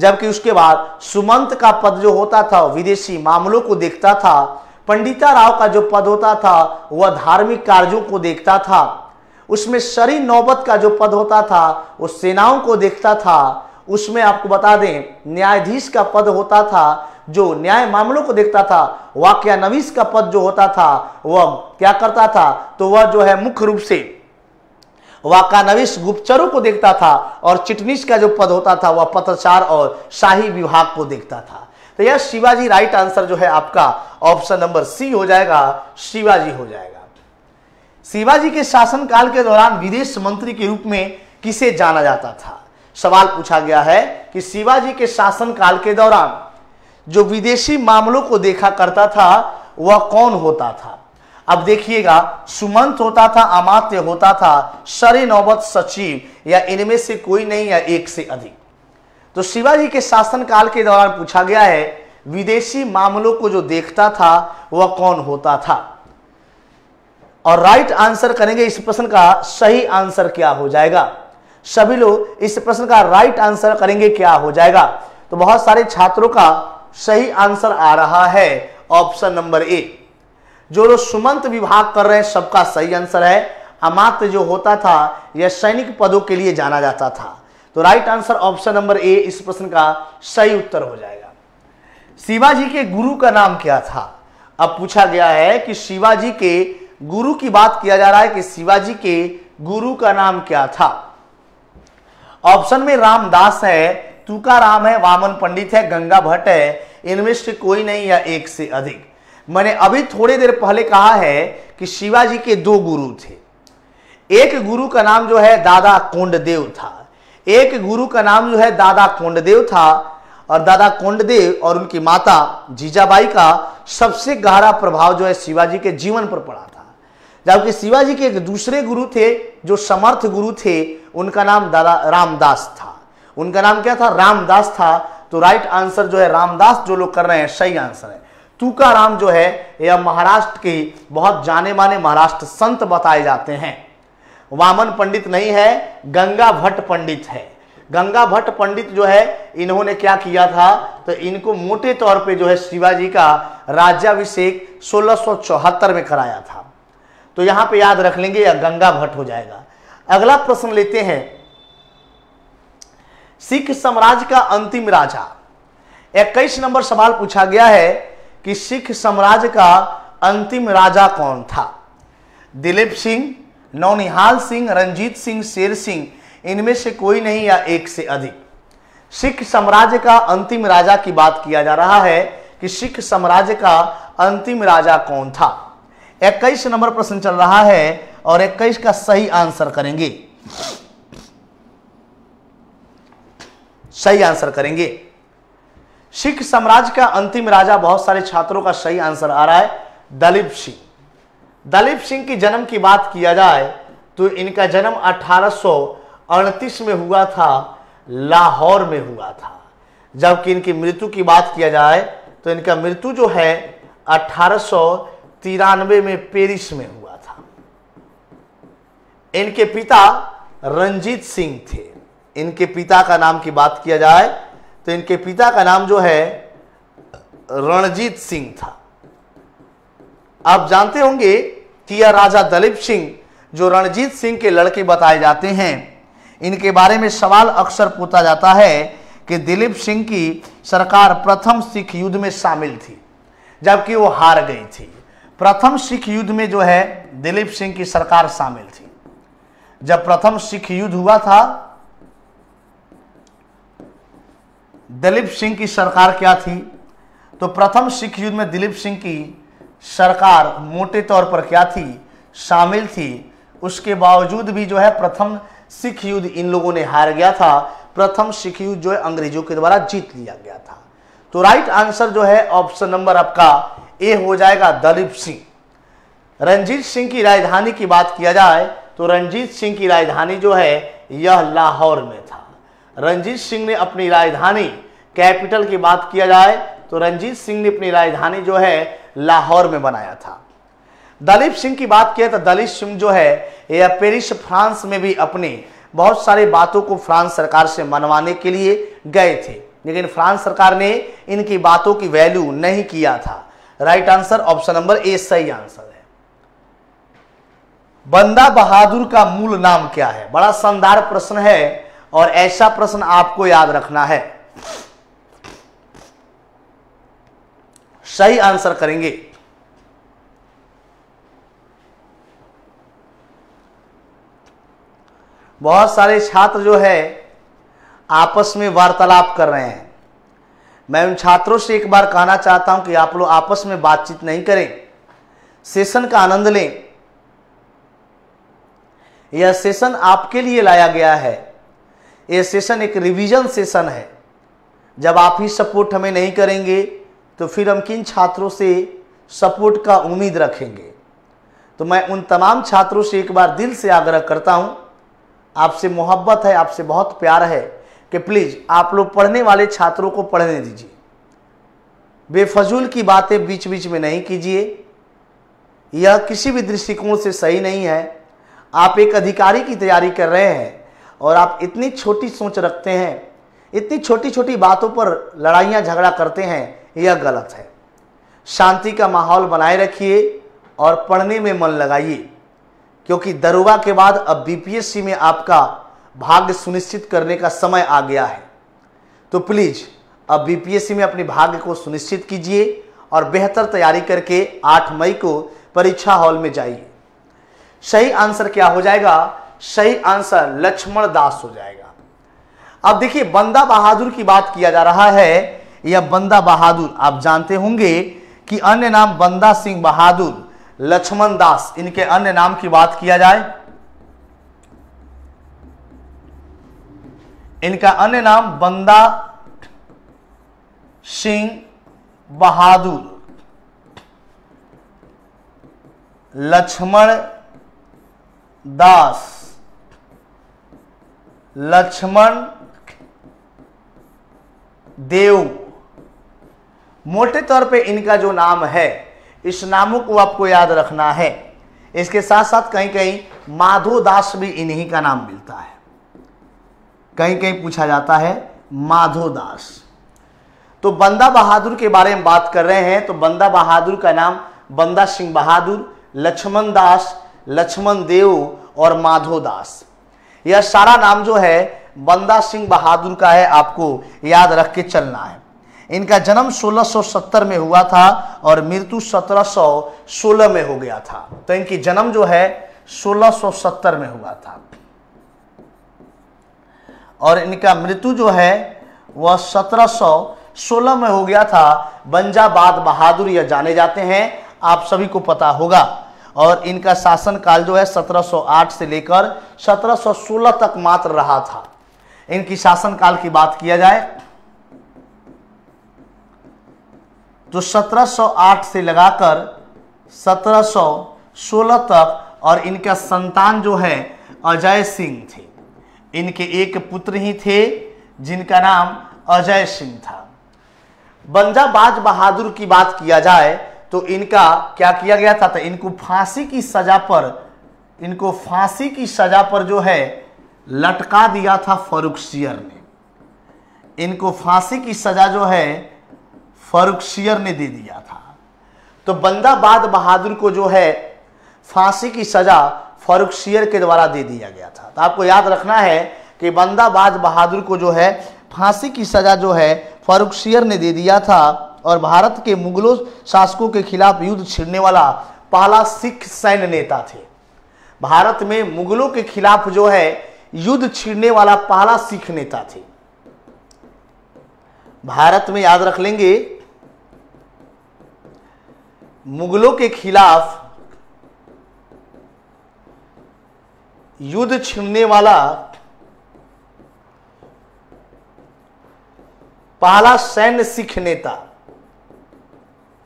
जबकि उसके बाद सुमंत का पद जो होता था विदेशी मामलों को देखता था। पंडिता राव का जो पद होता था वह धार्मिक कार्यों को देखता था। उसमें शरी नौबत का जो पद होता था वो सेनाओं को देखता था। उसमें आपको बता दें न्यायाधीश का पद होता था जो न्याय मामलों को देखता था। वाक्यानवीस का पद जो होता था वह क्या करता था तो वह जो है मुख्य रूप से वाक्यानवीस गुप्तचरों को देखता था। और चिटनीस का जो पद होता था वह पत्रचार और शाही विभाग को देखता था। तो यह शिवाजी राइट आंसर जो है आपका ऑप्शन नंबर सी हो जाएगा, शिवाजी हो जाएगा। शिवाजी के शासनकाल के दौरान विदेश मंत्री के रूप में किसे जाना जाता था? सवाल पूछा गया है कि शिवाजी के शासनकाल के दौरान जो विदेशी मामलों को देखा करता था वह कौन होता था? अब देखिएगा सुमंत होता था, अमात्य होता था, शरे नौबत सचिव, या इनमें से कोई नहीं या एक से अधिक। तो शिवाजी के शासनकाल के दौरान पूछा गया है विदेशी मामलों को जो देखता था वह कौन होता था। और राइट आंसर करेंगे इस प्रश्न का सही आंसर क्या हो जाएगा? सभी लोग इस प्रश्न का राइट आंसर करेंगे क्या हो जाएगा? तो बहुत सारे छात्रों का सही आंसर आ रहा है ऑप्शन नंबर ए। जो लोग सुमंत विभाग कर रहे हैं सबका सही आंसर है। अमात्य जो होता था यह सैनिक पदों के लिए जाना जाता था। तो right answer option number A इस प्रश्न का सही उत्तर हो जाएगा। शिवाजी के गुरु का नाम क्या था? अब पूछा गया है कि शिवाजी के गुरु की बात किया जा रहा है कि शिवाजी के गुरु का नाम क्या था। ऑप्शन में रामदास है, तुकाराम है, वामन पंडित है, गंगा भट्ट है, इनमें से कोई नहीं या एक से अधिक। मैंने अभी थोड़ी देर पहले कहा है कि शिवाजी के दो गुरु थे। एक गुरु का नाम जो है दादा कोंडदेव था, एक गुरु का नाम जो है दादा कोंडदेव था और दादा कोंडदेव और उनकी माता जीजाबाई का सबसे गहरा प्रभाव जो है शिवाजी के जीवन पर पड़ा था। जबकि शिवाजी के एक दूसरे गुरु थे जो समर्थ गुरु थे, उनका नाम दादा रामदास था। उनका नाम क्या था? रामदास था। तो राइट आंसर जो है रामदास जो लोग कर रहे हैं सही आंसर है। तुकाराम जो है यह महाराष्ट्र के बहुत जाने माने महाराष्ट्र संत बताए जाते हैं। वामन पंडित नहीं है, गंगा भट्ट पंडित है। गंगा भट्ट पंडित जो है इन्होंने क्या किया था तो इनको मोटे तौर पे जो है शिवाजी का राज्याभिषेक सोलह सौ चौहत्तर में कराया था। तो यहाँ पे याद रख लेंगे या गंगा भट्ट हो जाएगा। अगला प्रश्न लेते हैं। सिख साम्राज्य का अंतिम राजा, इक्कीस नंबर सवाल पूछा गया है कि सिख साम्राज्य का अंतिम राजा कौन था? दिलीप सिंह, नौनिहाल सिंह, रंजीत सिंह, शेर सिंह, इनमें से कोई नहीं या एक से अधिक। सिख साम्राज्य का अंतिम राजा की बात किया जा रहा है कि सिख साम्राज्य का अंतिम राजा कौन था। इक्कीस नंबर प्रश्न चल रहा है और इक्कीस का सही आंसर करेंगे। सही आंसर करेंगे सिख साम्राज्य का अंतिम राजा। बहुत सारे छात्रों का सही आंसर आ रहा है दलीप सिंह। दलीप सिंह की जन्म की बात किया जाए तो इनका जन्म अठारह सौ अड़तीस में हुआ था, लाहौर में हुआ था। जबकि इनकी मृत्यु की बात किया जाए तो इनका मृत्यु जो है अठारह सौ तिरानवे में पेरिस में हुआ था। इनके पिता रंजीत सिंह थे। इनके पिता का नाम की बात किया जाए तो इनके पिता का नाम जो है रणजीत सिंह था। आप जानते होंगे कि यह राजा दलीप सिंह जो रणजीत सिंह के लड़के बताए जाते हैं, इनके बारे में सवाल अक्सर पूछा जाता है कि दिलीप सिंह की सरकार प्रथम सिख युद्ध में शामिल थी जबकि वो हार गई थी। प्रथम सिख युद्ध में जो है दिलीप सिंह की सरकार शामिल थी। जब प्रथम सिख युद्ध हुआ था दिलीप सिंह की सरकार क्या थी? तो प्रथम सिख युद्ध में दिलीप सिंह की सरकार मोटे तौर पर क्या थी? शामिल थी। उसके बावजूद भी जो है प्रथम सिख युद्ध इन लोगों ने हार गया था। प्रथम सिख युद्ध जो है अंग्रेजों के द्वारा जीत लिया गया था। तो राइट आंसर जो है ऑप्शन नंबर आपका ए हो जाएगा दलीप सिंह। रंजीत सिंह की राजधानी की बात किया जाए तो रंजीत सिंह की राजधानी जो है यह लाहौर में था। रंजीत सिंह ने अपनी राजधानी कैपिटल की बात किया जाए तो रंजीत सिंह ने अपनी राजधानी जो है लाहौर में बनाया था। दलीप सिंह की बात किया तो दलीप सिंह जो है यह पेरिस फ्रांस में भी अपने बहुत सारे बातों को फ्रांस सरकार से मनवाने के लिए गए थे, लेकिन फ्रांस सरकार ने इनकी बातों की वैल्यू नहीं किया था। Right answer option number A सही आंसर है। बंदा बहादुर का मूल नाम क्या है? बड़ा शानदार प्रश्न है और ऐसा प्रश्न आपको याद रखना है। सही आंसर करेंगे। बहुत सारे छात्र जो है आपस में वार्तालाप कर रहे हैं। मैं उन छात्रों से एक बार कहना चाहता हूं कि आप लोग आपस में बातचीत नहीं करें, सेशन का आनंद लें। यह सेशन आपके लिए लाया गया है। यह सेशन एक रिवीजन सेशन है। जब आप ही सपोर्ट हमें नहीं करेंगे तो फिर हम किन छात्रों से सपोर्ट का उम्मीद रखेंगे? तो मैं उन तमाम छात्रों से एक बार दिल से आग्रह करता हूं, आपसे मोहब्बत है, आपसे बहुत प्यार है कि प्लीज़ आप लोग पढ़ने वाले छात्रों को पढ़ने दीजिए। बेफजूल की बातें बीच बीच में नहीं कीजिए, यह किसी भी दृष्टिकोण से सही नहीं है। आप एक अधिकारी की तैयारी कर रहे हैं और आप इतनी छोटी सोच रखते हैं, इतनी छोटी छोटी बातों पर लड़ाइयाँ झगड़ा करते हैं, यह गलत है। शांति का माहौल बनाए रखिए और पढ़ने में मन लगाइए, क्योंकि दरोगा के बाद अब बीपीएससी में आपका भाग्य सुनिश्चित करने का समय आ गया है। तो प्लीज़ अब बीपीएससी में अपने भाग्य को सुनिश्चित कीजिए और बेहतर तैयारी करके आठ मई को परीक्षा हॉल में जाइए। सही आंसर क्या हो जाएगा? सही आंसर लक्ष्मण दास हो जाएगा। अब देखिए बंदा बहादुर की बात किया जा रहा है। यह बंदा बहादुर आप जानते होंगे कि अन्य नाम बंदा सिंह बहादुर, लक्ष्मण दास, इनके अन्य नाम की बात किया जाए, इनका अन्य नाम बंदा सिंह बहादुर, लक्ष्मण दास, लक्ष्मण देव। मोटे तौर पे इनका जो नाम है, इस नामों को आपको याद रखना है। इसके साथ साथ कहीं कहीं माधो दास भी इन्हीं का नाम मिलता है, कहीं कहीं पूछा जाता है माधो दास। तो बंदा बहादुर के बारे में बात कर रहे हैं तो बंदा बहादुर का नाम बंदा सिंह बहादुर, लक्ष्मण दास, लक्ष्मण देव और माधो दास, यह सारा नाम जो है बंदा सिंह बहादुर का है, आपको याद रख के चलना है। इनका जन्म सोलह सौ सत्तर में हुआ था और मृत्यु सत्रह सौ सोलह में हो गया था। तो इनकी जन्म जो है सोलह सौ सत्तर में हुआ था और इनका मृत्यु जो है वह सत्रह सौ सोलह में हो गया था। बंजाबाद बहादुर यह जाने जाते हैं, आप सभी को पता होगा। और इनका शासनकाल जो है सत्रह सौ आठ से लेकर सत्रह सौ सोलह तक मात्र रहा था। इनकी शासनकाल की बात किया जाए तो सत्रह सौ आठ से लगाकर सत्रह सौ सोलह तक, और इनका संतान जो है अजय सिंह थे। इनके एक पुत्र ही थे जिनका नाम अजय सिंह था। बंजाबाज बहादुर की बात किया जाए तो इनका क्या किया गया था? तो इनको फांसी की सजा पर इनको फांसी की सजा पर जो है लटका दिया था फर्रुखसियर ने। इनको फांसी की सजा जो है फर्रुखसियर ने दे दिया था। तो बंदाबाद बहादुर को जो है फांसी की सजा फर्रुखसियर के द्वारा दे दिया गया था। तो आपको याद रखना है कि बंदाबाज बहादुर को जो है फांसी की सजा जो है फर्रुखसियर ने दे दिया था और भारत के मुगलों शासकों के खिलाफ युद्ध छेड़ने वाला पहला सिख सैन्य नेता थे। भारत में मुगलों के खिलाफ जो है युद्ध छेड़ने वाला पहला सिख नेता थे भारत में, याद रख लेंगे। मुगलों के खिलाफ युद्ध छेड़ने वाला पहला सैन्य सिख नेता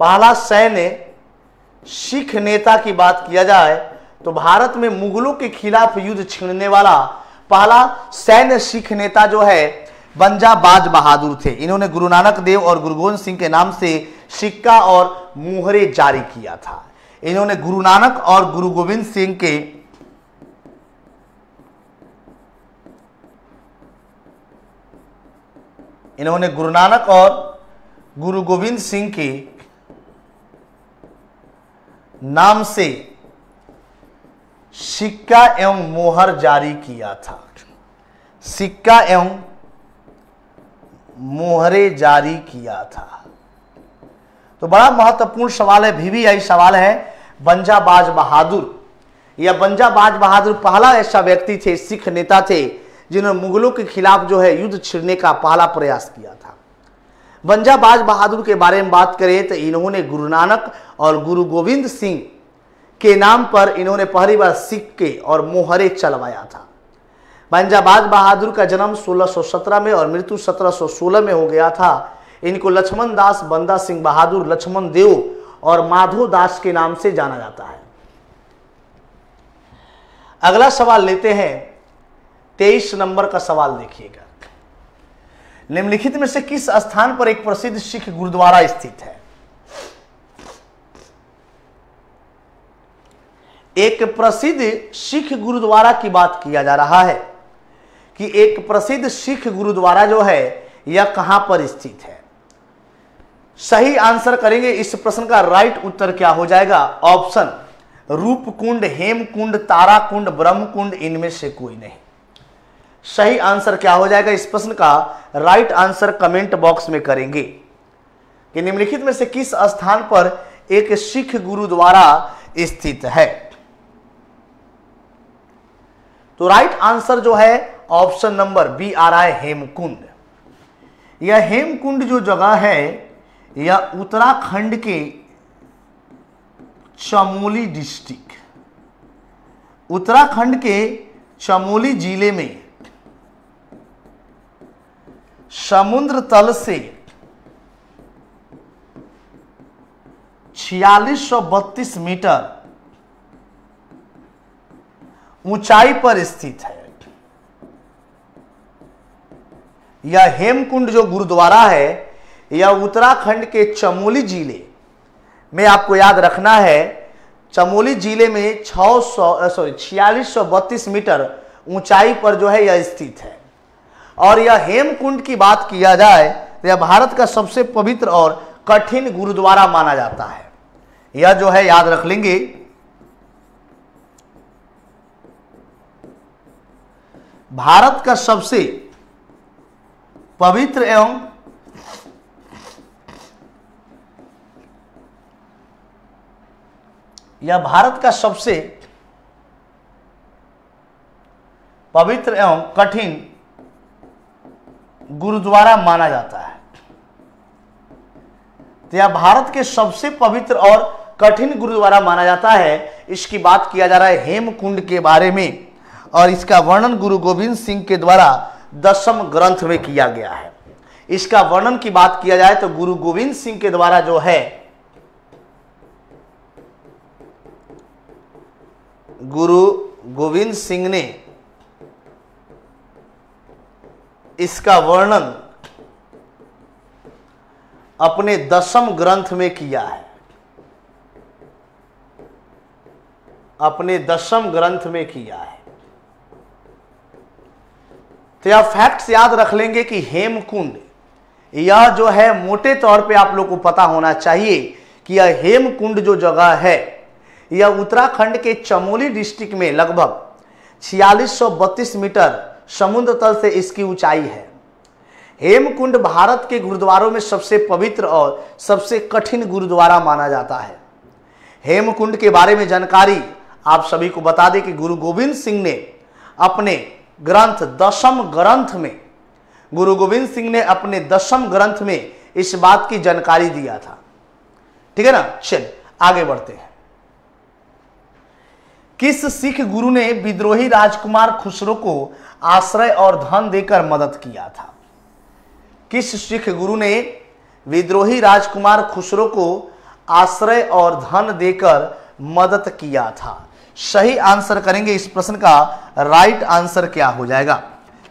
पहला सैन्य सिख नेता की बात किया जाए तो भारत में मुगलों के खिलाफ युद्ध छेड़ने वाला पहला सैन्य सिख नेता जो है बंजाबाज बहादुर थे। इन्होंने गुरु नानक देव और गुरु गोविंद सिंह के नाम से सिक्का और मुहरे जारी किया था। इन्होंने गुरु नानक और गुरु गोविंद सिंह के इन्होंने गुरु नानक और गुरु गोविंद सिंह के नाम से सिक्का एवं मोहर जारी किया था। सिक्का एवं मोहरे जारी किया था। तो बड़ा महत्वपूर्ण सवाल है, भी भी यही सवाल है। बंजाबाज बहादुर या बंजाबाज बहादुर पहला ऐसा व्यक्ति थे, सिख नेता थे, जिन्होंने मुगलों के खिलाफ जो है युद्ध छेड़ने का पहला प्रयास किया था। बंजाबाज बहादुर के बारे में बात करें तो इन्होंने गुरु नानक और गुरु गोविंद सिंह के नाम पर इन्होंने पहली बार सिक्के और मोहरे चलवाया था। बंजाबाज बहादुर का जन्म सोलह सौ सत्रह में और मृत्यु सत्रह सौ सोलह में हो गया था। इनको लक्ष्मण दास, बंदा सिंह बहादुर, लक्ष्मण देव और माधो दास के नाम से जाना जाता है। अगला सवाल लेते हैं, तेईस नंबर का सवाल देखिएगा। निम्नलिखित में से किस स्थान पर एक प्रसिद्ध सिख गुरुद्वारा स्थित है? एक प्रसिद्ध सिख गुरुद्वारा की बात किया जा रहा है कि एक प्रसिद्ध सिख गुरुद्वारा जो है यह कहां पर स्थित है? सही आंसर करेंगे। इस प्रश्न का राइट उत्तर क्या हो जाएगा? ऑप्शन रूपकुंड, हेमकुंड, ताराकुंड, ब्रह्मकुंड, इनमें से कोई नहीं। सही आंसर क्या हो जाएगा इस प्रश्न का? राइट आंसर कमेंट बॉक्स में करेंगे कि निम्नलिखित में से किस स्थान पर एक सिख गुरुद्वारा स्थित है। तो राइट आंसर जो है ऑप्शन नंबर बी आ रहा है हेमकुंड। यह हेमकुंड जो जगह है यह उत्तराखंड के चमोली डिस्ट्रिक्ट, उत्तराखंड के चमोली जिले में समुद्र तल से छियालीस सौ बत्तीस मीटर ऊंचाई पर स्थित है। यह हेमकुंड जो गुरुद्वारा है यह उत्तराखंड के चमोली जिले में, आपको याद रखना है, चमोली जिले में छः सौ सॉरी छियालीस सौ बत्तीस मीटर ऊंचाई पर जो है यह स्थित है। और यह हेमकुंड की बात किया जाए तो यह भारत का सबसे पवित्र और कठिन गुरुद्वारा माना जाता है। यह जो है याद रख लेंगे। भारत का सबसे पवित्र एवं यह भारत का सबसे पवित्र एवं कठिन गुरुद्वारा माना जाता है। तो यह भारत के सबसे पवित्र और कठिन गुरुद्वारा माना जाता है। इसकी बात किया जा रहा है हेमकुंड के बारे में और इसका वर्णन गुरु गोविंद सिंह के द्वारा दशम ग्रंथ में किया गया है। इसका वर्णन की बात किया जाए तो गुरु गोविंद सिंह के द्वारा जो है, गुरु गोविंद सिंह ने इसका वर्णन अपने दशम ग्रंथ में किया है, अपने दशम ग्रंथ में किया है। तो यह फैक्ट्स याद रख लेंगे कि हेमकुंड यह जो है मोटे तौर पे आप लोग को पता होना चाहिए कि यह हेमकुंड जो जगह है यह उत्तराखंड के चमोली डिस्ट्रिक्ट में लगभग छियालीस सौ बत्तीस मीटर समुद्र तल से इसकी ऊंचाई है। हेमकुंड भारत के गुरुद्वारों में सबसे पवित्र और सबसे कठिन गुरुद्वारा माना जाता है। हेमकुंड के बारे में जानकारी आप सभी को बता दें कि गुरु गोविंद सिंह ने अपने ग्रंथ दशम ग्रंथ में गुरु गोविंद सिंह ने अपने दशम ग्रंथ में इस बात की जानकारी दिया था। ठीक है ना, चलिए आगे बढ़ते हैं। किस सिख गुरु ने विद्रोही राजकुमार खुसरो को आश्रय और धन देकर मदद किया था? किस सिख गुरु ने विद्रोही राजकुमार खुसरो को आश्रय और धन देकर मदद किया था? सही आंसर करेंगे इस प्रश्न का राइट आंसर क्या हो जाएगा?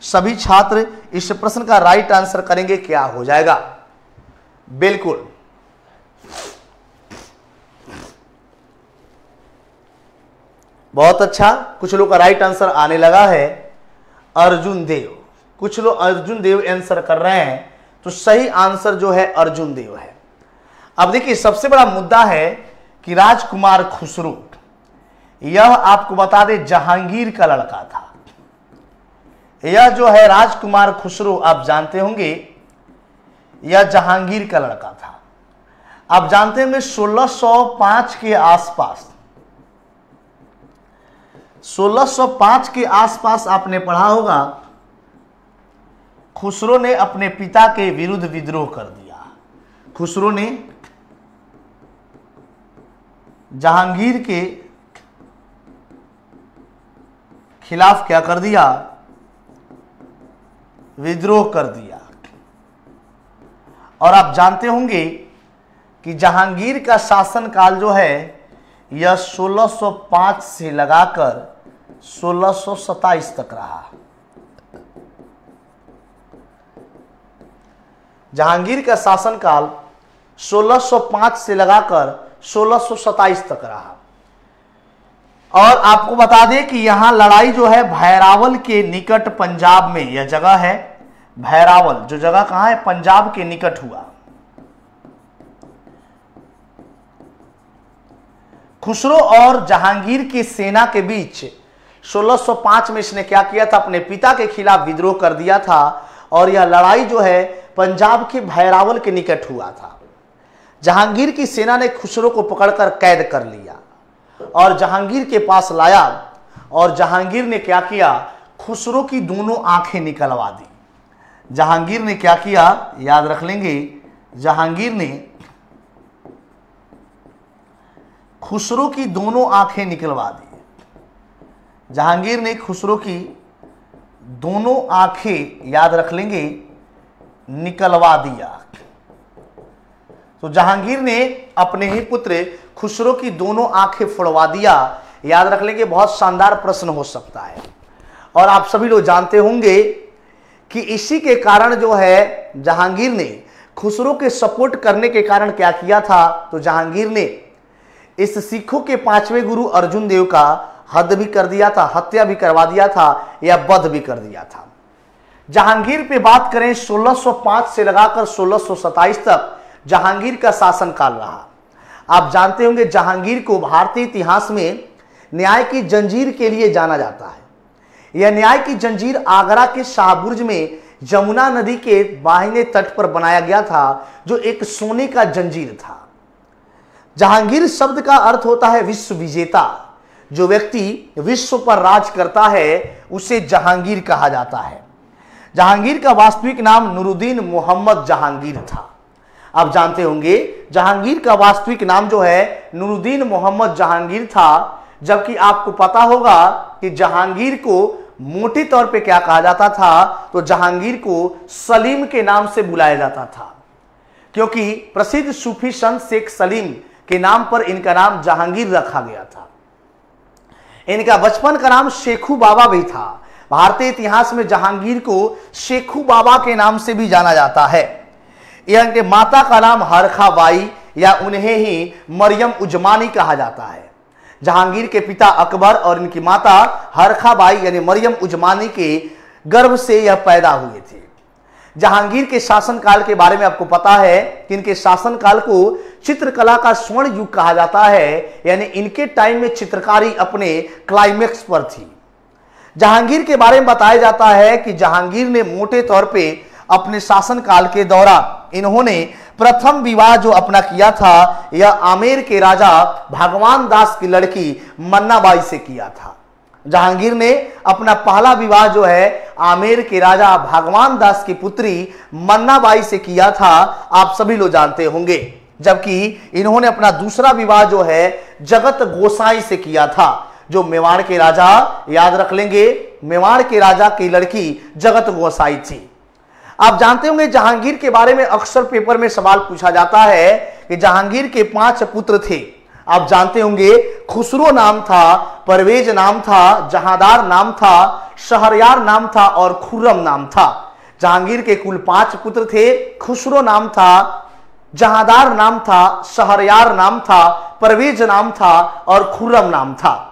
सभी छात्र इस प्रश्न का राइट आंसर करेंगे क्या हो जाएगा? बिल्कुल बहुत अच्छा। कुछ लोग का राइट आंसर आने लगा है। अर्जुन देव, कुछ लोग अर्जुन देव आंसर कर रहे हैं। तो सही आंसर जो है अर्जुन देव है। अब देखिए सबसे बड़ा मुद्दा है कि राजकुमार खुसरो यह आपको बता दें जहांगीर का लड़का था। यह जो है राजकुमार खुसरो आप जानते होंगे यह जहांगीर का लड़का था। आप जानते होंगे सोलह सौ पाँच के आसपास, सोलह सौ पाँच के आसपास आपने पढ़ा होगा खुसरो ने अपने पिता के विरुद्ध विद्रोह कर दिया। खुसरो ने जहांगीर के खिलाफ क्या कर दिया? विद्रोह कर दिया। और आप जानते होंगे कि जहांगीर का शासनकाल जो है यह सोलह सौ पाँच से लगाकर सोलह सौ सत्ताईस तक रहा। जहांगीर का शासनकाल सोलह सौ पाँच से लगाकर सोलह सौ सत्ताईस तक रहा। और आपको बता दें कि यहां लड़ाई जो है भैरावल के निकट पंजाब में, यह जगह है भैरावल, जो जगह कहां है? पंजाब के निकट हुआ। खुसरो और जहांगीर की सेना के बीच सोलह सौ पाँच में इसने क्या किया था, अपने पिता के खिलाफ विद्रोह कर दिया था। और यह लड़ाई जो है पंजाब के भैरावल के निकट हुआ था। जहांगीर की सेना ने खुसरो को पकड़कर कैद कर लिया और जहांगीर के पास लाया, और जहांगीर ने क्या किया, खुसरो की दोनों आंखें निकलवा दी। जहांगीर ने क्या किया, याद रख लेंगे, जहांगीर ने खुसरो की दोनों आंखें निकलवा दी। जहांगीर ने खुसरो की दोनों आंखें, याद रख लेंगे, निकलवा दिया। तो जहांगीर ने अपने ही पुत्र खुसरो की दोनों आंखें फोड़वा दिया। याद रख लेंगे, बहुत शानदार प्रश्न हो सकता है। और आप सभी लोग जानते होंगे कि इसी के कारण जो है जहांगीर ने खुसरो के सपोर्ट करने के कारण क्या किया था, तो जहांगीर ने इस सिखों के पांचवें गुरु अर्जुन देव का हद भी कर दिया था, हत्या भी करवा दिया था या वध भी कर दिया था। जहांगीर पे बात करें, सोलह सौ पाँच से लगाकर सोलह सौ सत्ताईस तक जहांगीर का शासनकाल रहा। आप जानते होंगे जहांगीर को भारतीय इतिहास में न्याय की जंजीर के लिए जाना जाता है। यह न्याय की जंजीर आगरा के शाहबुर्ज में यमुना नदी के बाहिने तट पर बनाया गया था, जो एक सोने का जंजीर था। जहांगीर शब्द का अर्थ होता है विश्व विजेता। जो व्यक्ति विश्व पर राज करता है उसे जहांगीर कहा जाता है। जहांगीर का वास्तविक नाम नूरुद्दीन मोहम्मद जहांगीर था। आप जानते होंगे जहांगीर का वास्तविक नाम जो है नूरुद्दीन मोहम्मद जहांगीर था, जबकि आपको पता होगा कि जहांगीर को मोटे तौर पे क्या कहा जाता था, तो जहांगीर को सलीम के नाम से बुलाया जाता था, क्योंकि प्रसिद्ध सूफी संत शेख सलीम के नाम पर इनका नाम जहांगीर रखा गया था। इनका बचपन का नाम शेखू बाबा भी था। भारतीय इतिहास में जहांगीर को शेखू बाबा के नाम से भी जाना जाता है। इनके माता का नाम हरखाबाई या उन्हें ही मरियम उजमानी कहा जाता है। जहांगीर के पिता अकबर और इनकी माता हरखाबाई यानी मरियम उजमानी के गर्भ से यह पैदा हुए थे। जहांगीर के शासनकाल के बारे में आपको पता है कि इनके शासनकाल को चित्रकला का स्वर्ण युग कहा जाता है, यानी इनके टाइम में चित्रकारी अपने क्लाइमेक्स पर थी। जहांगीर के बारे में बताया जाता है कि जहांगीर ने मोटे तौर पे अपने शासनकाल के दौरान इन्होंने प्रथम विवाह जो अपना किया था, यह आमेर के राजा भगवान दास की लड़की मन्नाबाई से किया था। जहांगीर ने अपना पहला विवाह जो है आमेर के राजा भगवान दास की पुत्री मन्नाबाई से किया था, आप सभी लोग जानते होंगे। जबकि इन्होंने अपना दूसरा विवाह जो है जगत गोसाई से किया था, जो मेवाड़ के राजा, याद रख लेंगे, मेवाड़ के राजा की लड़की जगत गोसाई थी। आप जानते होंगे जहांगीर के बारे में अक्सर पेपर में सवाल पूछा जाता है कि जहांगीर के पांच पुत्र थे। आप जानते होंगे खुसरो नाम था, परवेज नाम था, जहांदार नाम था, शहरयार नाम था और खुर्रम नाम था। जहांगीर के कुल पांच पुत्र थे। खुसरो नाम था, जहांदार नाम था, शहरयार नाम था, परवेज नाम था और खुर्रम नाम था।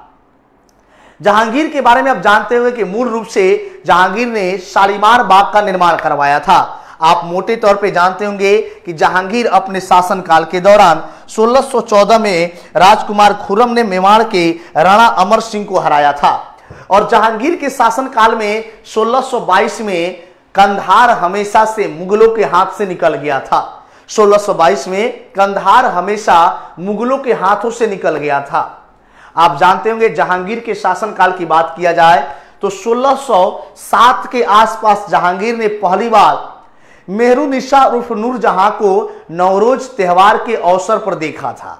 जहांगीर के बारे में आप जानते होंगे कि मूल रूप से जहांगीर ने शालीमार बाग का निर्माण करवाया था। आप मोटे तौर पे जानते होंगे कि जहांगीर अपने शासनकाल के दौरान सोलह सौ चौदह में राजकुमार खुर्रम ने मेवाड़ के राणा अमर सिंह को हराया था। और जहांगीर के शासनकाल में सोलह सौ बाईस में कंधार हमेशा से मुगलों के हाथ से निकल गया था। सोलह सौ बाईस में कंधार हमेशा मुगलों के हाथों से निकल गया था। आप जानते होंगे जहांगीर के शासनकाल की बात किया जाए तो सोलह सौ सात के आसपास जहांगीर ने पहली बार मेहरू निशा उर्फ नूरजहां को नवरोज त्यौहार के अवसर पर देखा था।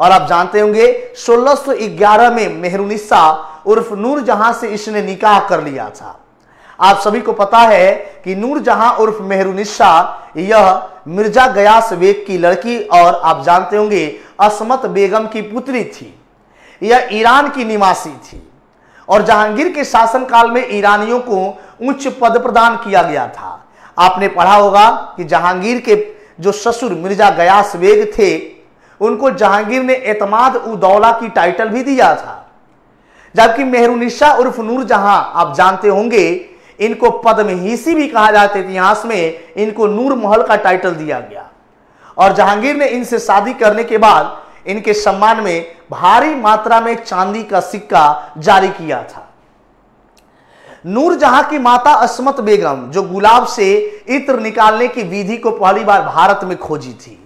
और आप जानते होंगे सोलह सौ ग्यारह में मेहरू निशा उर्फ नूरजहां से इसने निकाह कर लिया था। आप सभी को पता है कि नूरजहां उर्फ मेहरू निशा यह मिर्जा गयास बेग की लड़की और आप जानते होंगे असमत बेगम की पुत्री थी। यह ईरान की निवासी थी और जहांगीर के शासनकाल में ईरानियों को उच्च पद प्रदान किया गया था। आपने पढ़ा होगा कि जहांगीर के जो ससुर मिर्जा गयास बेग थे, उनको जहांगीर ने एतमाद उदौला की टाइटल भी दिया था। जबकि मेहरुनिशा उर्फ नूरजहां, आप जानते होंगे, इनको पद्महिसी भी कहा जाता है। इतिहास में इनको नूर महल का टाइटल दिया गया। और जहांगीर ने इनसे शादी करने के बाद इनके सम्मान में भारी मात्रा में चांदी का सिक्का जारी किया था। नूरजहां की माता असमत बेगम जो गुलाब से इत्र निकालने की विधि को पहली बार भारत में खोजी थी।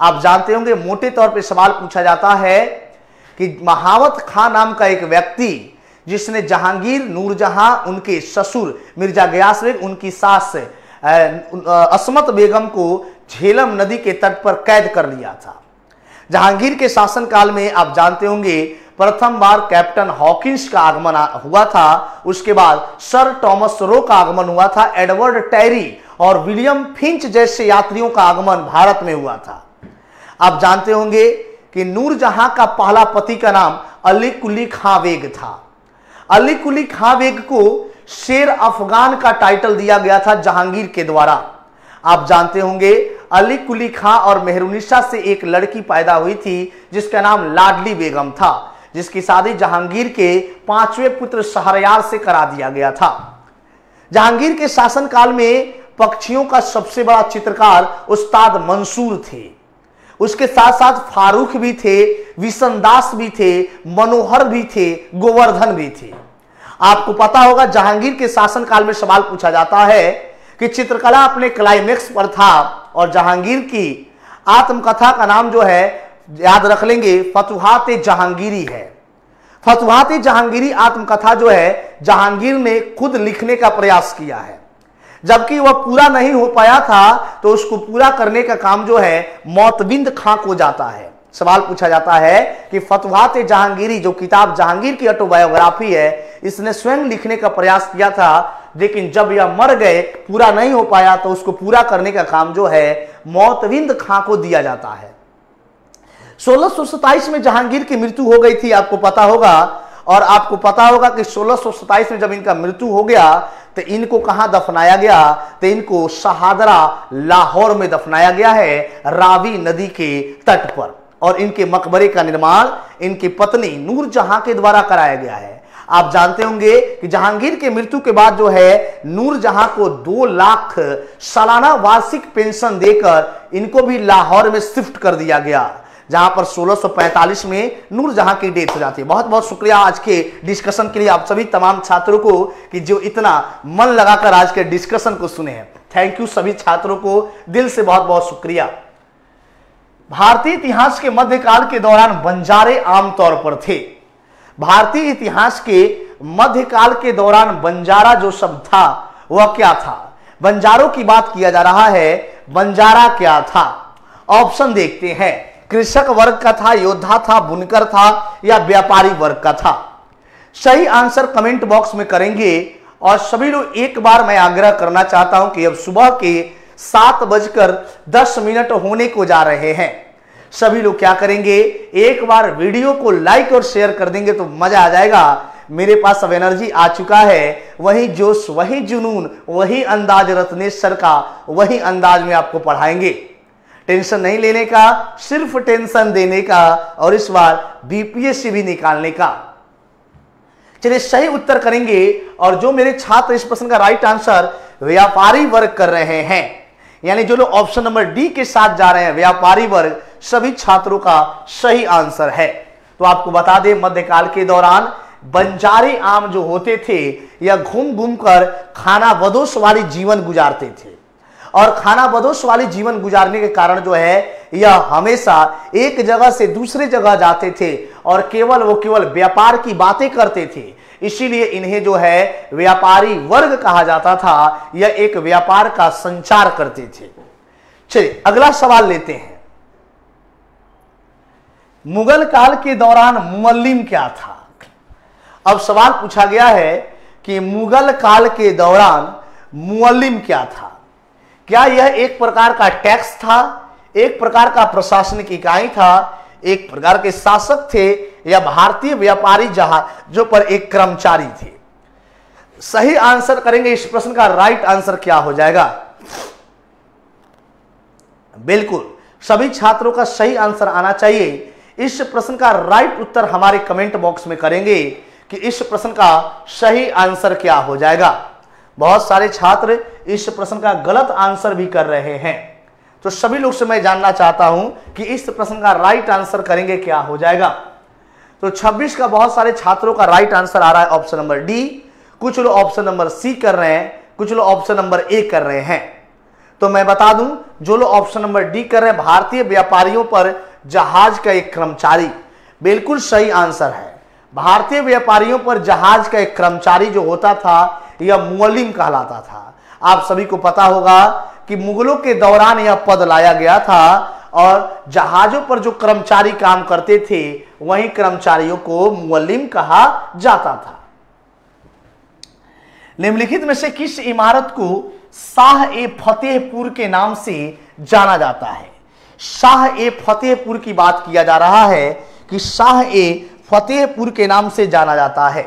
आप जानते होंगे मोटे तौर पे सवाल पूछा जाता है कि महावत खान नाम का एक व्यक्ति जिसने जहांगीर, नूरजहां, उनके ससुर मिर्जा गयास बेग, उनकी सास असमत बेगम को झेलम नदी के तट पर कैद कर लिया था। जहांगीर के शासनकाल में आप जानते होंगे प्रथम बार कैप्टन हॉकिंस का आगमन हुआ था, उसके बाद सर टॉमस रो का आगमन हुआ था, एडवर्ड टेरी और विलियम फिंच जैसे यात्रियों का आगमन भारत में हुआ था। आप जानते होंगे कि नूरजहां का पहला पति का नाम अली कुली खां बेग था। अली कुली खां बेग को शेर अफगान का टाइटल दिया गया था जहांगीर के द्वारा। आप जानते होंगे अली कुली खां और मेहरुनिशा से एक लड़की पैदा हुई थी जिसका नाम लाडली बेगम था, जिसकी शादी जहांगीर के पांचवें पुत्र शहरयार से करा दिया गया था। जहांगीर के शासनकाल में पक्षियों का सबसे बड़ा चित्रकार उस्ताद मंसूर थे, उसके साथ साथ फारूक भी थे, विशनदास भी थे, मनोहर भी थे, गोवर्धन भी थे। आपको पता होगा जहांगीर के शासनकाल में सवाल पूछा जाता है कि चित्रकला अपने क्लाइमेक्स पर था और जहांगीर की आत्मकथा का नाम जो है याद रख लेंगे फतुहाते जहांगीरी है। फतुहाते जहांगीरी आत्मकथा जो है जहांगीर ने खुद लिखने का प्रयास किया है, जबकि वह पूरा नहीं हो पाया था तो उसको पूरा करने का काम जो है मौतबिंद खां को जाता है। सवाल पूछा जाता है कि फतुहाते जहांगीरी जो किताब जहांगीर की ऑटोबायोग्राफी है इसने स्वयं लिखने का प्रयास किया था, लेकिन जब यह मर गए पूरा नहीं हो पाया तो उसको पूरा करने का काम जो है मौतबिंद खां को दिया जाता है। सोलह सौ सताइस में जहांगीर की मृत्यु हो गई थी, आपको पता होगा, और आपको पता होगा कि सोलह सौ सताइस में जब इनका मृत्यु हो गया तो इनको कहाँ दफनाया गया, तो इनको शहादरा लाहौर में दफनाया गया है रावी नदी के तट पर, और इनके मकबरे का निर्माण इनकी पत्नी नूरजहां के द्वारा कराया गया है। आप जानते होंगे कि जहांगीर के मृत्यु के बाद जो है नूरजहां को दो लाख सालाना वार्षिक पेंशन देकर इनको भी लाहौर में शिफ्ट कर दिया गया, जहां पर सोलह सौ पैंतालीस में नूरजहां की डेथ हो जाती है। बहुत बहुत शुक्रिया आज के डिस्कशन के लिए आप सभी तमाम छात्रों को कि जो इतना मन लगाकर आज के डिस्कशन को सुने हैं। थैंक यू सभी छात्रों को दिल से बहुत बहुत शुक्रिया। भारतीय इतिहास के मध्यकाल के दौरान बंजारे आमतौर पर थे। भारतीय इतिहास के मध्यकाल के दौरान बंजारा जो शब्द था वह क्या था? बंजारों की बात किया जा रहा है। बंजारा क्या था? ऑप्शन देखते हैं। कृषक वर्ग का था, योद्धा था, बुनकर था या व्यापारी वर्ग का था? सही आंसर कमेंट बॉक्स में करेंगे। और सभी लोग एक बार मैं आग्रह करना चाहता हूं कि अब सुबह के सात बजकर दस मिनट होने को जा रहे हैं, सभी लोग क्या करेंगे एक बार वीडियो को लाइक और शेयर कर देंगे तो मजा आ जाएगा। मेरे पास अब एनर्जी आ चुका है, वही जोश, वही जुनून, वही अंदाज रत्नेश सर का, वही अंदाज में आपको पढ़ाएंगे। टेंशन नहीं लेने का, सिर्फ टेंशन देने का, और इस बार बीपीएससी भी निकालने का। चलिए सही उत्तर करेंगे। और जो मेरे छात्र इस प्रश्न का राइट आंसर व्यापारी वर्ग कर रहे हैं, यानी जो लोग ऑप्शन नंबर डी के साथ जा रहे हैं व्यापारी वर्ग सभी छात्रों का सही आंसर है। तो आपको बता दें मध्यकाल के दौरान बंजारे आम जो होते थे या घूम घूम कर खाना बदोश वाली जीवन गुजारते थे, और खाना बदोश वाली जीवन गुजारने के कारण जो है यह हमेशा एक जगह से दूसरे जगह जाते थे और केवल वो केवल व्यापार की बातें करते थे, इसीलिए इन्हें जो है व्यापारी वर्ग कहा जाता था या एक व्यापार का संचार करते थे। चलिए अगला सवाल लेते हैं। मुगल काल के दौरान मुअल्लिम क्या था? अब सवाल पूछा गया है कि मुगल काल के दौरान मुअल्लिम क्या था? क्या यह एक प्रकार का टैक्स था, एक प्रकार का प्रशासनिक इकाई था, एक प्रकार के शासक थे, या भारतीय व्यापारी जहाजों पर एक कर्मचारी थे? सही आंसर करेंगे। इस प्रश्न का राइट आंसर क्या हो जाएगा? बिल्कुल सभी छात्रों का सही आंसर आना चाहिए। इस प्रश्न का राइट उत्तर हमारे कमेंट बॉक्स में करेंगे कि इस प्रश्न का सही आंसर क्या हो जाएगा। बहुत सारे छात्र इस प्रश्न का गलत आंसर भी कर रहे हैं। तो सभी लोग से मैं जानना चाहता हूं कि इस प्रश्न का राइट आंसर करेंगे क्या हो जाएगा। तो छब्बीस का बहुत सारे छात्रों का राइट आंसर आ रहा है ऑप्शन नंबर डी, कुछ लोग ऑप्शन नंबर सी कर रहे हैं, कुछ लोग ऑप्शन नंबर ए कर रहे हैं। तो मैं बता दूं जो लोग ऑप्शन नंबर डी कर रहे हैं, भारतीय व्यापारियों पर जहाज का एक कर्मचारी बिल्कुल सही आंसर है। भारतीय व्यापारियों पर जहाज का एक कर्मचारी जो होता था यह मुअल्लिम कहलाता था। आप सभी को पता होगा कि मुगलों के दौरान यह पद लाया गया था और जहाजों पर जो कर्मचारी काम करते थे वही कर्मचारियों को मुअल्लिम कहा जाता था। निम्नलिखित में से किस इमारत को शाह ए फतेहपुर के नाम से जाना जाता है? शाह ए फतेहपुर की बात किया जा रहा है कि शाह ए फतेहपुर के नाम से जाना जाता है।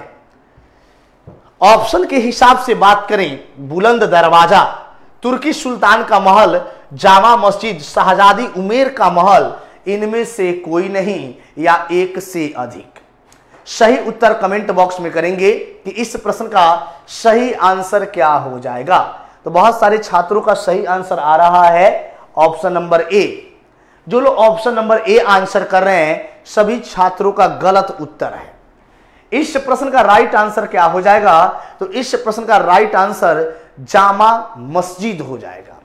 ऑप्शन के हिसाब से बात करें, बुलंद दरवाजा, तुर्की सुल्तान का महल, जामा मस्जिद, शाहजादी उमेर का महल, इनमें से कोई नहीं या एक से अधिक। सही उत्तर कमेंट बॉक्स में करेंगे कि इस प्रश्न का सही आंसर क्या हो जाएगा। तो बहुत सारे छात्रों का सही आंसर आ रहा है ऑप्शन नंबर ए। जो लोग ऑप्शन नंबर ए आंसर कर रहे हैं सभी छात्रों का गलत उत्तर है। इस प्रश्न का राइट आंसर क्या हो जाएगा? तो इस प्रश्न का राइट आंसर जामा मस्जिद हो जाएगा।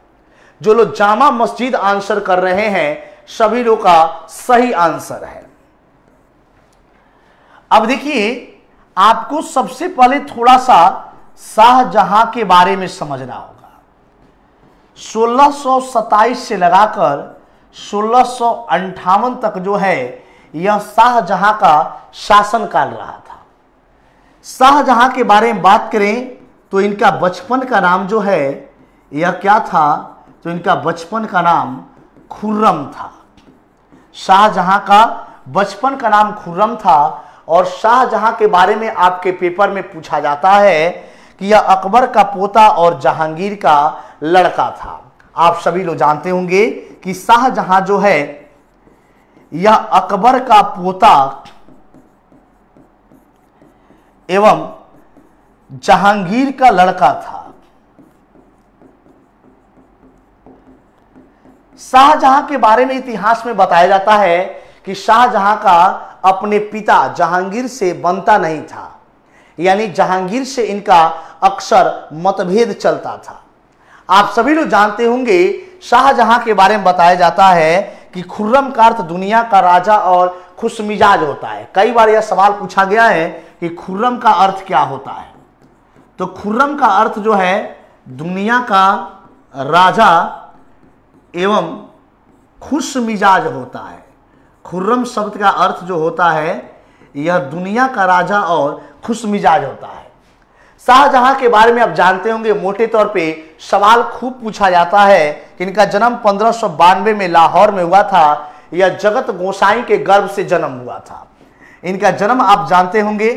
जो लोग जामा मस्जिद आंसर कर रहे हैं सभी लोग का सही आंसर है। अब देखिए, आपको सबसे पहले थोड़ा सा शाहजहां के बारे में समझना होगा। सोलह सौ सत्ताईस से लगाकर सोलह सौ अंठावन तक जो है यह शाहजहां का शासनकाल रहा था। शाहजहां के बारे में बात करें तो इनका बचपन का नाम जो है यह क्या था? तो इनका बचपन का नाम खुर्रम था। शाहजहां का बचपन का नाम खुर्रम था और शाहजहां के बारे में आपके पेपर में पूछा जाता है कि यह अकबर का पोता और जहांगीर का लड़का था। आप सभी लोग जानते होंगे कि शाहजहां जो है यह अकबर का पोता एवं जहांगीर का लड़का था। शाहजहां के बारे में इतिहास में बताया जाता है कि शाहजहां का अपने पिता जहांगीर से बनता नहीं था, यानी जहांगीर से इनका अक्सर मतभेद चलता था। आप सभी लोग जानते होंगे शाहजहां के बारे में बताया जाता है कि खुर्रम का अर्थ दुनिया का राजा और खुशमिजाज होता है। कई बार यह सवाल पूछा गया है कि खुर्रम का अर्थ क्या होता है? तो खुर्रम का अर्थ जो है दुनिया का राजा एवं खुशमिजाज होता है। खुर्रम शब्द का अर्थ जो होता है यह दुनिया का राजा और खुशमिजाज होता है। शाहजहां के बारे में आप जानते होंगे मोटे तौर पे सवाल खूब पूछा जाता है कि इनका जन्म पंद्रह सौ बानवे में लाहौर में हुआ था। यह जगत गोसाई के गर्भ से जन्म हुआ था। इनका जन्म आप जानते होंगे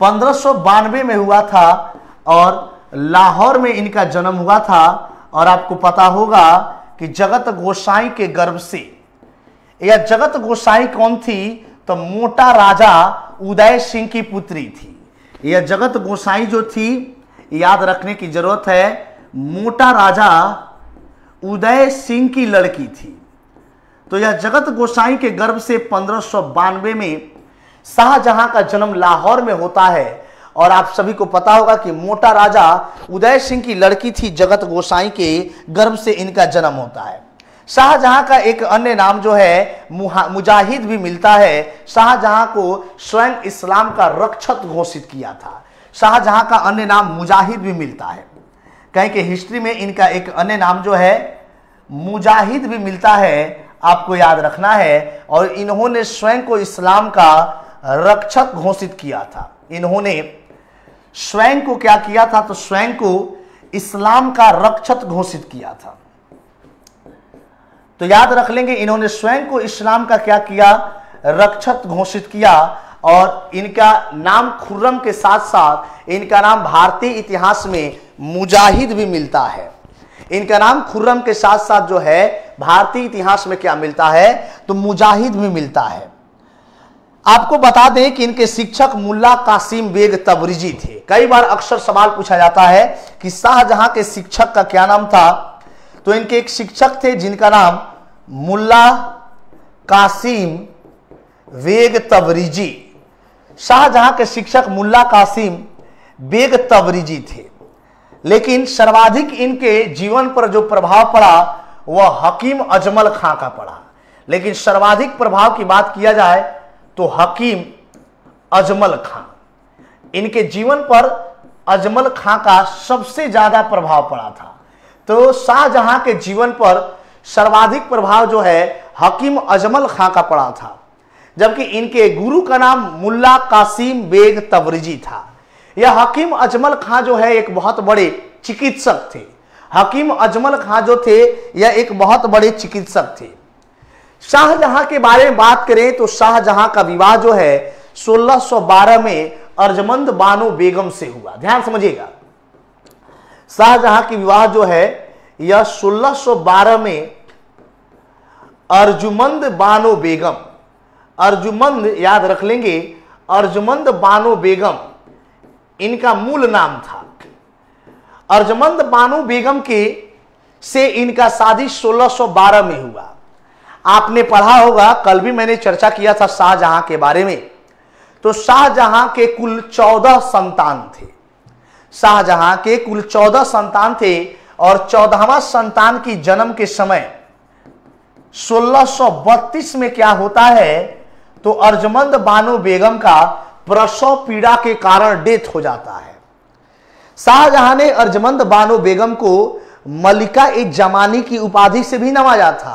पंद्रह सौ बानवे में हुआ था और लाहौर में इनका जन्म हुआ था। और आपको पता होगा कि जगत गोसाई के गर्भ से, यह जगत गोसाई कौन थी? तो मोटा राजा उदय सिंह की पुत्री थी। यह जगत गोसाई जो थी, याद रखने की जरूरत है, मोटा राजा उदय सिंह की लड़की थी। तो यह जगत गोसाई के गर्भ से पंद्रह सौ बानवे में शाहजहां का जन्म लाहौर में होता है। और आप सभी को पता होगा कि मोटा राजा उदय सिंह की लड़की थी, जगत गोसाई के गर्भ से इनका जन्म होता है। शाहजहां का एक अन्य नाम जो है मुजाहिद भी मिलता है। शाहजहां को स्वयं इस्लाम का रक्षक घोषित किया था। शाहजहां का अन्य नाम मुजाहिद भी मिलता है। कहीं के हिस्ट्री में इनका एक अन्य नाम जो है मुजाहिद भी मिलता है, आपको याद रखना है। और इन्होंने स्वयं को इस्लाम का रक्षक घोषित किया था। इन्होंने स्वयं को क्या किया था? तो स्वयं को इस्लाम का रक्षक घोषित किया था। तो याद रख लेंगे, इन्होंने स्वयं को इस्लाम का क्या किया? रक्षक घोषित किया। और इनका नाम खुर्रम के साथ साथ इनका नाम भारतीय इतिहास में मुजाहिद भी मिलता है। इनका नाम खुर्रम के साथ साथ जो है भारतीय इतिहास में क्या मिलता है? तो मुजाहिद भी मिलता है। आपको बता दें कि इनके शिक्षक मुल्ला कासिम बेग तबरीजी थे। कई बार अक्सर सवाल पूछा जाता है कि शाहजहां के शिक्षक का क्या नाम था? तो इनके एक शिक्षक थे जिनका नाम मुल्ला कासिम बेग तबरीजी, शाहजहां के शिक्षक मुल्ला कासिम बेग तबरीजी थे। लेकिन सर्वाधिक इनके जीवन पर जो प्रभाव पड़ा वह हकीम अजमल खां का पड़ा। लेकिन सर्वाधिक प्रभाव की बात किया जाए तो हकीम अजमल खां, इनके जीवन पर अजमल खां का सबसे ज्यादा प्रभाव पड़ा था। तो शाहजहां के जीवन पर सर्वाधिक प्रभाव जो है हकीम अजमल खां का पड़ा था, जबकि इनके गुरु का नाम मुल्ला कासिम बेग तबरीजी था। यह हकीम अजमल खां जो है एक बहुत बड़े चिकित्सक थे। हकीम अजमल खां जो थे यह एक बहुत बड़े चिकित्सक थे। शाहजहां के बारे में बात करें तो शाहजहां का विवाह जो है सोलह सौ बारह में अर्जमंद बानो बेगम से हुआ। ध्यान समझिएगा, शाहजहां की विवाह जो है यह सोलह सौ बारह में अर्जुमंद बानो बेगम, अर्जुमंद याद रख लेंगे, अर्जुमंद बानो बेगम इनका मूल नाम था। अर्जुमंद बानो बेगम के से इनका शादी सोलह सौ बारह में हुआ। आपने पढ़ा होगा, कल भी मैंने चर्चा किया था शाहजहां के बारे में। तो शाहजहां के कुल चौदह संतान थे, शाहजहां के कुल चौदह संतान थे और चौदहवां संतान की जन्म के समय सोलह सौ बत्तीस में क्या होता है तो अर्जुमंद बानो बेगम का प्रसव पीड़ा के कारण डेथ हो जाता है। शाहजहां ने अर्जुमंद बानो बेगम को मलिका ए जमानी की उपाधि से भी नवाजा था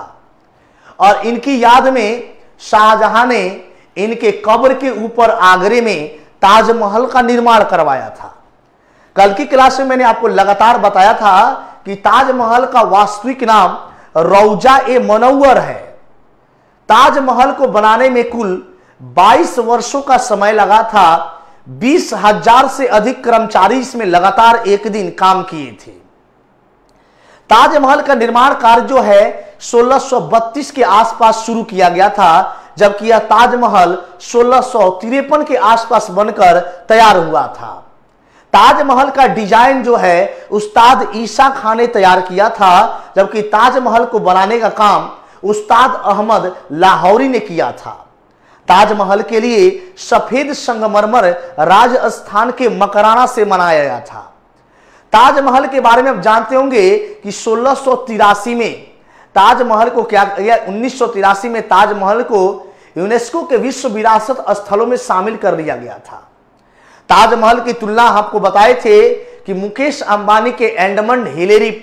और इनकी याद में शाहजहां ने इनके कब्र के ऊपर आगरे में ताजमहल का निर्माण करवाया था। कल की क्लास में मैंने आपको लगातार बताया था कि ताजमहल का वास्तविक नाम रौजा ए मनौवर है। ताजमहल को बनाने में कुल बाईस वर्षों का समय लगा था। बीस हजार से अधिक कर्मचारी इसमें लगातार एक दिन काम किए थे। ताजमहल का निर्माण कार्य जो है सोलह सौ बत्तीस के आसपास शुरू किया गया था, जबकि यह ताजमहल सोलह सौ तिरपन के आसपास बनकर तैयार हुआ था। ताजमहल का डिजाइन जो है उस्ताद ईसा खान ने तैयार किया था, जबकि ताजमहल को बनाने का काम उस्ताद अहमद लाहौरी ने किया था। ताजमहल के लिए सफेद संगमरमर राजस्थान के मकराना से मनाया गया था। ताजमहल के बारे में आप जानते होंगे कि सोलह सौ तिरासी में ताजमहल को क्या उन्नीस सौ तिरासी में ताजमहल को यूनेस्को के विश्व विरासत स्थलों में शामिल कर लिया गया था। ताजमहल की तुलना आपको बताए थे कि मुकेश अंबानी के एंडमन हिलेरी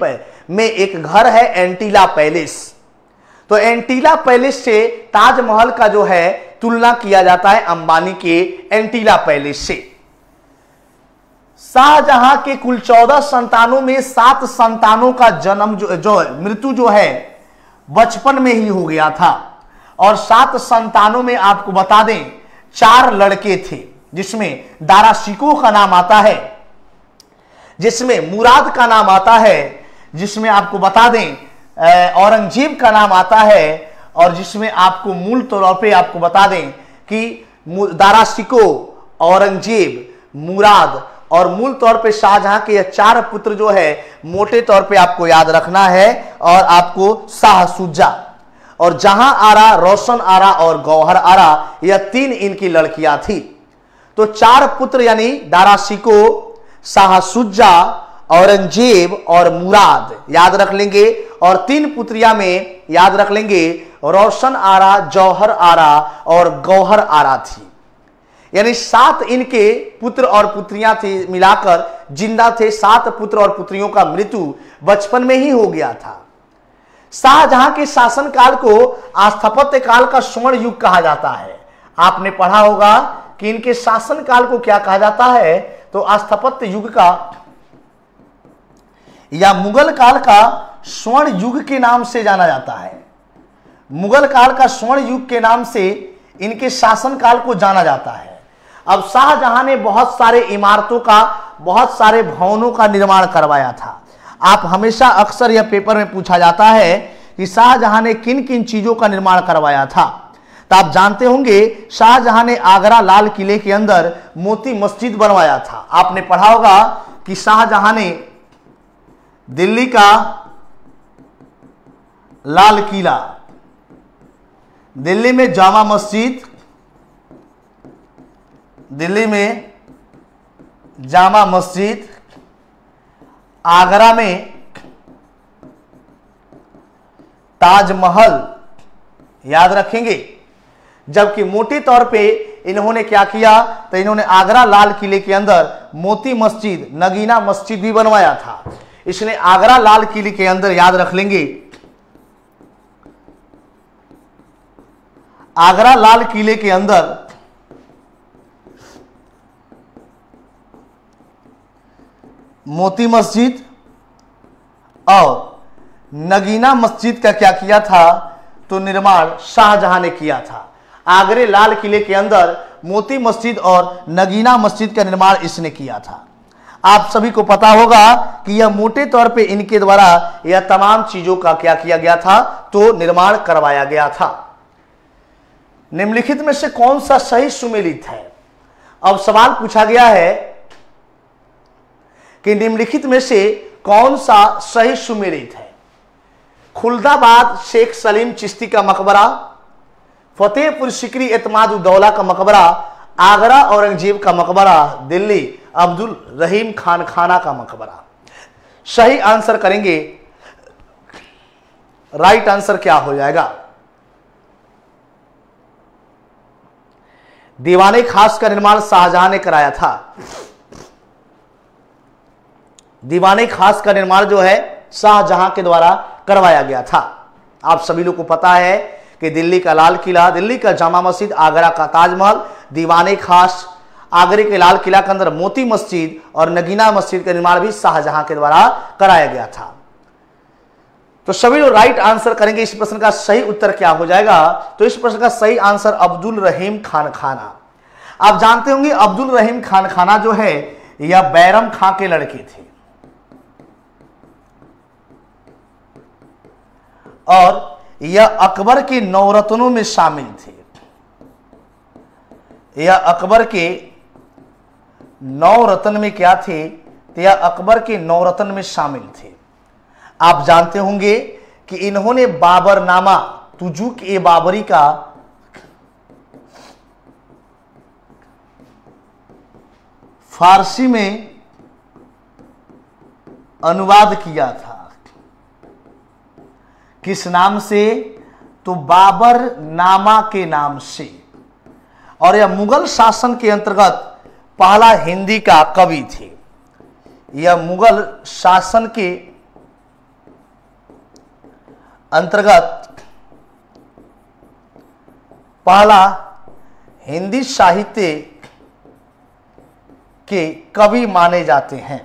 में एक घर है एंटीला पैलेस, तो एंटीला पैलेस से ताजमहल का जो है तुलना किया जाता है अंबानी के एंटीला पैलेस से। शाहजहां के कुल चौदह संतानों में सात संतानों का जन्म जो, जो मृत्यु जो है बचपन में ही हो गया था और सात संतानों में आपको बता दें चार लड़के थे जिसमें दारा शिको का नाम आता है, जिसमें मुराद का नाम आता है, जिसमें आपको बता दें औरंगजेब का नाम आता है और जिसमें आपको मूल तौर पे आपको बता दें कि दारा शिको, औरंगजेब, मुराद और मूल तौर पे शाहजहां के ये चार पुत्र जो है मोटे तौर पे आपको याद रखना है। और आपको शाह सुजा और जहां आरा, रोशन आरा और गौहर आरा यह तीन इनकी लड़कियां थी। तो चार पुत्र यानी दारा शिको, शाहसुजा, औरंगजेब और मुराद याद रख लेंगे और तीन पुत्रिया में याद रख लेंगे रोशन आरा, जौहर आरा और गौहर आरा थी। यानी सात इनके पुत्र और पुत्रियां थी, मिलाकर जिंदा थे। सात पुत्र और पुत्रियों का मृत्यु बचपन में ही हो गया था। शाहजहां के शासनकाल को स्थापत्य काल का स्वर्ण युग कहा जाता है। आपने पढ़ा होगा कि इनके शासन काल को क्या कहा जाता है तो स्थापत्य युग का या मुगल काल का स्वर्ण युग के नाम से जाना जाता है। मुगल काल का स्वर्ण युग के नाम से इनके शासन काल को जाना जाता है। अब शाहजहां ने बहुत सारे इमारतों का, बहुत सारे भवनों का निर्माण करवाया था। आप हमेशा अक्सर यह पेपर में पूछा जाता है कि शाहजहां ने किन किन चीजों का निर्माण करवाया था। तो आप जानते होंगे शाहजहां ने आगरा लाल किले के अंदर मोती मस्जिद बनवाया था। आपने पढ़ा होगा कि शाहजहां ने दिल्ली का लाल किला, दिल्ली में जामा मस्जिद, दिल्ली में जामा मस्जिद, आगरा में ताजमहल। याद रखेंगे, जबकि मोटे तौर पे इन्होंने क्या किया तो इन्होंने आगरा लाल किले के अंदर मोती मस्जिद, नगीना मस्जिद भी बनवाया था। इसलिए आगरा लाल किले के अंदर याद रख लेंगे, आगरा लाल किले के अंदर मोती मस्जिद और नगीना मस्जिद का क्या किया था तो निर्माण शाहजहां ने किया था। आगरे लाल किले के अंदर मोती मस्जिद और नगीना मस्जिद का निर्माण इसने किया था। आप सभी को पता होगा कि यह मोटे तौर पे इनके द्वारा यह तमाम चीजों का क्या किया गया था तो निर्माण करवाया गया था। निम्नलिखित में से कौन सा सही सुमेलित है? अब सवाल पूछा गया है कि निम्नलिखित में से कौन सा सही सुमेलित है। खुलदाबाद शेख सलीम चिश्ती का मकबरा, फतेहपुर सिकरी एतमाद उदौला का मकबरा, आगरा औरंगजेब का मकबरा, दिल्ली अब्दुल रहीम खान खाना का मकबरा। सही आंसर करेंगे, राइट आंसर क्या हो जाएगा? दीवाने खास का निर्माण शाहजहां ने कराया था। दीवाने खास का निर्माण जो है शाहजहां के द्वारा करवाया गया था। आप सभी लोग को पता है कि दिल्ली का लाल किला, दिल्ली का जामा मस्जिद, आगरा का ताजमहल, दीवाने खास, आगरे के लाल किला के अंदर मोती मस्जिद और नगीना मस्जिद का निर्माण भी शाहजहां के द्वारा कराया गया था। तो सभी लोग राइट आंसर करेंगे। इस प्रश्न का सही उत्तर क्या हो जाएगा तो इस प्रश्न का सही आंसर अब्दुल रहीम खान खाना। आप जानते होंगे अब्दुल रहीम खान खाना जो है यह बैरम खां के लड़के थे और यह अकबर के नवरत्नों में शामिल थे। यह अकबर के नवरत्न में क्या थे तो यह अकबर के नवरत्न में शामिल थे। आप जानते होंगे कि इन्होंने बाबरनामा तुजुक ए बाबरी का फारसी में अनुवाद किया था। किस नाम से तो बाबरनामा के नाम से, और यह मुगल शासन के अंतर्गत पहला हिंदी का कवि थे। यह मुगल शासन के अंतर्गत पहला हिंदी साहित्य के कवि माने जाते हैं।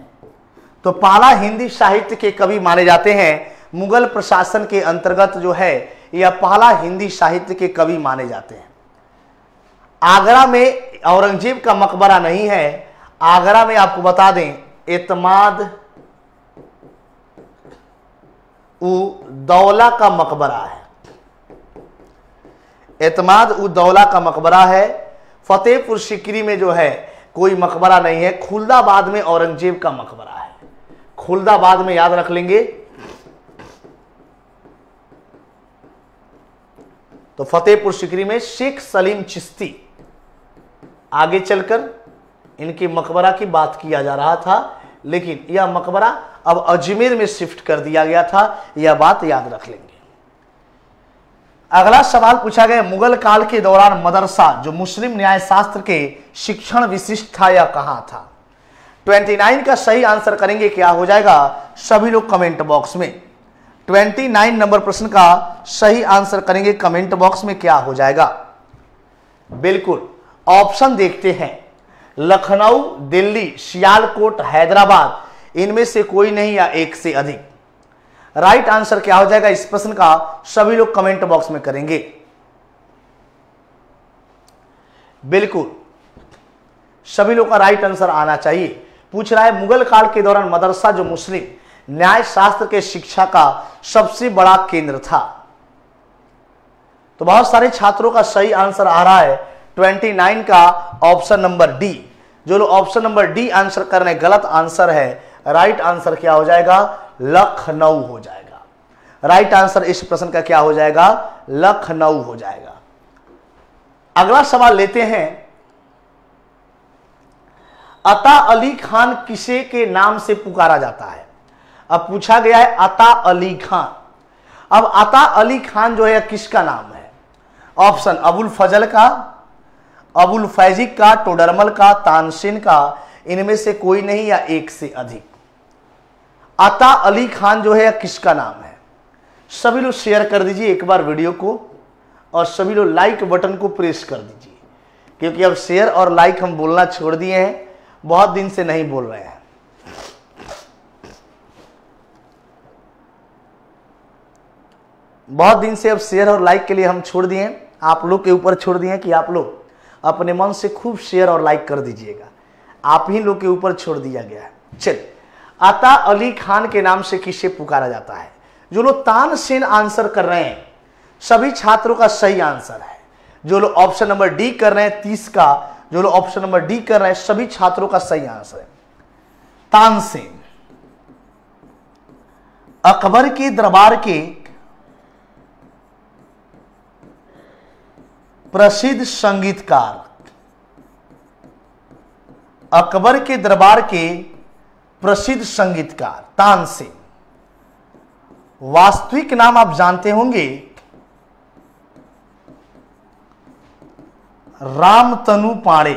तो पहला हिंदी साहित्य के कवि माने जाते हैं। मुगल प्रशासन के अंतर्गत जो है यह पहला हिंदी साहित्य के कवि माने जाते हैं। आगरा में औरंगजेब का मकबरा नहीं है। आगरा में आपको बता दें एतमाद उदौला का मकबरा है, एतमाद उदौला का मकबरा है। फतेहपुर सिकरी में जो है कोई मकबरा नहीं है। खुलदाबाद में औरंगजेब का मकबरा है, खुलदाबाद में याद रख लेंगे। तो फतेहपुर सिकरी में शेख सलीम चिश्ती, आगे चलकर इनके मकबरा की बात किया जा रहा था, लेकिन यह मकबरा अब अजमेर में शिफ्ट कर दिया गया था। यह बात याद रख लेंगे। अगला सवाल पूछा गया, मुगल काल के दौरान मदरसा जो मुस्लिम न्याय शास्त्र के शिक्षण विशिष्ट था या कहां था? उनतीस का सही आंसर करेंगे, क्या हो जाएगा सभी लोग कमेंट बॉक्स में। उनतीस नंबर प्रश्न का सही आंसर करेंगे कमेंट बॉक्स में, क्या हो जाएगा? बिल्कुल, ऑप्शन देखते हैं। लखनऊ, दिल्ली, सियालकोट, हैदराबाद, इनमें से कोई नहीं या एक से अधिक। राइट आंसर क्या हो जाएगा इस प्रश्न का सभी लोग कमेंट बॉक्स में करेंगे। बिल्कुल, सभी लोग का राइट आंसर आना चाहिए। पूछ रहा है मुगल काल के दौरान मदरसा जो मुस्लिम न्याय शास्त्र के शिक्षा का सबसे बड़ा केंद्र था। तो बहुत सारे छात्रों का सही आंसर आ रहा है उनतीस का ऑप्शन नंबर डी। जो लोग ऑप्शन नंबर डी आंसर कर रहे हैं गलत आंसर है, राइट आंसर क्या हो जाएगा लखनऊ हो जाएगा। राइट आंसर इस प्रश्न का क्या हो जाएगा, लखनऊ हो जाएगा। अगला सवाल लेते हैं, अता अली खान किसे के नाम से पुकारा जाता है। अब पूछा गया है अता अली खान। अब अता अली खान जो है किसका नाम है, ऑप्शन अबुल फजल का, अबुल फैजिक का, टोडरमल का, तानसेन का, इनमें से कोई नहीं या एक से अधिक। अता अली खान जो है किसका नाम है। सभी लोग शेयर कर दीजिए एक बार वीडियो को और सभी लोग लाइक बटन को प्रेस कर दीजिए, क्योंकि अब शेयर और लाइक हम बोलना छोड़ दिए हैं, बहुत दिन से नहीं बोल रहे हैं। बहुत दिन से अब शेयर और लाइक के लिए हम छोड़ दिए हैं, आप लोग के ऊपर छोड़ दिए हैं कि आप लोग अपने मन से खूब शेयर और लाइक कर दीजिएगा, आप ही लोग के ऊपर छोड़ दिया गया है। चलिए, अता अली खान के नाम से किसे पुकारा जाता है। जो लोग तानसेन आंसर कर रहे हैं सभी छात्रों का सही आंसर है। जो लोग ऑप्शन नंबर डी कर रहे हैं तीस का, जो लोग ऑप्शन नंबर डी कर रहे हैं सभी छात्रों का सही आंसर है तानसेन। अकबर के दरबार के प्रसिद्ध संगीतकार, अकबर के दरबार के प्रसिद्ध संगीतकार तानसेन। वास्तविक नाम आप जानते होंगे रामतनु पांडे।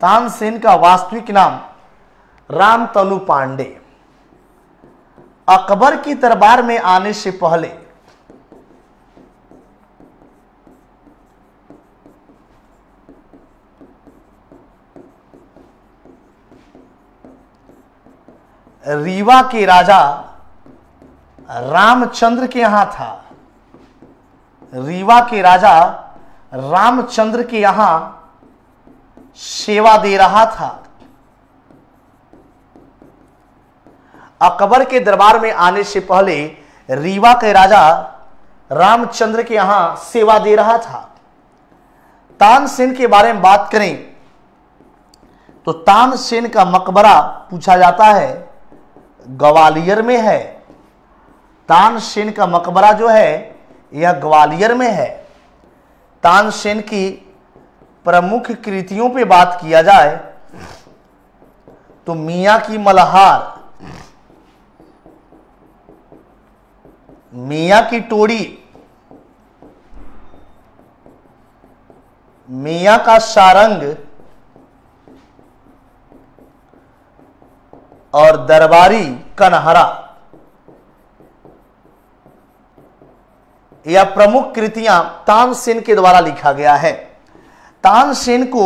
तानसेन का वास्तविक नाम रामतनु पांडे। अकबर के दरबार में आने से पहले रीवा के राजा रामचंद्र के यहां था। रीवा के राजा रामचंद्र के यहां सेवा दे रहा था। अकबर के दरबार में आने से पहले रीवा के राजा रामचंद्र के यहां सेवा दे रहा था। तानसेन के बारे में बात करें तो तानसेन का मकबरा पूछा जाता है ग्वालियर में है। तानसेन का मकबरा जो है यह ग्वालियर में है। तानसेन की प्रमुख कृतियों पे बात किया जाए तो मियाँ की मल्हार, मियाँ की टोड़ी, मियाँ का सारंग और दरबारी कन्हरा, यह प्रमुख कृतियां तानसेन के द्वारा लिखा गया है। तानसेन को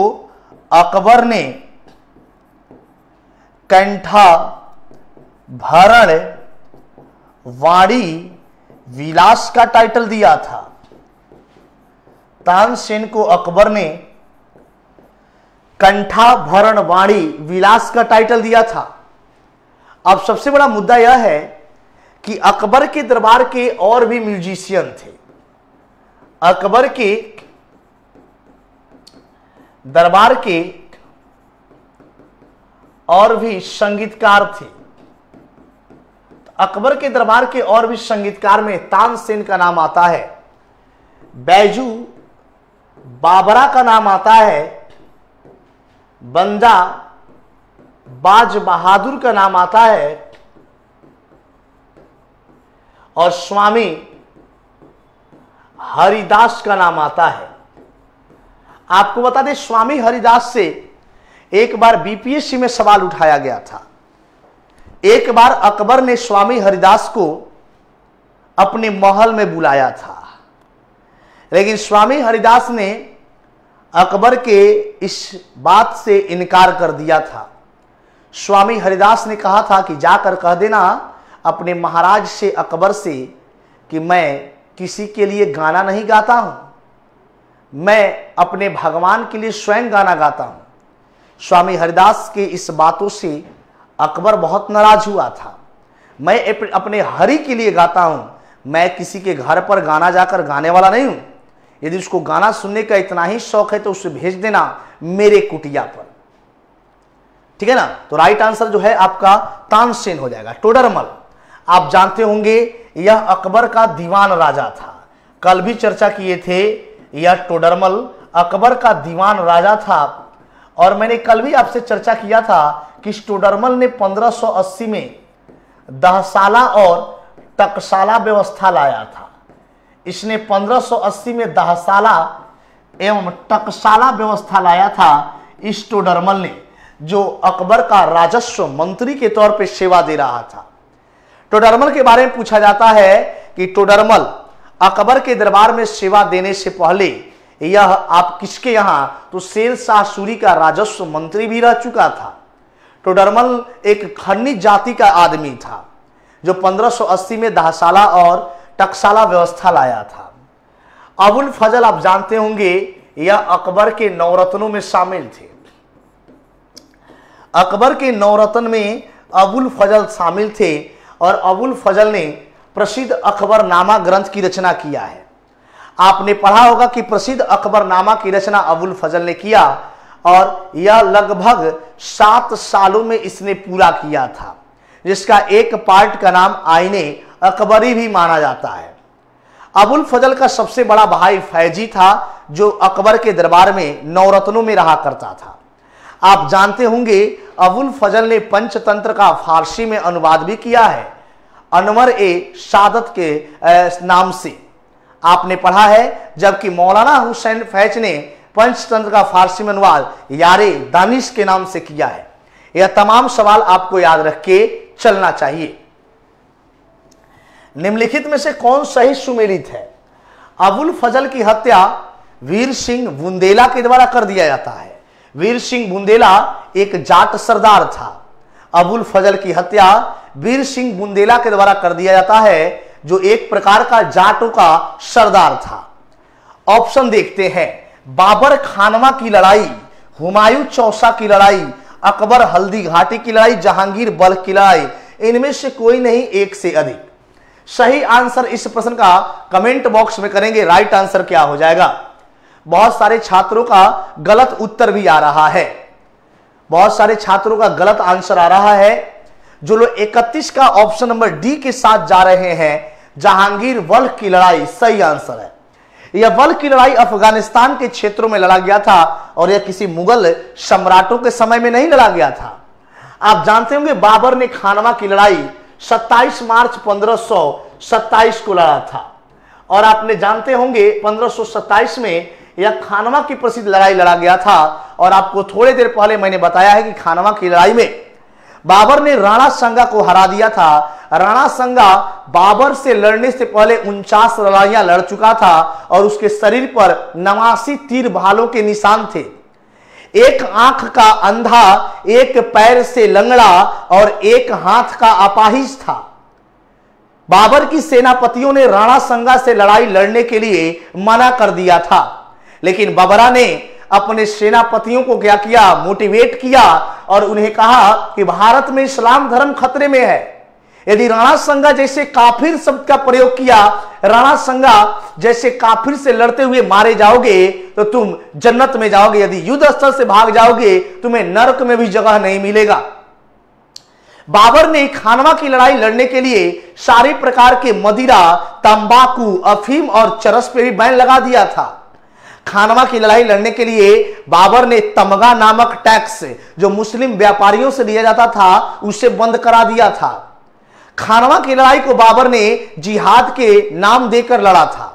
अकबर ने कंठा भरण वाणी विलास का टाइटल दिया था। तानसेन को अकबर ने कंठा भरण वाणी विलास का टाइटल दिया था। अब सबसे बड़ा मुद्दा यह है कि अकबर के दरबार के और भी म्यूजिशियन थे। अकबर के दरबार के और भी संगीतकार थे। अकबर के दरबार के और भी संगीतकार में तानसेन का नाम आता है, बैजू बाबरा का नाम आता है, बंदा बाज बहादुर का नाम आता है और स्वामी हरिदास का नाम आता है। आपको बता दें स्वामी हरिदास से एक बार बीपीएससी में सवाल उठाया गया था। एक बार अकबर ने स्वामी हरिदास को अपने महल में बुलाया था, लेकिन स्वामी हरिदास ने अकबर के इस बात से इनकार कर दिया था। स्वामी हरिदास ने कहा था कि जाकर कह देना अपने महाराज से, अकबर से, कि मैं किसी के लिए गाना नहीं गाता हूँ, मैं अपने भगवान के लिए स्वयं गाना गाता हूँ। स्वामी हरिदास के इस बातों से अकबर बहुत नाराज हुआ था। मैं अपने हरि के लिए गाता हूँ, मैं किसी के घर पर गाना जाकर गाने वाला नहीं हूँ। यदि उसको गाना सुनने का इतना ही शौक है तो उसे भेज देना मेरे कुटिया पर, ठीक है ना। तो राइट आंसर जो है आपका तानसेन हो जाएगा। टोडरमल आप जानते होंगे यह अकबर का दीवान राजा था। कल भी चर्चा किए थे, यह टोडरमल अकबर का दीवान राजा था और मैंने कल भी आपसे चर्चा किया था कि टोडरमल ने पंद्रह सौ अस्सी में दहसाला और टकसाला व्यवस्था लाया था। इसने पंद्रह सौ अस्सी में दहसाला एवं टकसाला व्यवस्था लाया था। इस टोडरमल ने जो अकबर का राजस्व मंत्री के तौर पे सेवा दे रहा था। टोडरमल के बारे में पूछा जाता है कि टोडरमल अकबर के दरबार में सेवा देने से पहले यह आप किसके यहाँ, तो शेर शाह सूरी का राजस्व मंत्री भी रह चुका था। टोडरमल एक खन्नी जाति का आदमी था जो पंद्रह सौ अस्सी में दहसाला और टकसाला व्यवस्था लाया था। अबुल फजल आप जानते होंगे यह अकबर के नवरत्नों में शामिल थे। अकबर के नवरत्न में अबुल फजल शामिल थे और अबुल फजल ने प्रसिद्ध अकबरनामा ग्रंथ की रचना किया है। आपने पढ़ा होगा कि प्रसिद्ध अकबरनामा की रचना अबुल फजल ने किया और यह लगभग सात सालों में इसने पूरा किया था, जिसका एक पार्ट का नाम आईने अकबरी भी माना जाता है। अबुल फजल का सबसे बड़ा भाई फैजी था जो अकबर के दरबार में नवरत्नों में रहा करता था। आप जानते होंगे अबुल फजल ने पंचतंत्र का फारसी में अनुवाद भी किया है अनवर ए सादत के नाम से, आपने पढ़ा है। जबकि मौलाना हुसैन फैज ने पंचतंत्र का फारसी में अनुवाद यारे दानिश के नाम से किया है। यह तमाम सवाल आपको याद रख के चलना चाहिए। निम्नलिखित में से कौन सही सुमेलित है? अबुल फजल की हत्या वीर सिंह बुंदेला के द्वारा कर दिया जाता है। वीर सिंह बुंदेला एक जाट सरदार था। अबुल फजल की हत्या वीर सिंह बुंदेला के द्वारा कर दिया जाता है जो एक प्रकार का जाटों का सरदार था। ऑप्शन देखते हैं। बाबर खानवा की लड़ाई, हुमायूं चौसा की लड़ाई, अकबर हल्दी घाटी की लड़ाई, जहांगीर बल्ख की लड़ाई, इनमें से कोई नहीं एक से अधिक। सही आंसर इस प्रश्न का कमेंट बॉक्स में करेंगे। राइट आंसर क्या हो जाएगा? बहुत सारे छात्रों का गलत उत्तर भी आ रहा है। बहुत सारे छात्रों का गलत आंसर आ रहा है। जो लोग इकतीस का ऑप्शन नंबर डी के साथ जा रहे हैं, जहांगीर बल्ख की लड़ाई सही आंसर है। यह बल्ख की लड़ाई अफगानिस्तान के क्षेत्रों में लड़ा गया था और यह किसी मुगल सम्राटों के समय में नहीं लड़ा गया था। आप जानते होंगे बाबर ने खानवा की लड़ाई सत्ताईस मार्च पंद्रह सौ सत्ताईस को लड़ा था और आपने जानते होंगे पंद्रह सौ सत्ताईस में यह खानवा की प्रसिद्ध लड़ाई लड़ा गया था। और आपको थोड़े देर पहले मैंने बताया है कि खानवा की लड़ाई में बाबर ने राणा संगा को हरा दिया था। राणा संगा बाबर से लड़ने से पहले उनचास लड़ाइयां लड़ चुका था और उसके शरीर पर नवासी तीर भालों के निशान थे। एक आंख का अंधा, एक पैर से लंगड़ा और एक हाथ का अपाहिज था। बाबर की सेनापतियों ने राणा संगा से लड़ाई लड़ने के लिए मना कर दिया था, लेकिन बाबरा ने अपने सेनापतियों को क्या किया, मोटिवेट किया और उन्हें कहा कि भारत में इस्लाम धर्म खतरे में है। यदि राणा संगा जैसे काफिर शब्द का प्रयोग किया, राणा संगा जैसे काफिर से लड़ते हुए मारे जाओगे तो तुम जन्नत में जाओगे, यदि युद्ध स्थल से भाग जाओगे तुम्हें नरक में भी जगह नहीं मिलेगा। बाबर ने खानवा की लड़ाई लड़ने के लिए सारे प्रकार के मदिरा, तंबाकू, अफीम और चरस पे भी बैन लगा दिया था। खानवा की लड़ाई लड़ने के लिए बाबर ने तमगा नामक टैक्स जो मुस्लिम व्यापारियों से लिया जाता था उसे बंद करा दिया था। खानवा की लड़ाई को बाबर ने जिहाद के नाम देकर लड़ा था।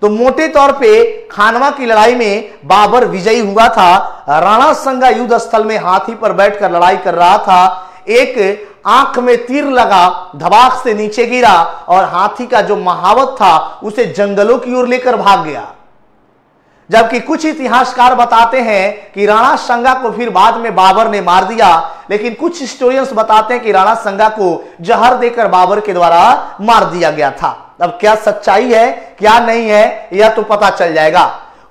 तो मोटे तौर पे खानवा की लड़ाई में बाबर विजयी हुआ था। राणा संगा युद्ध स्थल में हाथी पर बैठकर लड़ाई कर रहा था। एक आंख में तीर लगा, धबाक से नीचे गिरा और हाथी का जो महावत था उसे जंगलों की ओर लेकर भाग गया। जबकि कुछ इतिहासकार बताते हैं कि राणा संगा को फिर बाद में बाबर ने मार दिया, लेकिन कुछ हिस्टोरियंस बताते हैं कि राणा संगा को जहर देकर बाबर के द्वारा मार दिया गया था। अब क्या सच्चाई है क्या नहीं है यह तो पता चल जाएगा।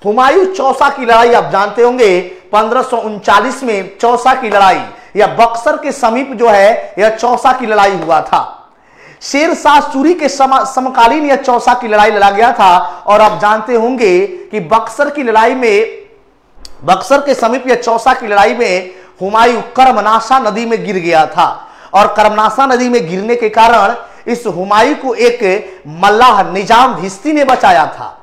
हुमायूं चौसा की लड़ाई आप जानते होंगे पंद्रह सौ उनचालीस में चौसा की लड़ाई या बक्सर के समीप जो है यह चौसा की लड़ाई हुआ था। शेर शाह सूरी के समकालीन यह चौसा की लड़ाई लड़ा गया था। और आप जानते होंगे कि बक्सर की लड़ाई में, बक्सर के समीप यह चौसा की लड़ाई में हुमायूं कर्मनाशा नदी में गिर गया था और कर्मनाशा नदी में गिरने के कारण इस हुमायूं को एक मल्लाह निजाम भिस्ती ने बचाया था।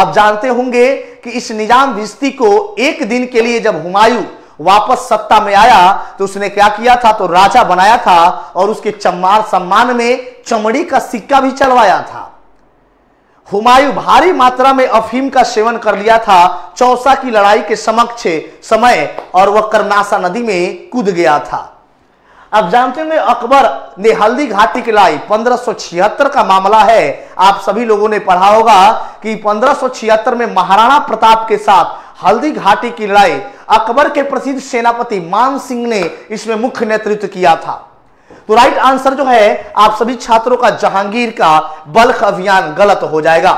आप जानते होंगे कि इस निजाम भिस्ती को एक दिन के लिए जब हुमायूं वापस सत्ता में आया तो उसने क्या किया था, तो राजा बनाया था और उसके चम्मार सम्मान में चमड़ी का सिक्का भी चढ़वाया था। हुमायूं भारी मात्रा में अफीम का सेवन कर लिया था चौसा की लड़ाई के समक्ष समय और वह कर्नासा नदी में कूद गया था। अब जानते हैं अकबर ने हल्दी घाटी की लड़ाई पंद्रह सौ छिहत्तर का मामला है, आप सभी लोगों ने पढ़ा होगा कि पंद्रह सौ छिहत्तर में महाराणा प्रताप के साथ हल्दी घाटी की लड़ाई अकबर के प्रसिद्ध सेनापति मान सिंह ने इसमें मुख्य नेतृत्व किया था। तो राइट आंसर जो है आप सभी छात्रों का जहांगीर का बल्ख अभियान गलत हो जाएगा।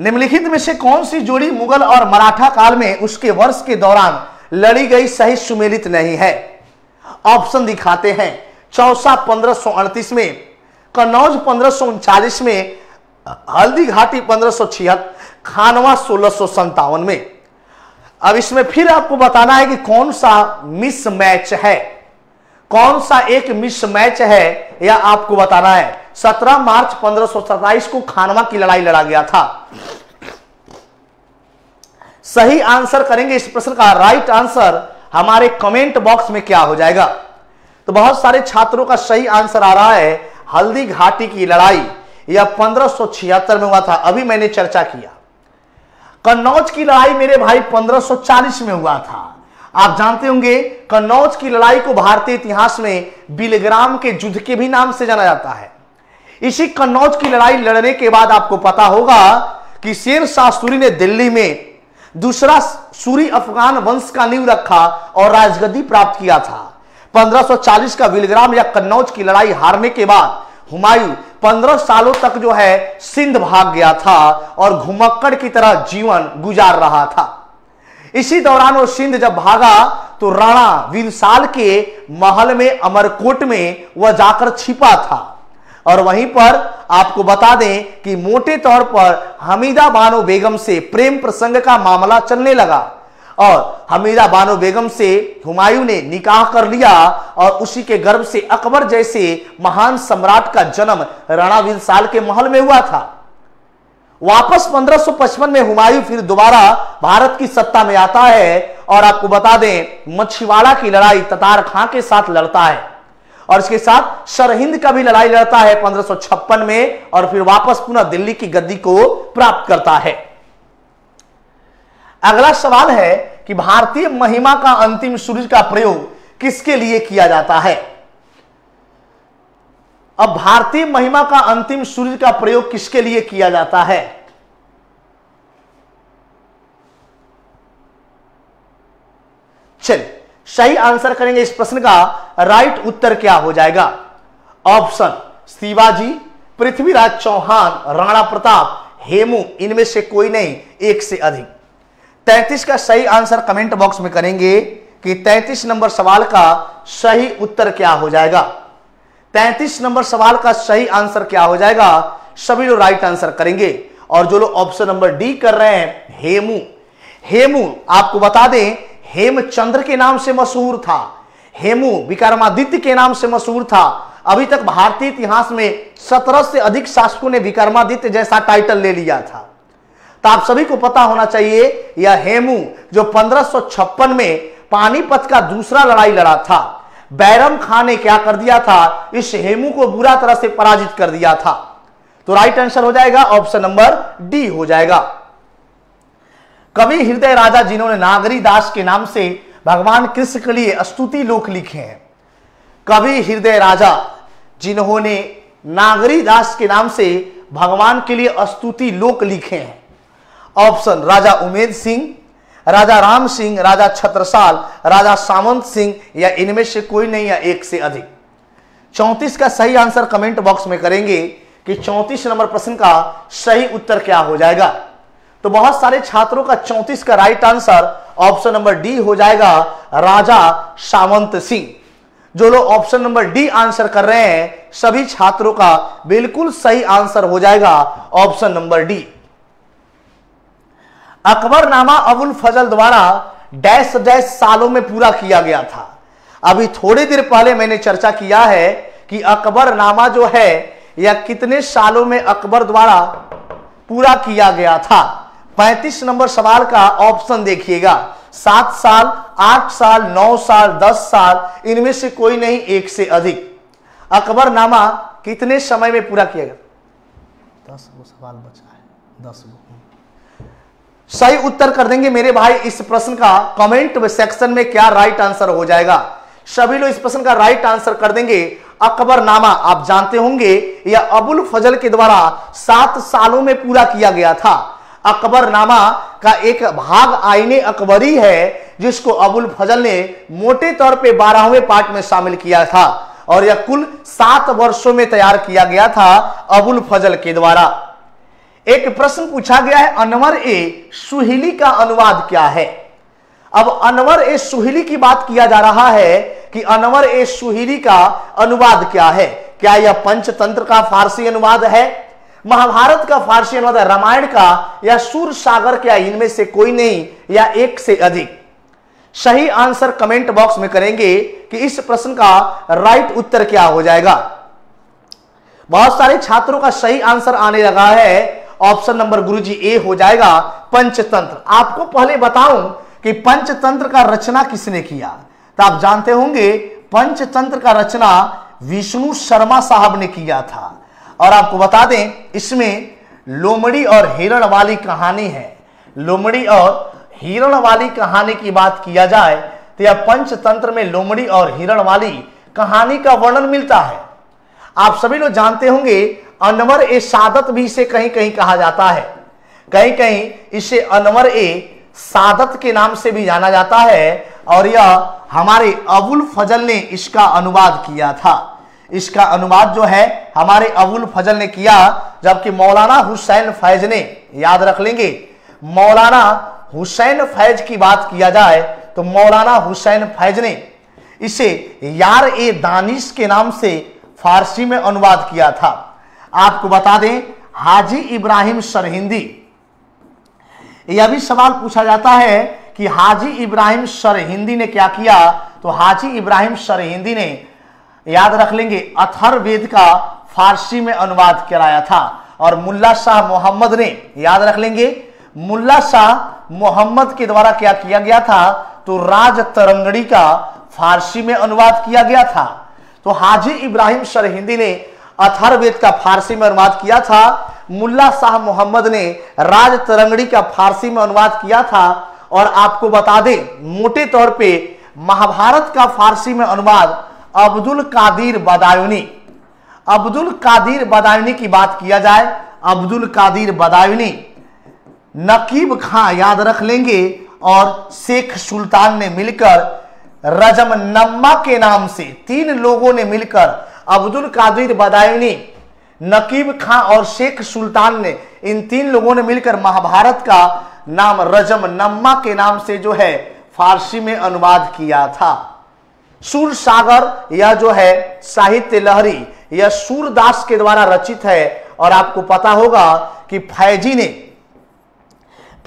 निम्नलिखित में से कौन सी जोड़ी मुगल और मराठा काल में उसके वर्ष के दौरान लड़ी गई सही सुमेलित नहीं है? ऑप्शन दिखाते हैं, चौसा पंद्रह सौ अड़तीस में, कन्नौज पंद्रह सौ उनचालीस में, हल्दी घाटी पंद्रह सौ छिहत्तर, खानवा सोलह सौ संतावन में। अब इसमें फिर आपको बताना है कि कौन सा मिस मैच है, कौन सा एक मिसमैच है या आपको बताना है। सत्रह मार्च पंद्रह सौ सत्ताईस को खानवा की लड़ाई लड़ा गया था। सही आंसर करेंगे इस प्रश्न का राइट आंसर हमारे कमेंट बॉक्स में क्या हो जाएगा। तो बहुत सारे छात्रों का सही आंसर आ रहा है हल्दी घाटी की लड़ाई यह पंद्रह सौ छिहत्तर में हुआ था, अभी मैंने चर्चा किया। कन्नौज की लड़ाई मेरे भाई पंद्रह सौ चालीस में हुआ था। आप जानते होंगे कन्नौज की लड़ाई को भारतीय इतिहास में बिलग्राम के युद्ध के भी नाम से जाना जाता है। इसी कन्नौज की लड़ाई लड़ने के बाद आपको पता होगा कि शेर शाह सूरी ने दिल्ली में दूसरा सूरी अफगान वंश का नींव रखा और राजगद्दी प्राप्त किया था। पंद्रह सौ चालीस का बिलग्राम या कन्नौज की लड़ाई हारने के बाद हुमायूं पंद्रह सालों तक जो है सिंध भाग गया था और घुमक्कड़ की तरह जीवन गुजार रहा था। इसी दौरान वो सिंध जब भागा तो राणा विंसाल के महल में अमरकोट में वह जाकर छिपा था। और वहीं पर आपको बता दें कि मोटे तौर पर हमीदा बानो बेगम से प्रेम प्रसंग का मामला चलने लगा और हमीदा बानो बेगम से हुमायूं ने निकाह कर लिया और उसी के गर्भ से अकबर जैसे महान सम्राट का जन्म राणा विंसाल के महल में हुआ था। वापस पंद्रह सौ पचपन में हुमायूं फिर दोबारा भारत की सत्ता में आता है और आपको बता दें मछीवाड़ा की लड़ाई ततार खां के साथ लड़ता है और इसके साथ सरहिंद का भी लड़ाई लड़ता है पंद्रह सौ छप्पन में और फिर वापस पुनः दिल्ली की गद्दी को प्राप्त करता है। अगला सवाल है कि भारतीय महिमा का अंतिम सूरज का प्रयोग किसके लिए किया जाता है? अब भारतीय महिमा का अंतिम सूरज का प्रयोग किसके लिए किया जाता है? चलिए सही आंसर करेंगे इस प्रश्न का राइट उत्तर क्या हो जाएगा। ऑप्शन शिवाजी, पृथ्वीराज चौहान, राणा प्रताप, हेमू, इनमें से कोई नहीं, एक से अधिक। तैंतीस का सही आंसर कमेंट बॉक्स में करेंगे कि तैंतीस नंबर सवाल का सही उत्तर क्या हो जाएगा। तैंतीस नंबर सवाल का सही आंसर क्या हो जाएगा, सभी लोग राइट आंसर करेंगे। और जो लोग ऑप्शन नंबर डी कर रहे हैं हेमू, हेमू आपको बता दें हेमचंद्र के नाम से मशहूर था, हेमू विक्रमादित्य के नाम से मशहूर था। अभी तक भारतीय इतिहास में सत्रह से अधिक शासकों ने विक्रमादित्य जैसा टाइटल ले लिया था। तो आप सभी को पता होना चाहिए यह हेमू जो पंद्रह सौ छप्पन में पानीपत का दूसरा लड़ाई लड़ा था, बैरम खान ने क्या कर दिया था, इस हेमू को बुरा तरह से पराजित कर दिया था। तो राइट आंसर हो जाएगा ऑप्शन नंबर डी हो जाएगा। कवि हृदय राजा जिन्होंने नागरी दास के नाम से भगवान कृष्ण के लिए स्तुति लोक लिखे हैं, कवि हृदय राजा जिन्होंने नागरी दास के नाम से भगवान के लिए स्तुति लोक लिखे हैं। ऑप्शन राजा उमेद सिंह, राजा राम सिंह, राजा छत्रसाल, राजा सामंत सिंह या इनमें से कोई नहीं या एक से अधिक। चौंतीस का सही आंसर कमेंट बॉक्स में करेंगे कि चौंतीस नंबर प्रश्न का सही उत्तर क्या हो जाएगा। तो बहुत सारे छात्रों का चौंतीस का right answer option number D हो जाएगा, राजा सामंत सिंह। जो लोग ऑप्शन नंबर डी आंसर कर रहे हैं सभी छात्रों का बिल्कुल सही आंसर हो जाएगा option number D. Akbarnama Abul Fazl द्वारा डैश डैश सालों में पूरा किया गया था। अभी थोड़ी देर पहले मैंने चर्चा किया है कि अकबरनामा जो है यह कितने सालों में अकबर द्वारा पूरा किया गया था। पैंतीस नंबर सवाल का ऑप्शन देखिएगा, सात साल, आठ साल, नौ साल, दस साल, इनमें से कोई नहीं, एक से अधिक। अकबरनामा कितने समय में पूरा किया गया? दस गो सवाल बचा है, दस गो। सही उत्तर कर देंगे मेरे भाई इस प्रश्न का कमेंट सेक्शन में क्या राइट आंसर हो जाएगा। सभी लोग इस प्रश्न का राइट आंसर कर देंगे। अकबरनामा आप जानते होंगे यह अबुल फजल के द्वारा सात सालों में पूरा किया गया था। अकबरनामा का एक भाग आईने अकबरी है जिसको अबुल फजल ने मोटे तौर पे बारहवें पार्ट में शामिल किया था और यह कुल सात वर्षों में तैयार किया गया था अबुल फजल के द्वारा। एक प्रश्न पूछा गया है अनवर ए सुहेली का अनुवाद क्या है। अब अनवर ए सुहेली की बात किया जा रहा है कि अनवर ए सुहेली का अनुवाद क्या है। क्या यह पंचतंत्र का फारसी अनुवाद है, महाभारत का फारसी अनुवाद है, रामायण का, या सूर सागर का, इनमें से कोई नहीं या एक से अधिक। सही आंसर कमेंट बॉक्स में करेंगे कि इस प्रश्न का राइट उत्तर क्या हो जाएगा। बहुत सारे छात्रों का सही आंसर आने लगा है, ऑप्शन नंबर गुरुजी ए हो जाएगा, पंचतंत्र। आपको पहले बताऊं कि पंचतंत्र का रचना किसने किया, तो आप जानते होंगे पंचतंत्र का रचना विष्णु शर्मा साहब ने किया था। और आपको बता दें इसमें लोमड़ी और हिरण वाली कहानी है। लोमड़ी और हिरण वाली कहानी की बात किया जाए तो यह पंचतंत्र में लोमड़ी और हिरण वाली कहानी का वर्णन मिलता है। आप सभी लोग जानते होंगे अनवर ए सादत भी इसे कहीं कहीं कहा जाता है, कहीं कहीं इसे अनवर ए सादत के नाम से भी जाना जाता है और यह हमारे अबुल फजल ने इसका अनुवाद किया था। इसका अनुवाद जो है हमारे अबुल फजल ने किया, जबकि मौलाना हुसैन फैज ने, याद रख लेंगे, मौलाना हुसैन फैज की बात किया जाए तो मौलाना हुसैन फैज ने इसे यार ए दानिश के नाम से फारसी में अनुवाद किया था। आपको बता दें हाजी इब्राहिम सरहिंदी, यह भी सवाल पूछा जाता है कि हाजी इब्राहिम सरहिंदी ने क्या किया, तो हाजी इब्राहिम सरहिंदी ने, याद रख लेंगे, अथर्ववेद का फारसी में अनुवाद कराया था। और मुल्ला शाह मोहम्मद ने, याद रख लेंगे, मुल्ला शाह मोहम्मद के द्वारा क्या किया गया था, तो राज तरंगड़ी का फारसी में अनुवाद किया गया था। तो हाजी इब्राहिम सरहिंदी ने अथर्ववेद का फारसी में अनुवाद किया था, मुल्ला शाह मोहम्मद ने राज तरंगड़ी का फारसी में अनुवाद किया था। और आपको बता दें मोटे तौर पे महाभारत का फारसी में अनुवाद अब्दुल कादिर बदायूनी, अब्दुल कादिर बदायूनी की बात किया जाए, अब्दुल कादिर बदायूनी, नकीब खां, याद रख लेंगे, और शेख सुल्तान ने मिलकर रजमनम्मा के नाम से, तीन लोगों ने मिलकर, अब्दुल कादिर बदायूनी, नकीब खां और शेख सुल्तान ने, इन तीन लोगों ने मिलकर महाभारत का नाम रजमनम्मा के नाम से जो है फारसी में अनुवाद किया था। सूर सागर, यह जो है साहित्य लहरी, यह सूरदास के द्वारा रचित है। और आपको पता होगा कि फैजी ने,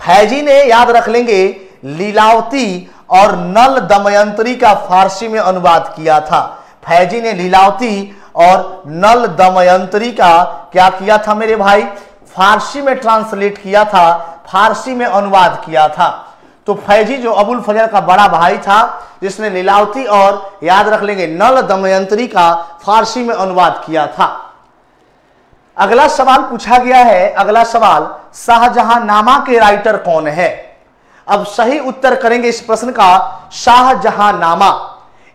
फैजी ने, याद रख लेंगे, लीलावती और नल दमयंत्री का फारसी में अनुवाद किया था। फैजी ने लीलावती और नल दमयंत्री का क्या किया था मेरे भाई, फारसी में ट्रांसलेट किया था, फारसी में अनुवाद किया था। तो फैजी जो अबुल फजल का बड़ा भाई था, जिसने लीलावती और, याद रख लेंगे, नल दमयंत्री का फारसी में अनुवाद किया था। अगला सवाल पूछा गया है, अगला सवाल, शाहजहां नामा के राइटर कौन है। अब सही उत्तर करेंगे इस प्रश्न का शाहजहां नामा,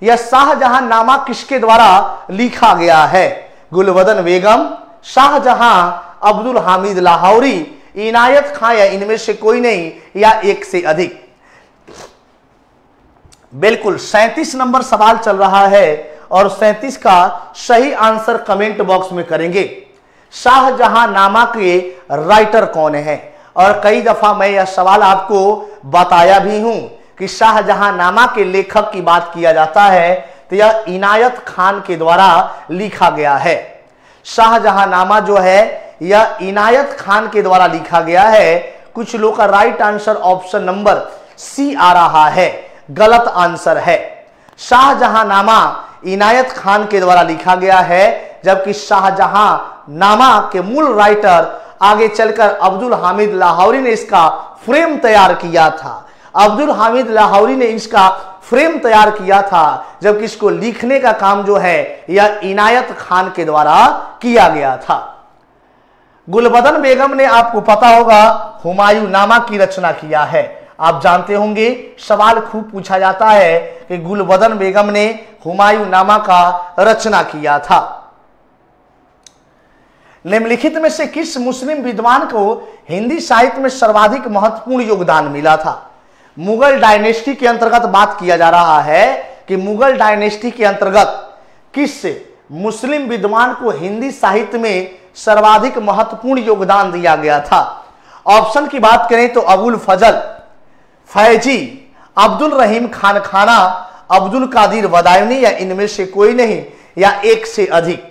यह शाहजहां नामा किसके द्वारा लिखा गया है। गुलबदन बेगम, शाहजहां, अब्दुल हामिद लाहौरी, इनायत खां, या इनमें से कोई नहीं या एक से अधिक। बिल्कुल सैंतीस नंबर सवाल चल रहा है और सैंतीस का सही आंसर कमेंट बॉक्स में करेंगे। शाहजहां नामा के राइटर कौन है, और कई दफा मैं यह सवाल आपको बताया भी हूं कि शाहजहां नामा के लेखक की बात किया जाता है तो यह इनायत खान के द्वारा लिखा गया है। शाहजहां नामा जो है यह इनायत खान के द्वारा लिखा गया है। कुछ लोगों का right answer option number C आ रहा है, गलत आंसर है। शाहजहां नामा इनायत खान के द्वारा लिखा गया है, जबकि शाहजहां नामा के मूल राइटर आगे चलकर अब्दुल हामिद लाहौरी ने इसका फ्रेम तैयार किया था। अब्दुल हामिद लाहौरी ने इसका फ्रेम तैयार किया था, जबकि इसको लिखने का काम जो है यह इनायत खान के द्वारा किया गया था। गुलबदन बेगम ने, आपको पता होगा, हुमायूं नामा की रचना किया है। आप जानते होंगे सवाल खूब पूछा जाता है कि गुलबदन बेगम ने हुमायूं नामा का रचना किया था। निम्नलिखित में से किस मुस्लिम विद्वान को हिंदी साहित्य में सर्वाधिक महत्वपूर्ण योगदान मिला था? मुगल डायनेस्टी के अंतर्गत बात किया जा रहा है कि मुगल डायनेस्टी के अंतर्गत किस मुस्लिम विद्वान को हिंदी साहित्य में सर्वाधिक महत्वपूर्ण योगदान दिया गया था। ऑप्शन की बात करें तो अबुल फजल, फैजी, अब्दुल रहीम खान खाना, अब्दुल कादिर वदायनी या इनमें से कोई नहीं या एक से अधिक।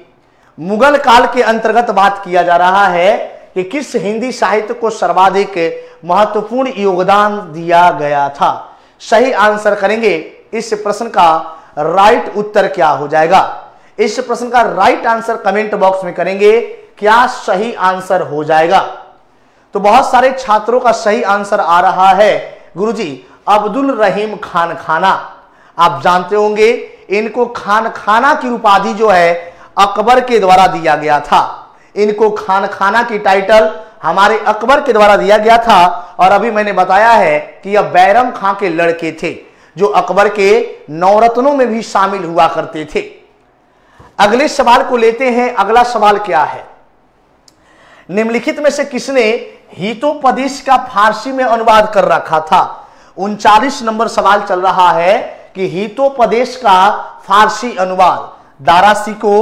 मुगल काल के अंतर्गत बात किया जा रहा है कि किस हिंदी साहित्य को सर्वाधिक महत्वपूर्ण योगदान दिया गया था। सही आंसर करेंगे इस प्रश्न का राइट उत्तर क्या हो जाएगा? इस प्रश्न का राइट आंसर कमेंट बॉक्स में करेंगे, क्या सही आंसर हो जाएगा? तो बहुत सारे छात्रों का सही आंसर आ रहा है गुरुजी अब्दुल रहीम खान खाना। आप जानते होंगे इनको खान खाना की उपाधि जो है अकबर के द्वारा दिया गया था। इनको खान खाना की टाइटल हमारे अकबर के द्वारा दिया गया था। और अभी मैंने बताया है कि यह बैरम खां के लड़के थे जो अकबर के नौरत्नों में भी शामिल हुआ करते थे। अगले सवाल को लेते हैं। अगला सवाल क्या है? निम्नलिखित में से किसने हितोपदेश का फारसी में अनुवाद कर रखा था? उनचालीस नंबर सवाल चल रहा है कि हितोपदेश का फारसी अनुवाद दारासिको,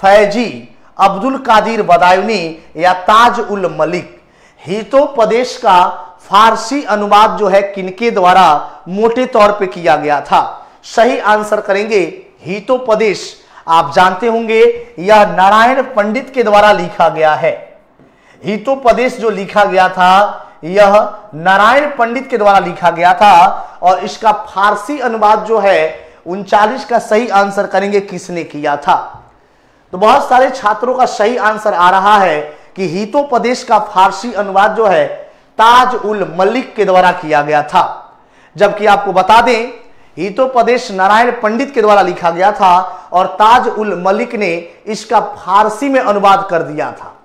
फैजी, अब्दुल कादिर बदायूनी या ताज उल मलिक। हितोपदेश का फारसी अनुवाद जो है किनके द्वारा मोटे तौर पे किया गया था? सही आंसर करेंगे हितोपदेश, आप जानते होंगे यह नारायण पंडित के द्वारा लिखा गया है। हितोपदेश जो लिखा गया था यह नारायण पंडित के द्वारा लिखा गया था और इसका फारसी अनुवाद जो है उनचालीस का सही आंसर करेंगे किसने किया था? तो बहुत सारे छात्रों का सही आंसर आ रहा है कि हितोपदेश का फारसी अनुवाद जो है ताज उल मलिक के द्वारा किया गया था। जबकि आपको बता दें हितोपदेश नारायण पंडित के द्वारा लिखा गया था और ताज उल मलिक ने इसका फारसी में अनुवाद कर दिया था।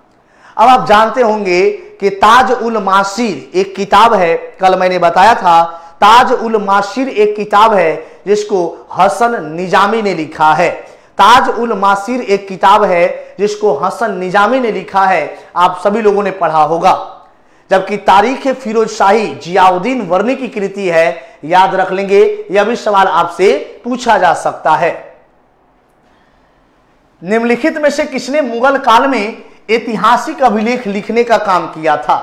अब आप जानते होंगे कि ताज उल मासीर एक किताब है, कल मैंने बताया था ताज उल मासीर एक किताब है जिसको हसन निजामी ने लिखा है। ताज उल मासीर एक किताब है जिसको हसन निजामी ने लिखा है, आप सभी लोगों ने पढ़ा होगा। जबकि तारीख फिरोज शाही जियाउद्दीन वर्नी की कृति है, याद रख लेंगे, यह भी सवाल आपसे पूछा जा सकता है। निम्नलिखित में से किसने मुगल काल में ऐतिहासिक अभिलेख लिखने का काम किया था?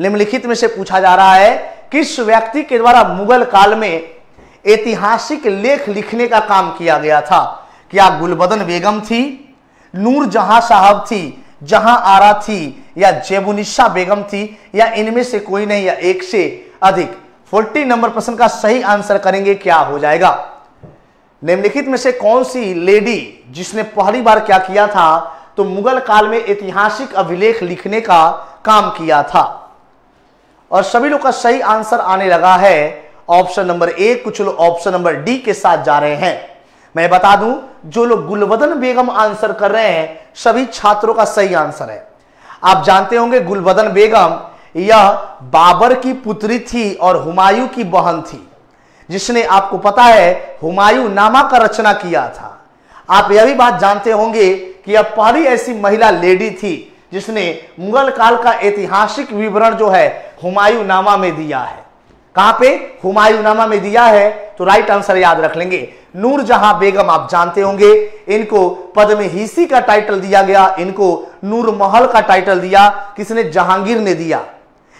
निम्नलिखित में से पूछा जा रहा है किस व्यक्ति के द्वारा मुगल काल में ऐतिहासिक लेख लिखने का काम किया गया था? क्या गुलबदन बेगम थी, नूर जहां साहब थी, जहां आरा थी या जेबुनिशा बेगम थी या इनमें से कोई नहीं या एक से अधिक? चालीस नंबर प्रश्न का सही आंसर करेंगे क्या हो जाएगा? निम्नलिखित में से कौन सी लेडी जिसने पहली बार क्या किया था तो मुगल काल में ऐतिहासिक अभिलेख लिखने का काम किया था? और सभी लोग का सही आंसर आने लगा है ऑप्शन नंबर ए, कुछ लोग ऑप्शन नंबर डी के साथ जा रहे हैं। मैं बता दूं जो लोग गुलबदन बेगम आंसर कर रहे हैं सभी छात्रों का सही आंसर है। आप जानते होंगे गुलबदन बेगम यह बाबर की पुत्री थी और हुमायूं की बहन थी, जिसने आपको पता है हुमायूं नामा का रचना किया था। आप यह भी बात जानते होंगे कि यह पहली ऐसी महिला लेडी थी जिसने मुगल काल का ऐतिहासिक विवरण जो है हुमायूं नामा में दिया है। कहां पे? हुमायूं नामा में दिया है, तो राइट आंसर याद रख लेंगे नूर जहां बेगम। आप जानते होंगे इनको पद्महिसी का टाइटल दिया गया, इनको नूर महल का टाइटल दिया, किसने? जहांगीर ने दिया।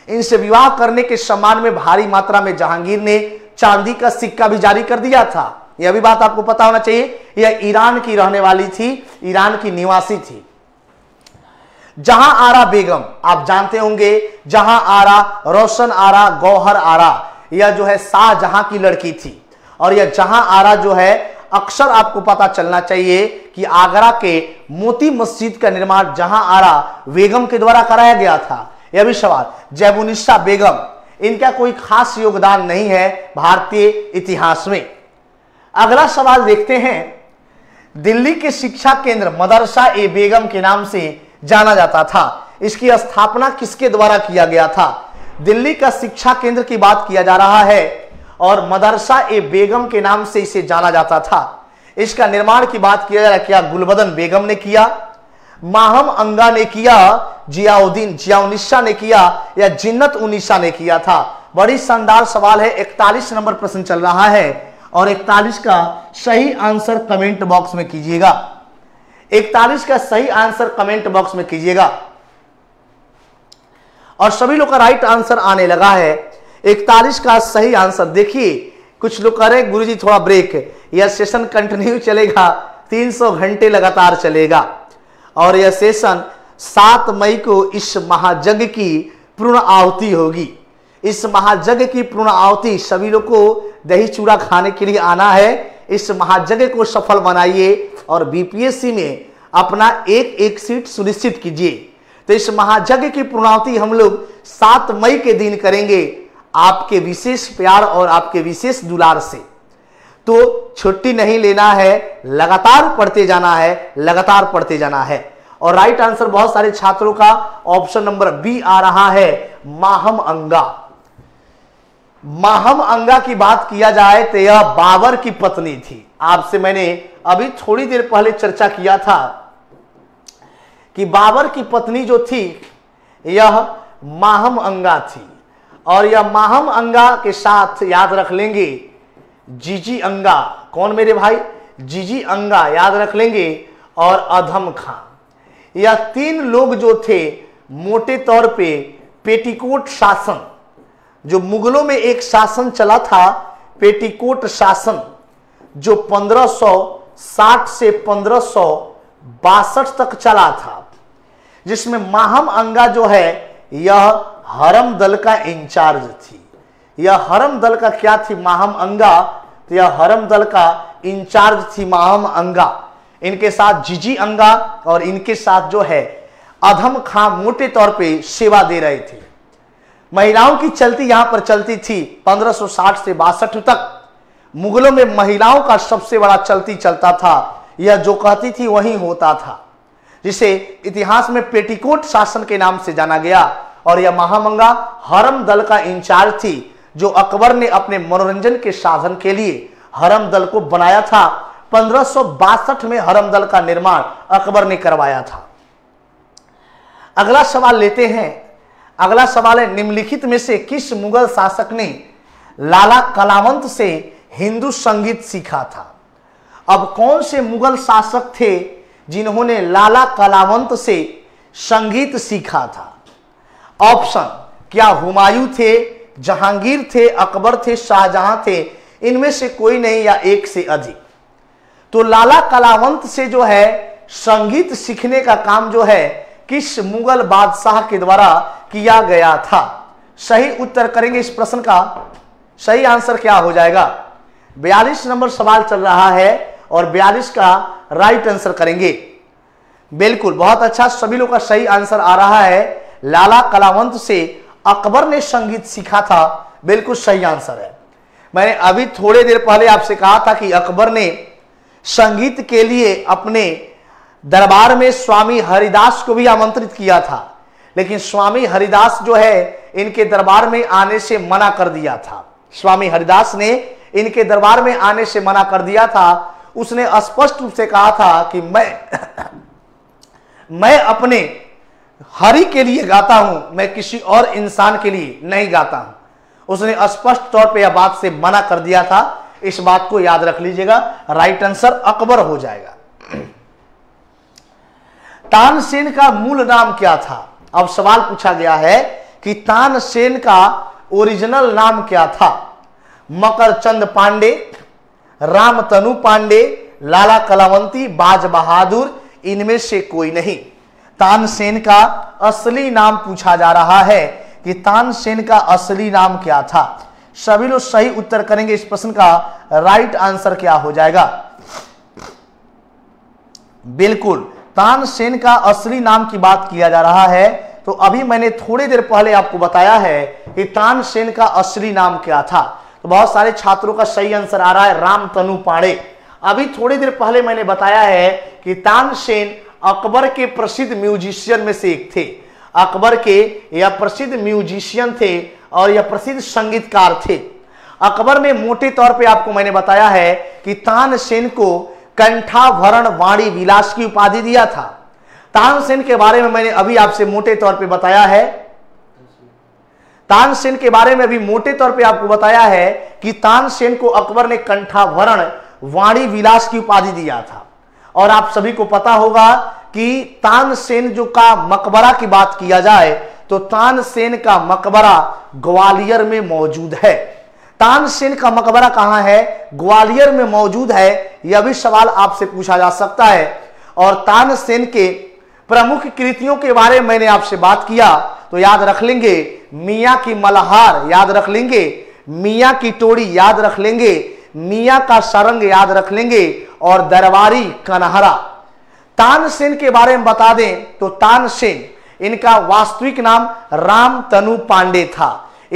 इनसे विवाह करने के सम्मान में भारी मात्रा में जहांगीर ने चांदी का सिक्का भी जारी कर दिया था। यह भी बात आपको पता होना चाहिए। यह ईरान की रहने वाली थी, ईरान की निवासी थी। जहां आरा बेगम, आप जानते होंगे जहां आरा, रोशन आरा, गौहर आरा, यह जो है शाहजहां की लड़की थी और यह जहां आरा जो है अक्सर आपको पता चलना चाहिए कि आगरा के मोती मस्जिद का निर्माण जहां आरा बेगम के द्वारा कराया गया था। यह भी सवाल, जैबुनिस्सा बेगम, इनका कोई खास योगदान नहीं है भारतीय इतिहास में। अगला सवाल देखते हैं, दिल्ली के शिक्षा केंद्र मदरसा ए बेगम के नाम से जाना जाता था, इसकी स्थापना किसके द्वारा किया गया था? दिल्ली का शिक्षा केंद्र की बात किया जा रहा है और मदरसा ए बेगम के नाम से इसे जाना जाता था। इसका निर्माण की बात किया जा रहा है, क्या गुलबदन बेगम ने किया, माहम अंगा ने किया, जियाउद्दीन जियाउनिशा ने किया या जिन्नत उनिशा ने किया था? बड़ी शानदार सवाल है। इकतालीस नंबर प्रश्न चल रहा है और इकतालीस का सही आंसर कमेंट बॉक्स में कीजिएगा। इकतालीस का सही आंसर कमेंट बॉक्स में कीजिएगा। और सभी लोग का राइट आंसर आने लगा है। इकतालीस का सही आंसर, देखिए कुछ लोग कह रहे हैं गुरुजी थोड़ा ब्रेक, यह सेशन कंटिन्यू चलेगा, तीन सौ घंटे लगातार चलेगा और यह सेशन सात मई को इस महायज्ञ की पूर्ण आहुति होगी। इस महायज्ञ की पूर्ण आहुति, सभी लोग को दही चूड़ा खाने के लिए आना है। इस महायज्ञ को सफल बनाइए और बीपीएससी में अपना एक एक सीट सुनिश्चित कीजिए। तो इस महायज्ञ की पूर्णाहुति हम लोग सात मई के दिन करेंगे आपके विशेष प्यार और आपके विशेष दुलार से। तो छुट्टी नहीं लेना है, लगातार पढ़ते जाना है, लगातार पढ़ते जाना है। और राइट आंसर बहुत सारे छात्रों का ऑप्शन नंबर बी आ रहा है, माहम अंगा। माहम अंगा की बात किया जाए तो यह बाबर की पत्नी थी। आपसे मैंने अभी थोड़ी देर पहले चर्चा किया था कि बाबर की पत्नी जो थी यह माहम अंगा थी और यह माहम अंगा के साथ याद रख लेंगे जीजी अंगा, कौन मेरे भाई? जीजी अंगा याद रख लेंगे और अधम खान। यह तीन लोग जो थे मोटे तौर पे पेटीकोट शासन, जो मुगलों में एक शासन चला था पेटीकोट शासन, जो पंद्रह सौ साठ से पंद्रह सौ बासठ तक चला था, जिसमें माहम अंगा जो है यह हरम दल का इंचार्ज थी। यह हरम दल का क्या थी माहम अंगा? तो यह हरम दल का इंचार्ज थी माहम अंगा। इनके साथ जीजी अंगा और इनके साथ जो है अधम खां मोटे तौर पे सेवा दे रहे थे। महिलाओं की चलती यहां पर चलती थी पंद्रह सौ साठ से बासठ तक। मुगलों में महिलाओं का सबसे बड़ा चलती चलता था, यह जो कहती थी वही होता था, जिसे इतिहास में पेटीकोट शासन के नाम से जाना गया। और यह महामंगा हरम दल का इंचार्ज थी, जो अकबर ने अपने मनोरंजन के साधन के लिए हरम दल को बनाया था। पंद्रह सौ बासठ में हरम दल का निर्माण अकबर ने करवाया था। अगला सवाल लेते हैं। अगला सवाल है, निम्नलिखित में से किस मुगल शासक ने लाला कलावंत से हिंदू संगीत सीखा था? अब कौन से मुगल शासक थे जिन्होंने लाला कलावंत से संगीत सीखा था? ऑप्शन, क्या हुमायूं थे, जहांगीर थे, अकबर थे, शाहजहां थे? इनमें से कोई नहीं या एक से अधिक। तो लाला कलावंत से जो है संगीत सीखने का काम जो है किस मुगल बादशाह के द्वारा किया गया था? सही उत्तर करेंगे इस प्रश्न का सही आंसर क्या हो जाएगा? बयालीस नंबर सवाल चल रहा है और बयालीस का राइट आंसर करेंगे। बिल्कुल, बहुत अच्छा, सभी लोग का सही आंसर आ रहा है, लाला कलावंत से अकबर ने संगीत सीखा था। बिल्कुल सही आंसर है। मैंने अभी थोड़ी देर पहले आपसे कहा था कि अकबर ने संगीत के लिए अपने दरबार में स्वामी हरिदास को भी आमंत्रित किया था, लेकिन स्वामी हरिदास जो है इनके दरबार में आने से मना कर दिया था। स्वामी हरिदास ने इनके दरबार में आने से मना कर दिया था। उसने स्पष्ट रूप से कहा था कि मैं मैं अपने हरि के लिए गाता हूं, मैं किसी और इंसान के लिए नहीं गाता हूं। उसने स्पष्ट तौर पे यह बात से मना कर दिया था। इस बात को याद रख लीजिएगा, राइट आंसर अकबर हो जाएगा। तानसेन का मूल नाम क्या था? अब सवाल पूछा गया है कि तानसेन का ओरिजिनल नाम क्या था? मकरचंद पांडे, रामतनु पांडे, लाला कलावंती, बाज बहादुर, इनमें से कोई नहीं। तानसेन का असली नाम पूछा जा रहा है कि तानसेन का असली नाम क्या था? सभी लोग सही उत्तर करेंगे इस प्रश्न का राइट आंसर क्या हो जाएगा? बिल्कुल तानसेन का असली नाम की बात किया जा रहा है तो अभी मैंने थोड़ी देर पहले आपको बताया है कि तानसेन का असली नाम क्या था। तो बहुत सारे छात्रों का सही आंसर आ रहा है राम तनु पांडे। अभी थोड़ी देर पहले मैंने बताया है कि तानसेन अकबर के प्रसिद्ध म्यूजिशियन में से एक थे। अकबर के यह प्रसिद्ध म्यूजिशियन थे और यह प्रसिद्ध संगीतकार थे। अकबर में मोटे तौर पे आपको मैंने बताया है कि तानसेन को कंठाभरण वाणी विलास की उपाधि दिया था। तानसेन के बारे में मैंने अभी आपसे मोटे तौर पे बताया है तानसेन के बारे में अभी मोटे तौर पे आपको बताया है कि तानसेन को अकबर ने कंठाभरण वाणी विलास की उपाधि दिया था। और आप सभी को पता होगा कि तानसेन जो का मकबरा की बात किया जाए तो तानसेन का मकबरा ग्वालियर में मौजूद है। तानसेन का मकबरा कहाँ है? ग्वालियर में मौजूद है। यह भी सवाल आपसे पूछा जा सकता है। और तानसेन के प्रमुख कृतियों के बारे में मैंने आपसे बात किया तो याद रख लेंगे मियाँ की मल्हार, याद रख लेंगे मियाँ की टोड़ी, याद रख लेंगे मियाँ का सरंग, याद रख लेंगे और दरबारी कन्हरा। तानसेन के बारे में बता दें तो तानसेन, इनका वास्तविक नाम राम तनु पांडे था।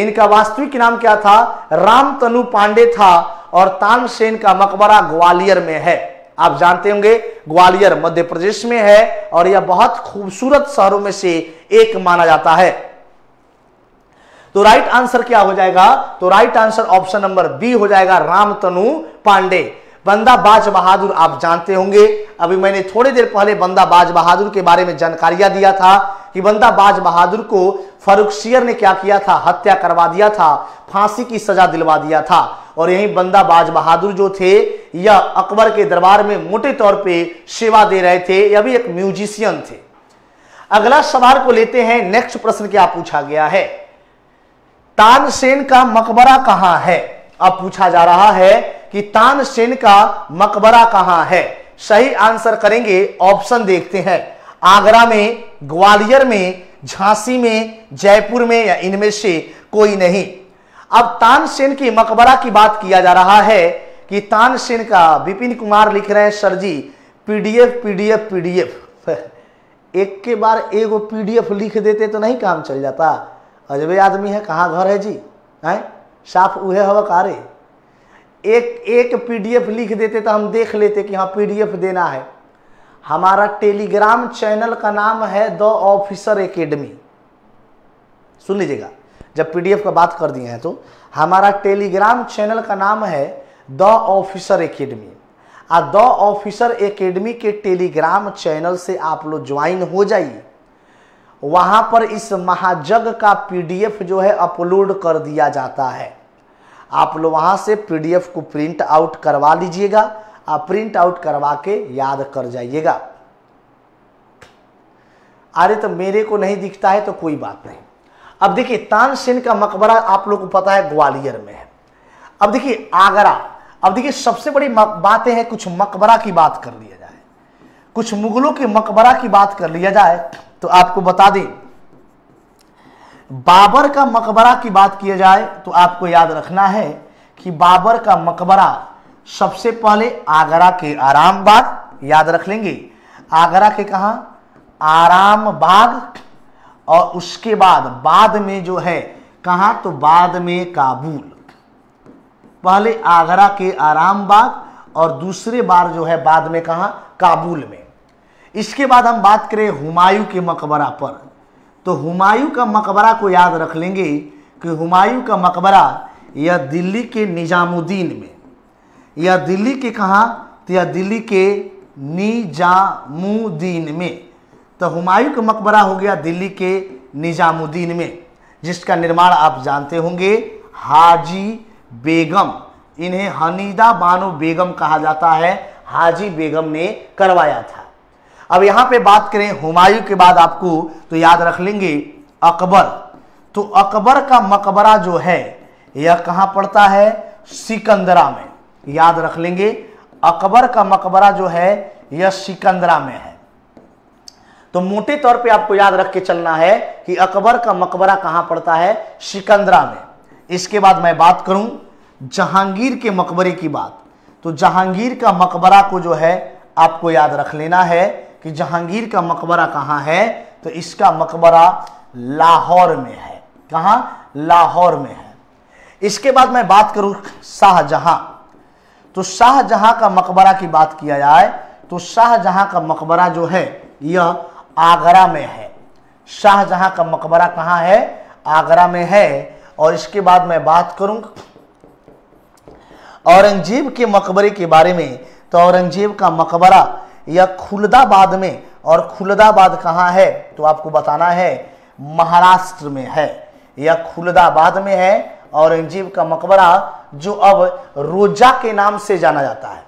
इनका वास्तविक नाम क्या था? राम तनु पांडे था। और तानसेन का मकबरा ग्वालियर में है। आप जानते होंगे ग्वालियर मध्य प्रदेश में है और यह बहुत खूबसूरत शहरों में से एक माना जाता है। तो राइट आंसर क्या हो जाएगा? तो right answer option number B हो जाएगा राम तनु पांडे। बंदा बाज बहादुर आप जानते होंगे, अभी मैंने थोड़ी देर पहले बंदा बाज बहादुर के बारे में जानकारियां दिया था कि बंदा बाज बहादुर को फर्रुखसियर ने क्या किया था? हत्या करवा दिया था, फांसी की सजा दिलवा दिया था। और यही बंदा बाज बहादुर जो थे यह अकबर के दरबार में मोटे तौर पे सेवा दे रहे थे। यह भी एक म्यूजिशियन थे। अगला सवाल को लेते हैं। नेक्स्ट प्रश्न क्या पूछा गया है? तानसेन का मकबरा कहाँ है? अब पूछा जा रहा है कि तानसेन का मकबरा कहाँ है। सही आंसर करेंगे, ऑप्शन देखते हैं, आगरा में, ग्वालियर में, झांसी में, जयपुर में या इनमें से कोई नहीं। अब तानसेन के मकबरा की बात किया जा रहा है कि तानसेन का, विपिन कुमार लिख रहे हैं sir ji PDF PDF PDF एक के बार एगो पीडीएफ लिख देते तो नहीं काम चल जाता। अजबे आदमी है, कहाँ घर है जी, हैं साफ उहे हवा कारे। एक एक पीडीएफ लिख देते तो हम देख लेते कि हाँ पीडीएफ देना है। हमारा टेलीग्राम चैनल का नाम है द ऑफिसर एकेडमी। सुन लीजिएगा, जब पीडीएफ का बात कर दिए हैं तो हमारा टेलीग्राम चैनल का नाम है द ऑफिसर एकेडमी। आ द ऑफिसर एकेडमी के टेलीग्राम चैनल से आप लोग ज्वाइन हो जाइए। वहां पर इस महाजग का पीडीएफ जो है अपलोड कर दिया जाता है। आप लोग वहां से पीडीएफ को प्रिंट आउट करवा लीजिएगा। आप प्रिंट आउट करवा के याद कर जाइएगा। अरे तो मेरे को नहीं दिखता है तो कोई बात नहीं। अब देखिए तानसेन का मकबरा आप लोग को पता है ग्वालियर में है। अब देखिए आगरा, अब देखिए सबसे बड़ी बातें हैं, कुछ मकबरा की बात कर लिया जाए, कुछ मुगलों के मकबरा की बात कर लिया जाए तो आपको बता दें बाबर का मकबरा की बात किया जाए तो आपको याद रखना है कि बाबर का मकबरा सबसे पहले आगरा के आरामबाग, याद रख लेंगे आगरा के कहाँ आरामबाग, और उसके बाद बाद में जो है कहाँ तो बाद में काबुल। पहले आगरा के आरामबाग और दूसरे बार जो है बाद में कहाँ काबुल में। इसके बाद हम बात करें हुमायूं के मकबरा पर तो हुमायूं का मकबरा को याद रख लेंगे कि हुमायूं का मकबरा यह दिल्ली के निजामुद्दीन में, यह दिल्ली के कहाँ तो यह दिल्ली के निजामुद्दीन में। तो हुमायूं का मकबरा हो गया दिल्ली के निजामुद्दीन में, जिसका निर्माण आप जानते होंगे हाजी बेगम, इन्हें हनीदा बानो बेगम कहा जाता है, हाजी बेगम ने करवाया था। अब यहां पे बात करें हुमायूं के बाद आपको तो याद रख लेंगे अकबर। तो अकबर का मकबरा जो है यह कहां पड़ता है? सिकंदरा में, याद रख लेंगे अकबर का मकबरा जो है यह सिकंदरा में है। तो मोटे तौर पे आपको याद रख के चलना है कि अकबर का मकबरा कहां पड़ता है? सिकंदरा में। इसके बाद मैं बात करूं जहांगीर के मकबरे की बात तो जहांगीर का मकबरा को जो है आपको याद रख लेना है कि जहांगीर का मकबरा कहाँ है, तो इसका मकबरा लाहौर में है। कहाँ? लाहौर में है। इसके बाद मैं बात करूँ शाहजहां, तो शाहजहां का मकबरा की बात किया जाए तो शाहजहां का मकबरा जो है यह आगरा में है। शाहजहां का मकबरा कहाँ है? आगरा में है। और इसके बाद मैं बात करूँ औरंगजेब के मकबरे के बारे में, तो औरंगजेब का मकबरा यह खुलदाबाद में, और खुलदाबाद कहाँ है तो आपको बताना है, महाराष्ट्र में है। यह खुलदाबाद में है औरंगजेब का मकबरा, जो अब रोजा के नाम से जाना जाता है।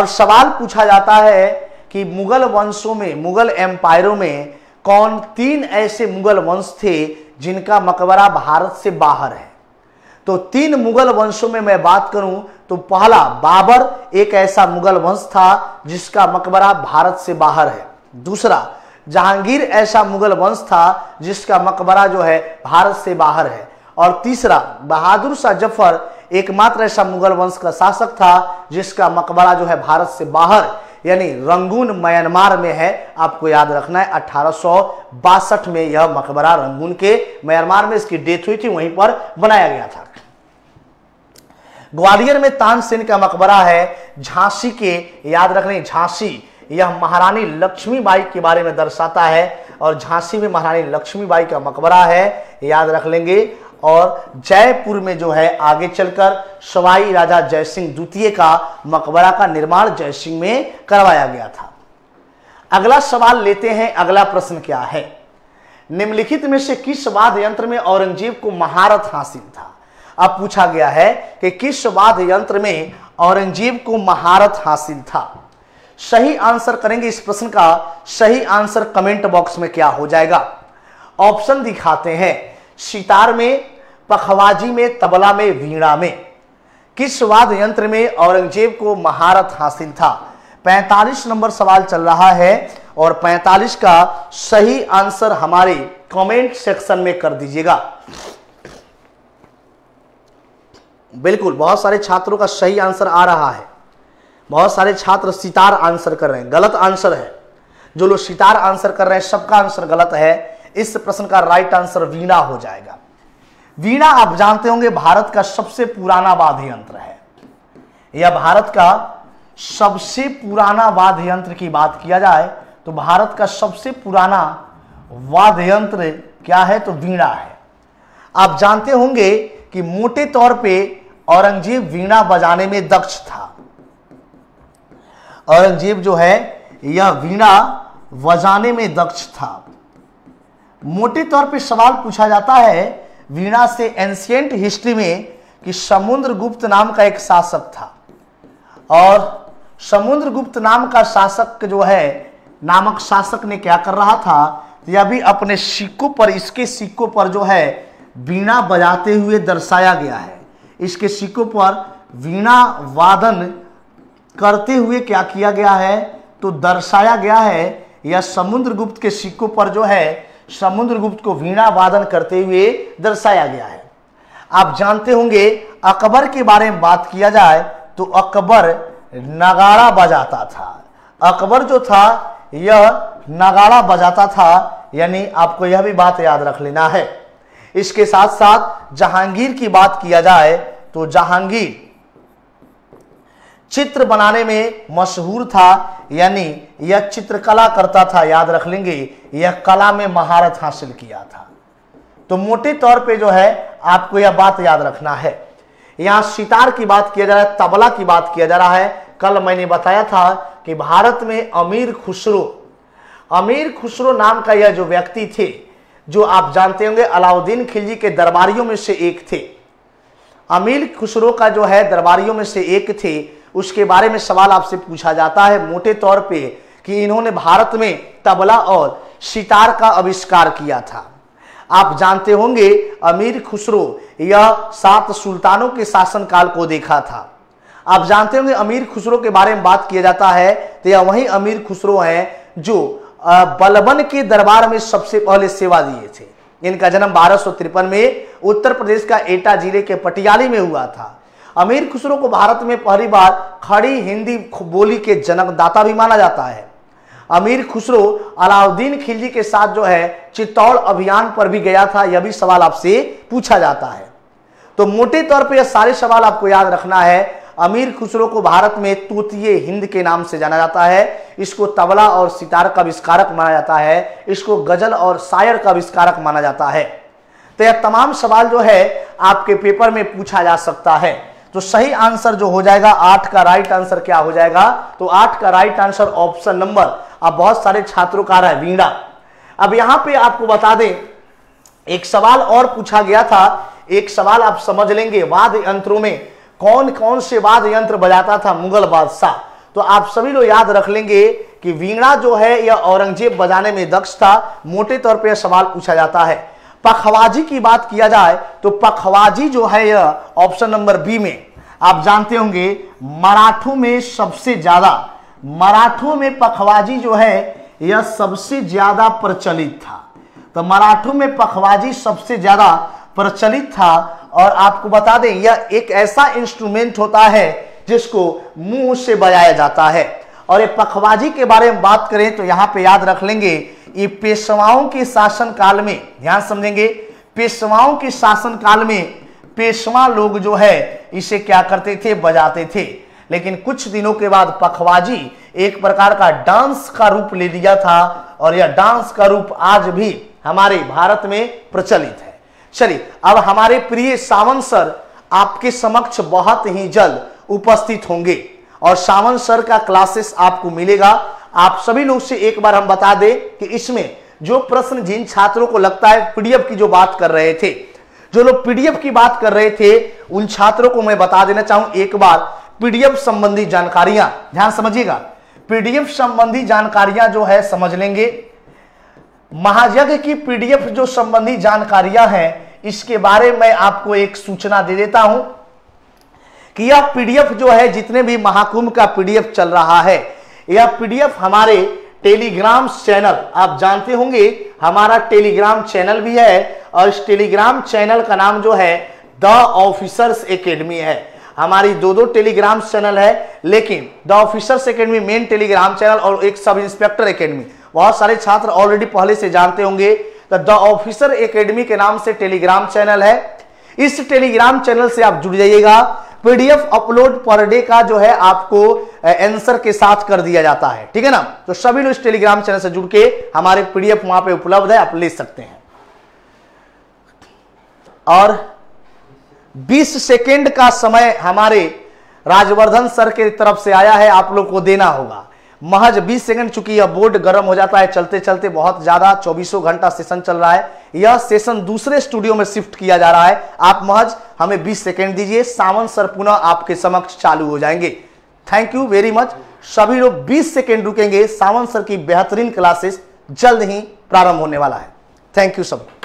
अब सवाल पूछा जाता है कि मुगल वंशों में, मुगल एम्पायरों में कौन तीन ऐसे मुगल वंश थे जिनका मकबरा भारत से बाहर है? तो तीन मुगल वंशों में मैं बात करूं तो पहला बाबर एक ऐसा मुगल वंश था जिसका मकबरा भारत से बाहर है। दूसरा जहांगीर ऐसा मुगल वंश था जिसका मकबरा जो है भारत से बाहर है। और तीसरा बहादुर शाह जफर एकमात्र ऐसा मुगल वंश का शासक था जिसका मकबरा जो है भारत से बाहर, यानी रंगून म्यांमार में है। आपको याद रखना है अठारह सौ बासठ में यह मकबरा रंगून के म्यांमार में, इसकी डेथ हुई थी, वहीं पर बनाया गया था। ग्वालियर में तानसेन का मकबरा है। झांसी के, याद रखना, झांसी यह महारानी लक्ष्मीबाई के बारे में दर्शाता है, और झांसी में महारानी लक्ष्मीबाई का मकबरा है, याद रख लेंगे। और जयपुर में जो है आगे चलकर सवाई राजा जयसिंह द्वितीय का मकबरा का निर्माण जयसिंह में करवाया गया था। अगला सवाल लेते हैं, अगला प्रश्न क्या है? निम्नलिखित में से किस वाद्य यंत्र में औरंगजेब को महारत हासिल था? अब पूछा गया है कि किस वाद्य यंत्र में औरंगजेब को महारत हासिल था। सही आंसर करेंगे इस प्रश्न का, सही आंसर कमेंट बॉक्स में क्या हो जाएगा। ऑप्शन दिखाते हैं, सितार में, पखवाजी में, तबला में, वीणा में। किस वाद्य यंत्र में औरंगजेब को महारत हासिल था? पैंतालीस नंबर सवाल चल रहा है, और पैंतालीस का सही आंसर हमारे कमेंट सेक्शन में कर दीजिएगा। बिल्कुल, बहुत सारे छात्रों का सही आंसर आ रहा है, बहुत सारे छात्र सितार आंसर कर रहे हैं, गलत आंसर है। जो लोग सितार आंसर कर रहे हैं सबका आंसर गलत है। इस प्रश्न का राइट आंसर वीणा हो जाएगा। वीणा आप जानते होंगे भारत का सबसे पुराना वाद्य यंत्र है। या भारत का सबसे पुराना वाद्य यंत्र की बात किया जाए तो भारत का सबसे पुराना वाद्य यंत्र क्या है तो वीणा है। आप जानते होंगे कि मोटे तौर पे औरंगजेब वीणा बजाने में दक्ष था। औरंगजेब जो है यह वीणा बजाने में दक्ष था। मोटे तौर पे सवाल पूछा जाता है वीणा से एंशिएंट हिस्ट्री में कि समुद्रगुप्त नाम का एक शासक था, और समुद्रगुप्त नाम का शासक जो है, नामक शासक ने क्या कर रहा था, यह भी अपने सिक्कों पर, इसके सिक्कों पर जो है वीणा बजाते हुए दर्शाया गया है। इसके सिक्कों पर वीणा वादन करते हुए क्या किया गया है तो दर्शाया गया है। यह समुद्रगुप्त के सिक्कों पर जो है समुद्रगुप्त को वीणा वादन करते हुए दर्शाया गया है। आप जानते होंगे अकबर के बारे में बात किया जाए तो अकबर नगाड़ा बजाता था। अकबर जो था यह नगाड़ा बजाता था, यानी आपको यह भी बात याद रख लेना है। इसके साथ साथ जहांगीर की बात किया जाए तो जहांगीर चित्र बनाने में मशहूर था, यानी यह चित्रकला करता था, याद रख लेंगे। यह कला में महारत हासिल किया था। तो मोटे तौर पे जो है आपको यह बात याद रखना है। यहाँ सितार की बात किया जा रहा है, तबला की बात किया जा रहा है। कल मैंने बताया था कि भारत में अमीर खुसरो, अमीर खुसरो नाम का यह जो व्यक्ति थे, जो आप जानते होंगे अलाउद्दीन खिलजी के दरबारियों में से एक थे। अमीर खुसरो का जो है दरबारियों में से एक थे। उसके बारे में सवाल आपसे पूछा जाता है मोटे तौर पे कि इन्होंने भारत में तबला और सितार का आविष्कार किया था। आप जानते होंगे अमीर खुसरो यह सात सुल्तानों के शासनकाल को देखा था। आप जानते होंगे अमीर खुसरो के बारे में बात किया जाता है तो यह वही अमीर खुसरो हैं जो बलबन के दरबार में सबसे पहले सेवा दिए थे। इनका जन्म बारह सौ तिरपन में उत्तर प्रदेश का एटा जिले के पटियाली में हुआ था। अमीर खुसरो को भारत में पहली बार खड़ी हिंदी बोली के जनकदाता भी माना जाता है। अमीर खुसरो अलाउद्दीन खिलजी के साथ जो है चित्तौड़ अभियान पर भी गया था, यह भी सवाल आपसे पूछा जाता है। तो मोटे तौर पे यह सारे सवाल आपको याद रखना है। अमीर खुसरो को भारत में तूतिये हिंद के नाम से जाना जाता है। इसको तबला और सितार का आविष्कारक माना जाता है। इसको गजल और शायर का आविष्कारक माना जाता है। तो यह तमाम सवाल जो है आपके पेपर में पूछा जा सकता है। तो सही आंसर जो हो जाएगा, आठ का राइट आंसर क्या हो जाएगा? तो आठ का राइट आंसर ऑप्शन नंबर, अब बहुत सारे छात्रों का रहा है वीणा। अब यहां पे आपको बता दें, एक सवाल और पूछा गया था, एक सवाल आप समझ लेंगे। वाद्य यंत्रों में कौन कौन से वाद्य यंत्र बजाता था मुगल बादशाह? तो आप सभी लोग याद रख लेंगे कि वीणा जो है यह औरंगजेब बजाने में दक्ष था। मोटे तौर पर सवाल पूछा जाता है। पखवाजी की बात किया जाए तो पखवाजी जो है यह ऑप्शन नंबर बी में, आप जानते होंगे मराठों में सबसे ज्यादा, मराठों में पखवाजी जो है यह सबसे ज्यादा प्रचलित था। तो मराठों में पखवाजी सबसे ज्यादा प्रचलित था। और आपको बता दें, यह एक ऐसा इंस्ट्रूमेंट होता है जिसको मुंह से बजाया जाता है। और ये पखवाजी के बारे में बात करें तो यहाँ पे याद रख लेंगे, ये पेशवाओं के शासन काल में, ध्यान समझेंगे, पेशवाओं के शासन काल में पेशवा लोग जो है इसे क्या करते थे, बजाते थे। लेकिन कुछ दिनों के बाद पखवाजी एक प्रकार का डांस का रूप ले लिया था और यह डांस का रूप आज भी हमारे भारत में प्रचलित है। चलिए, अब हमारे प्रिय सावन सर आपके समक्ष बहुत ही जल्द उपस्थित होंगे और सावन सर का क्लासेस आपको मिलेगा। आप सभी लोग से एक बार हम बता दें कि इसमें जो प्रश्न जिन छात्रों को लगता है पीडीएफ की जो बात कर रहे थे, जो लोग पीडीएफ की बात कर रहे थे, उन छात्रों को मैं बता देना चाहूं एक बार पीडीएफ संबंधी जानकारियां, ध्यान समझिएगा, पीडीएफ संबंधी जानकारियां जो है समझ लेंगे। महायज्ञ की पीडीएफ जो संबंधी जानकारियां हैं इसके बारे में आपको एक सूचना दे देता हूं कि यह पीडीएफ जो है, जितने भी महाकुंभ का पीडीएफ चल रहा है, यह पीडीएफ हमारे टेलीग्राम चैनल, आप जानते होंगे हमारा टेलीग्राम चैनल भी है और इस टेलीग्राम चैनल का नाम जो है द ऑफिसर्स एकेडमी है। हमारी दो दो टेलीग्राम चैनल है, लेकिन the officers academy main Telegram channel और एक सब इंस्पेक्टर एकेडमी, बहुत सारे छात्र ऑलरेडी पहले से जानते होंगे। तो द ऑफिसर एकेडमी के नाम से टेलीग्राम चैनल है, इस टेलीग्राम चैनल से आप जुड़ जाइएगा। पीडीएफ अपलोड पर डे का जो है आपको आंसर के साथ कर दिया जाता है, ठीक है ना। तो सभी लोग इस टेलीग्राम चैनल से जुड़ के हमारे पीडीएफ वहां पे उपलब्ध है, आप ले सकते हैं। और बीस सेकेंड का समय हमारे राजवर्धन सर के तरफ से आया है, आप लोग को देना होगा महज बीस सेकंड। चूंकि यह बोर्ड गर्म हो जाता है चलते चलते, बहुत ज्यादा चौबीसों घंटा सेशन चल रहा है, यह सेशन दूसरे स्टूडियो में शिफ्ट किया जा रहा है। आप महज हमें बीस सेकंड दीजिए, सावन सर पुनः आपके समक्ष चालू हो जाएंगे। Thank you very much. सभी लोग बीस सेकंड रुकेंगे, सावन सर की बेहतरीन क्लासेस जल्द ही प्रारंभ होने वाला है। थैंक यू सब।